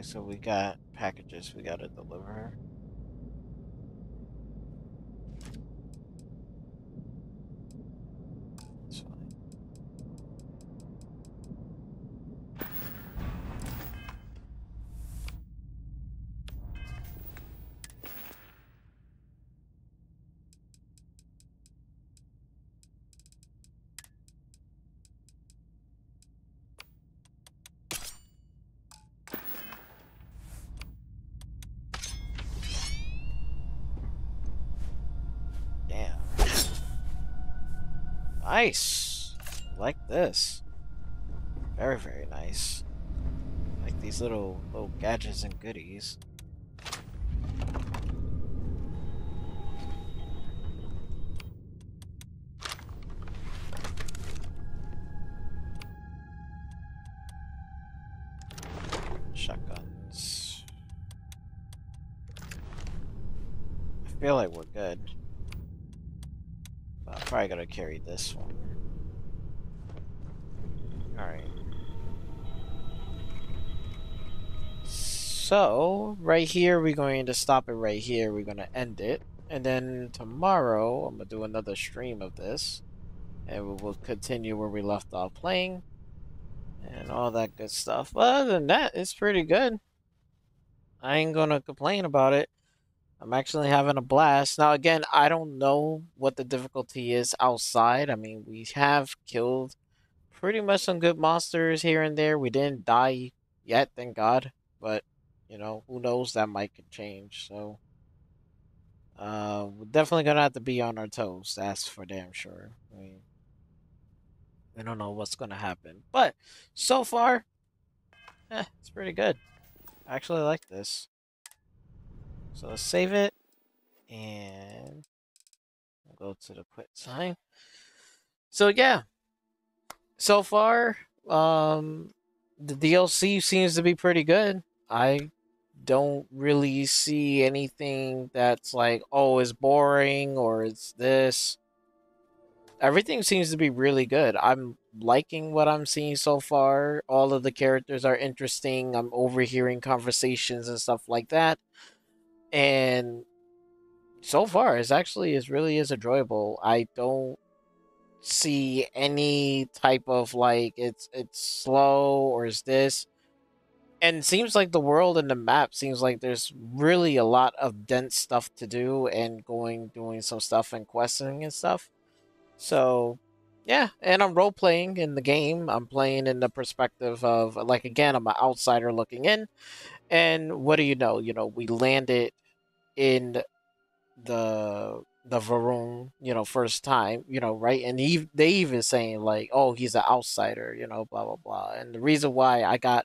So we got packages we gotta deliver. That's fine. Nice! Like this. Very, very nice. Like these little gadgets and goodies. Shotguns. I feel like we're good. Probably gotta carry this one. Alright. So, right here, we're going to stop it right here. We're gonna end it. And then tomorrow, I'm gonna do another stream of this. And we will continue where we left off playing. And all that good stuff. But other than that, it's pretty good. I ain't gonna complain about it. I'm actually having a blast. Now, again, I don't know what the difficulty is outside. I mean, we have killed pretty much some good monsters here and there. We didn't die yet, thank God. But, you know, who knows? That might could change. So, we're definitely going to have to be on our toes. That's for damn sure. I mean, we don't know what's going to happen. But, so far, it's pretty good. I actually like this. So let's save it, and we'll go to the quit sign. So yeah, so far, the DLC seems to be pretty good. I don't really see anything that's like, oh, it's boring, or it's this. Everything seems to be really good. I'm liking what I'm seeing so far. All of the characters are interesting. I'm overhearing conversations and stuff like that. And so far, it really is enjoyable. I don't see any type of like it's slow or is this, and it seems like the world and the map seems like there's really a lot of dense stuff to do and doing some stuff and questing and stuff. So yeah, and I'm role playing in the game. I'm playing in the perspective of, like, again, I'm an outsider looking in, and what do you know? You know, we landed in the Va'ruun, you know, first time, you know, right? And they even saying like, oh, he's an outsider, you know, blah blah blah. And the reason why I got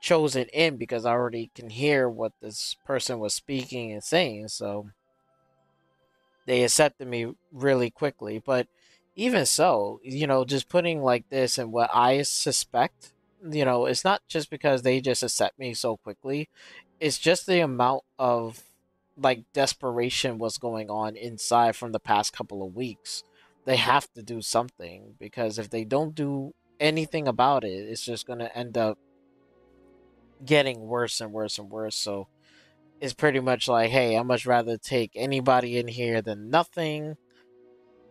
chosen in because I already can hear what this person was speaking and saying, so they accepted me really quickly. But even so, you know, just putting like this and what I suspect, you know, it's not just because they just accept me so quickly. It's just the amount of like desperation was going on inside from the past couple of weeks. They have to do something, because if they don't do anything about it, it's just going to end up getting worse and worse and worse. So it's pretty much like, hey, I'd much rather take anybody in here than nothing.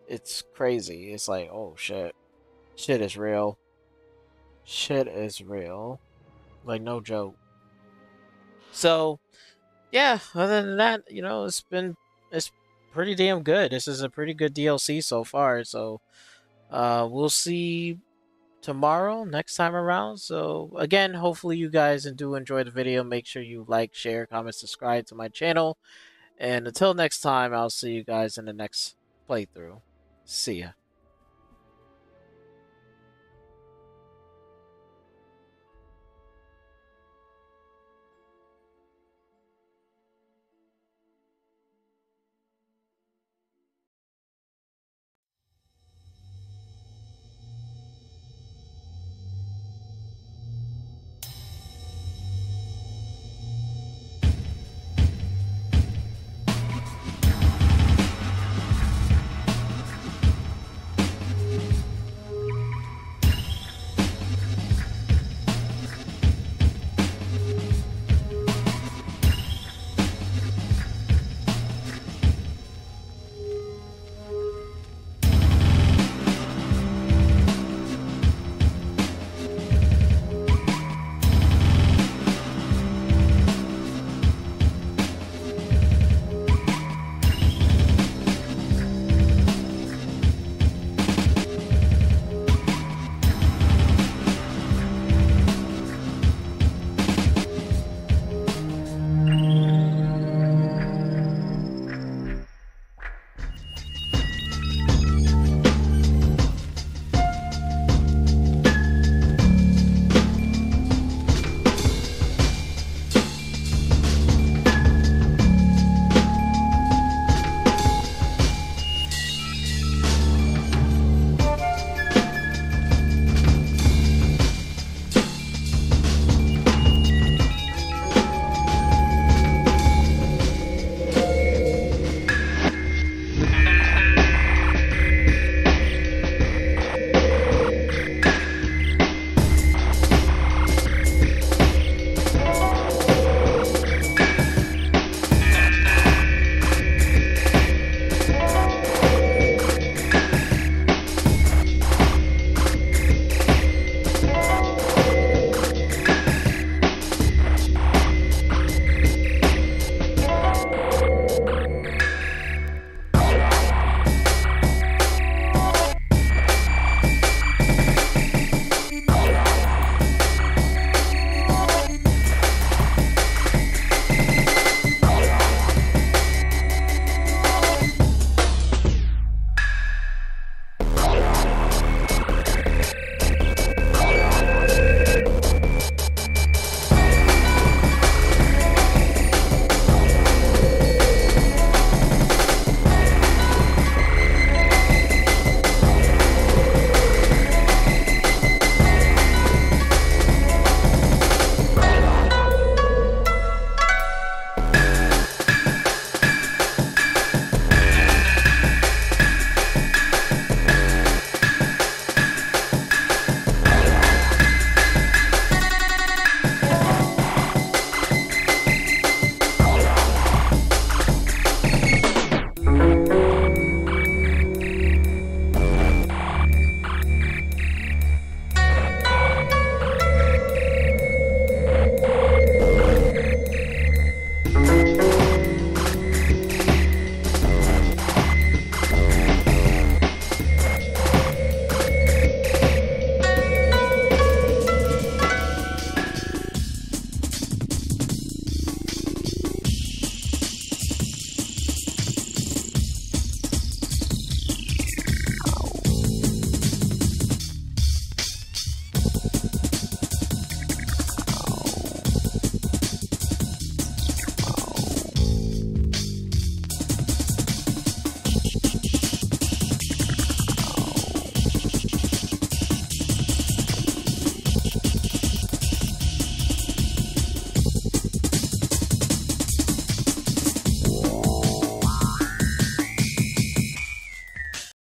It's crazy. It's like, oh shit. Shit is real. Shit is real. Like, no joke. So yeah, other than that, you know, it's pretty damn good. This is a pretty good DLC so far. So we'll see tomorrow, next time around. So again, hopefully you guys do enjoy the video. Make sure you like, share, comment, subscribe to my channel. And until next time, I'll see you guys in the next playthrough. See ya.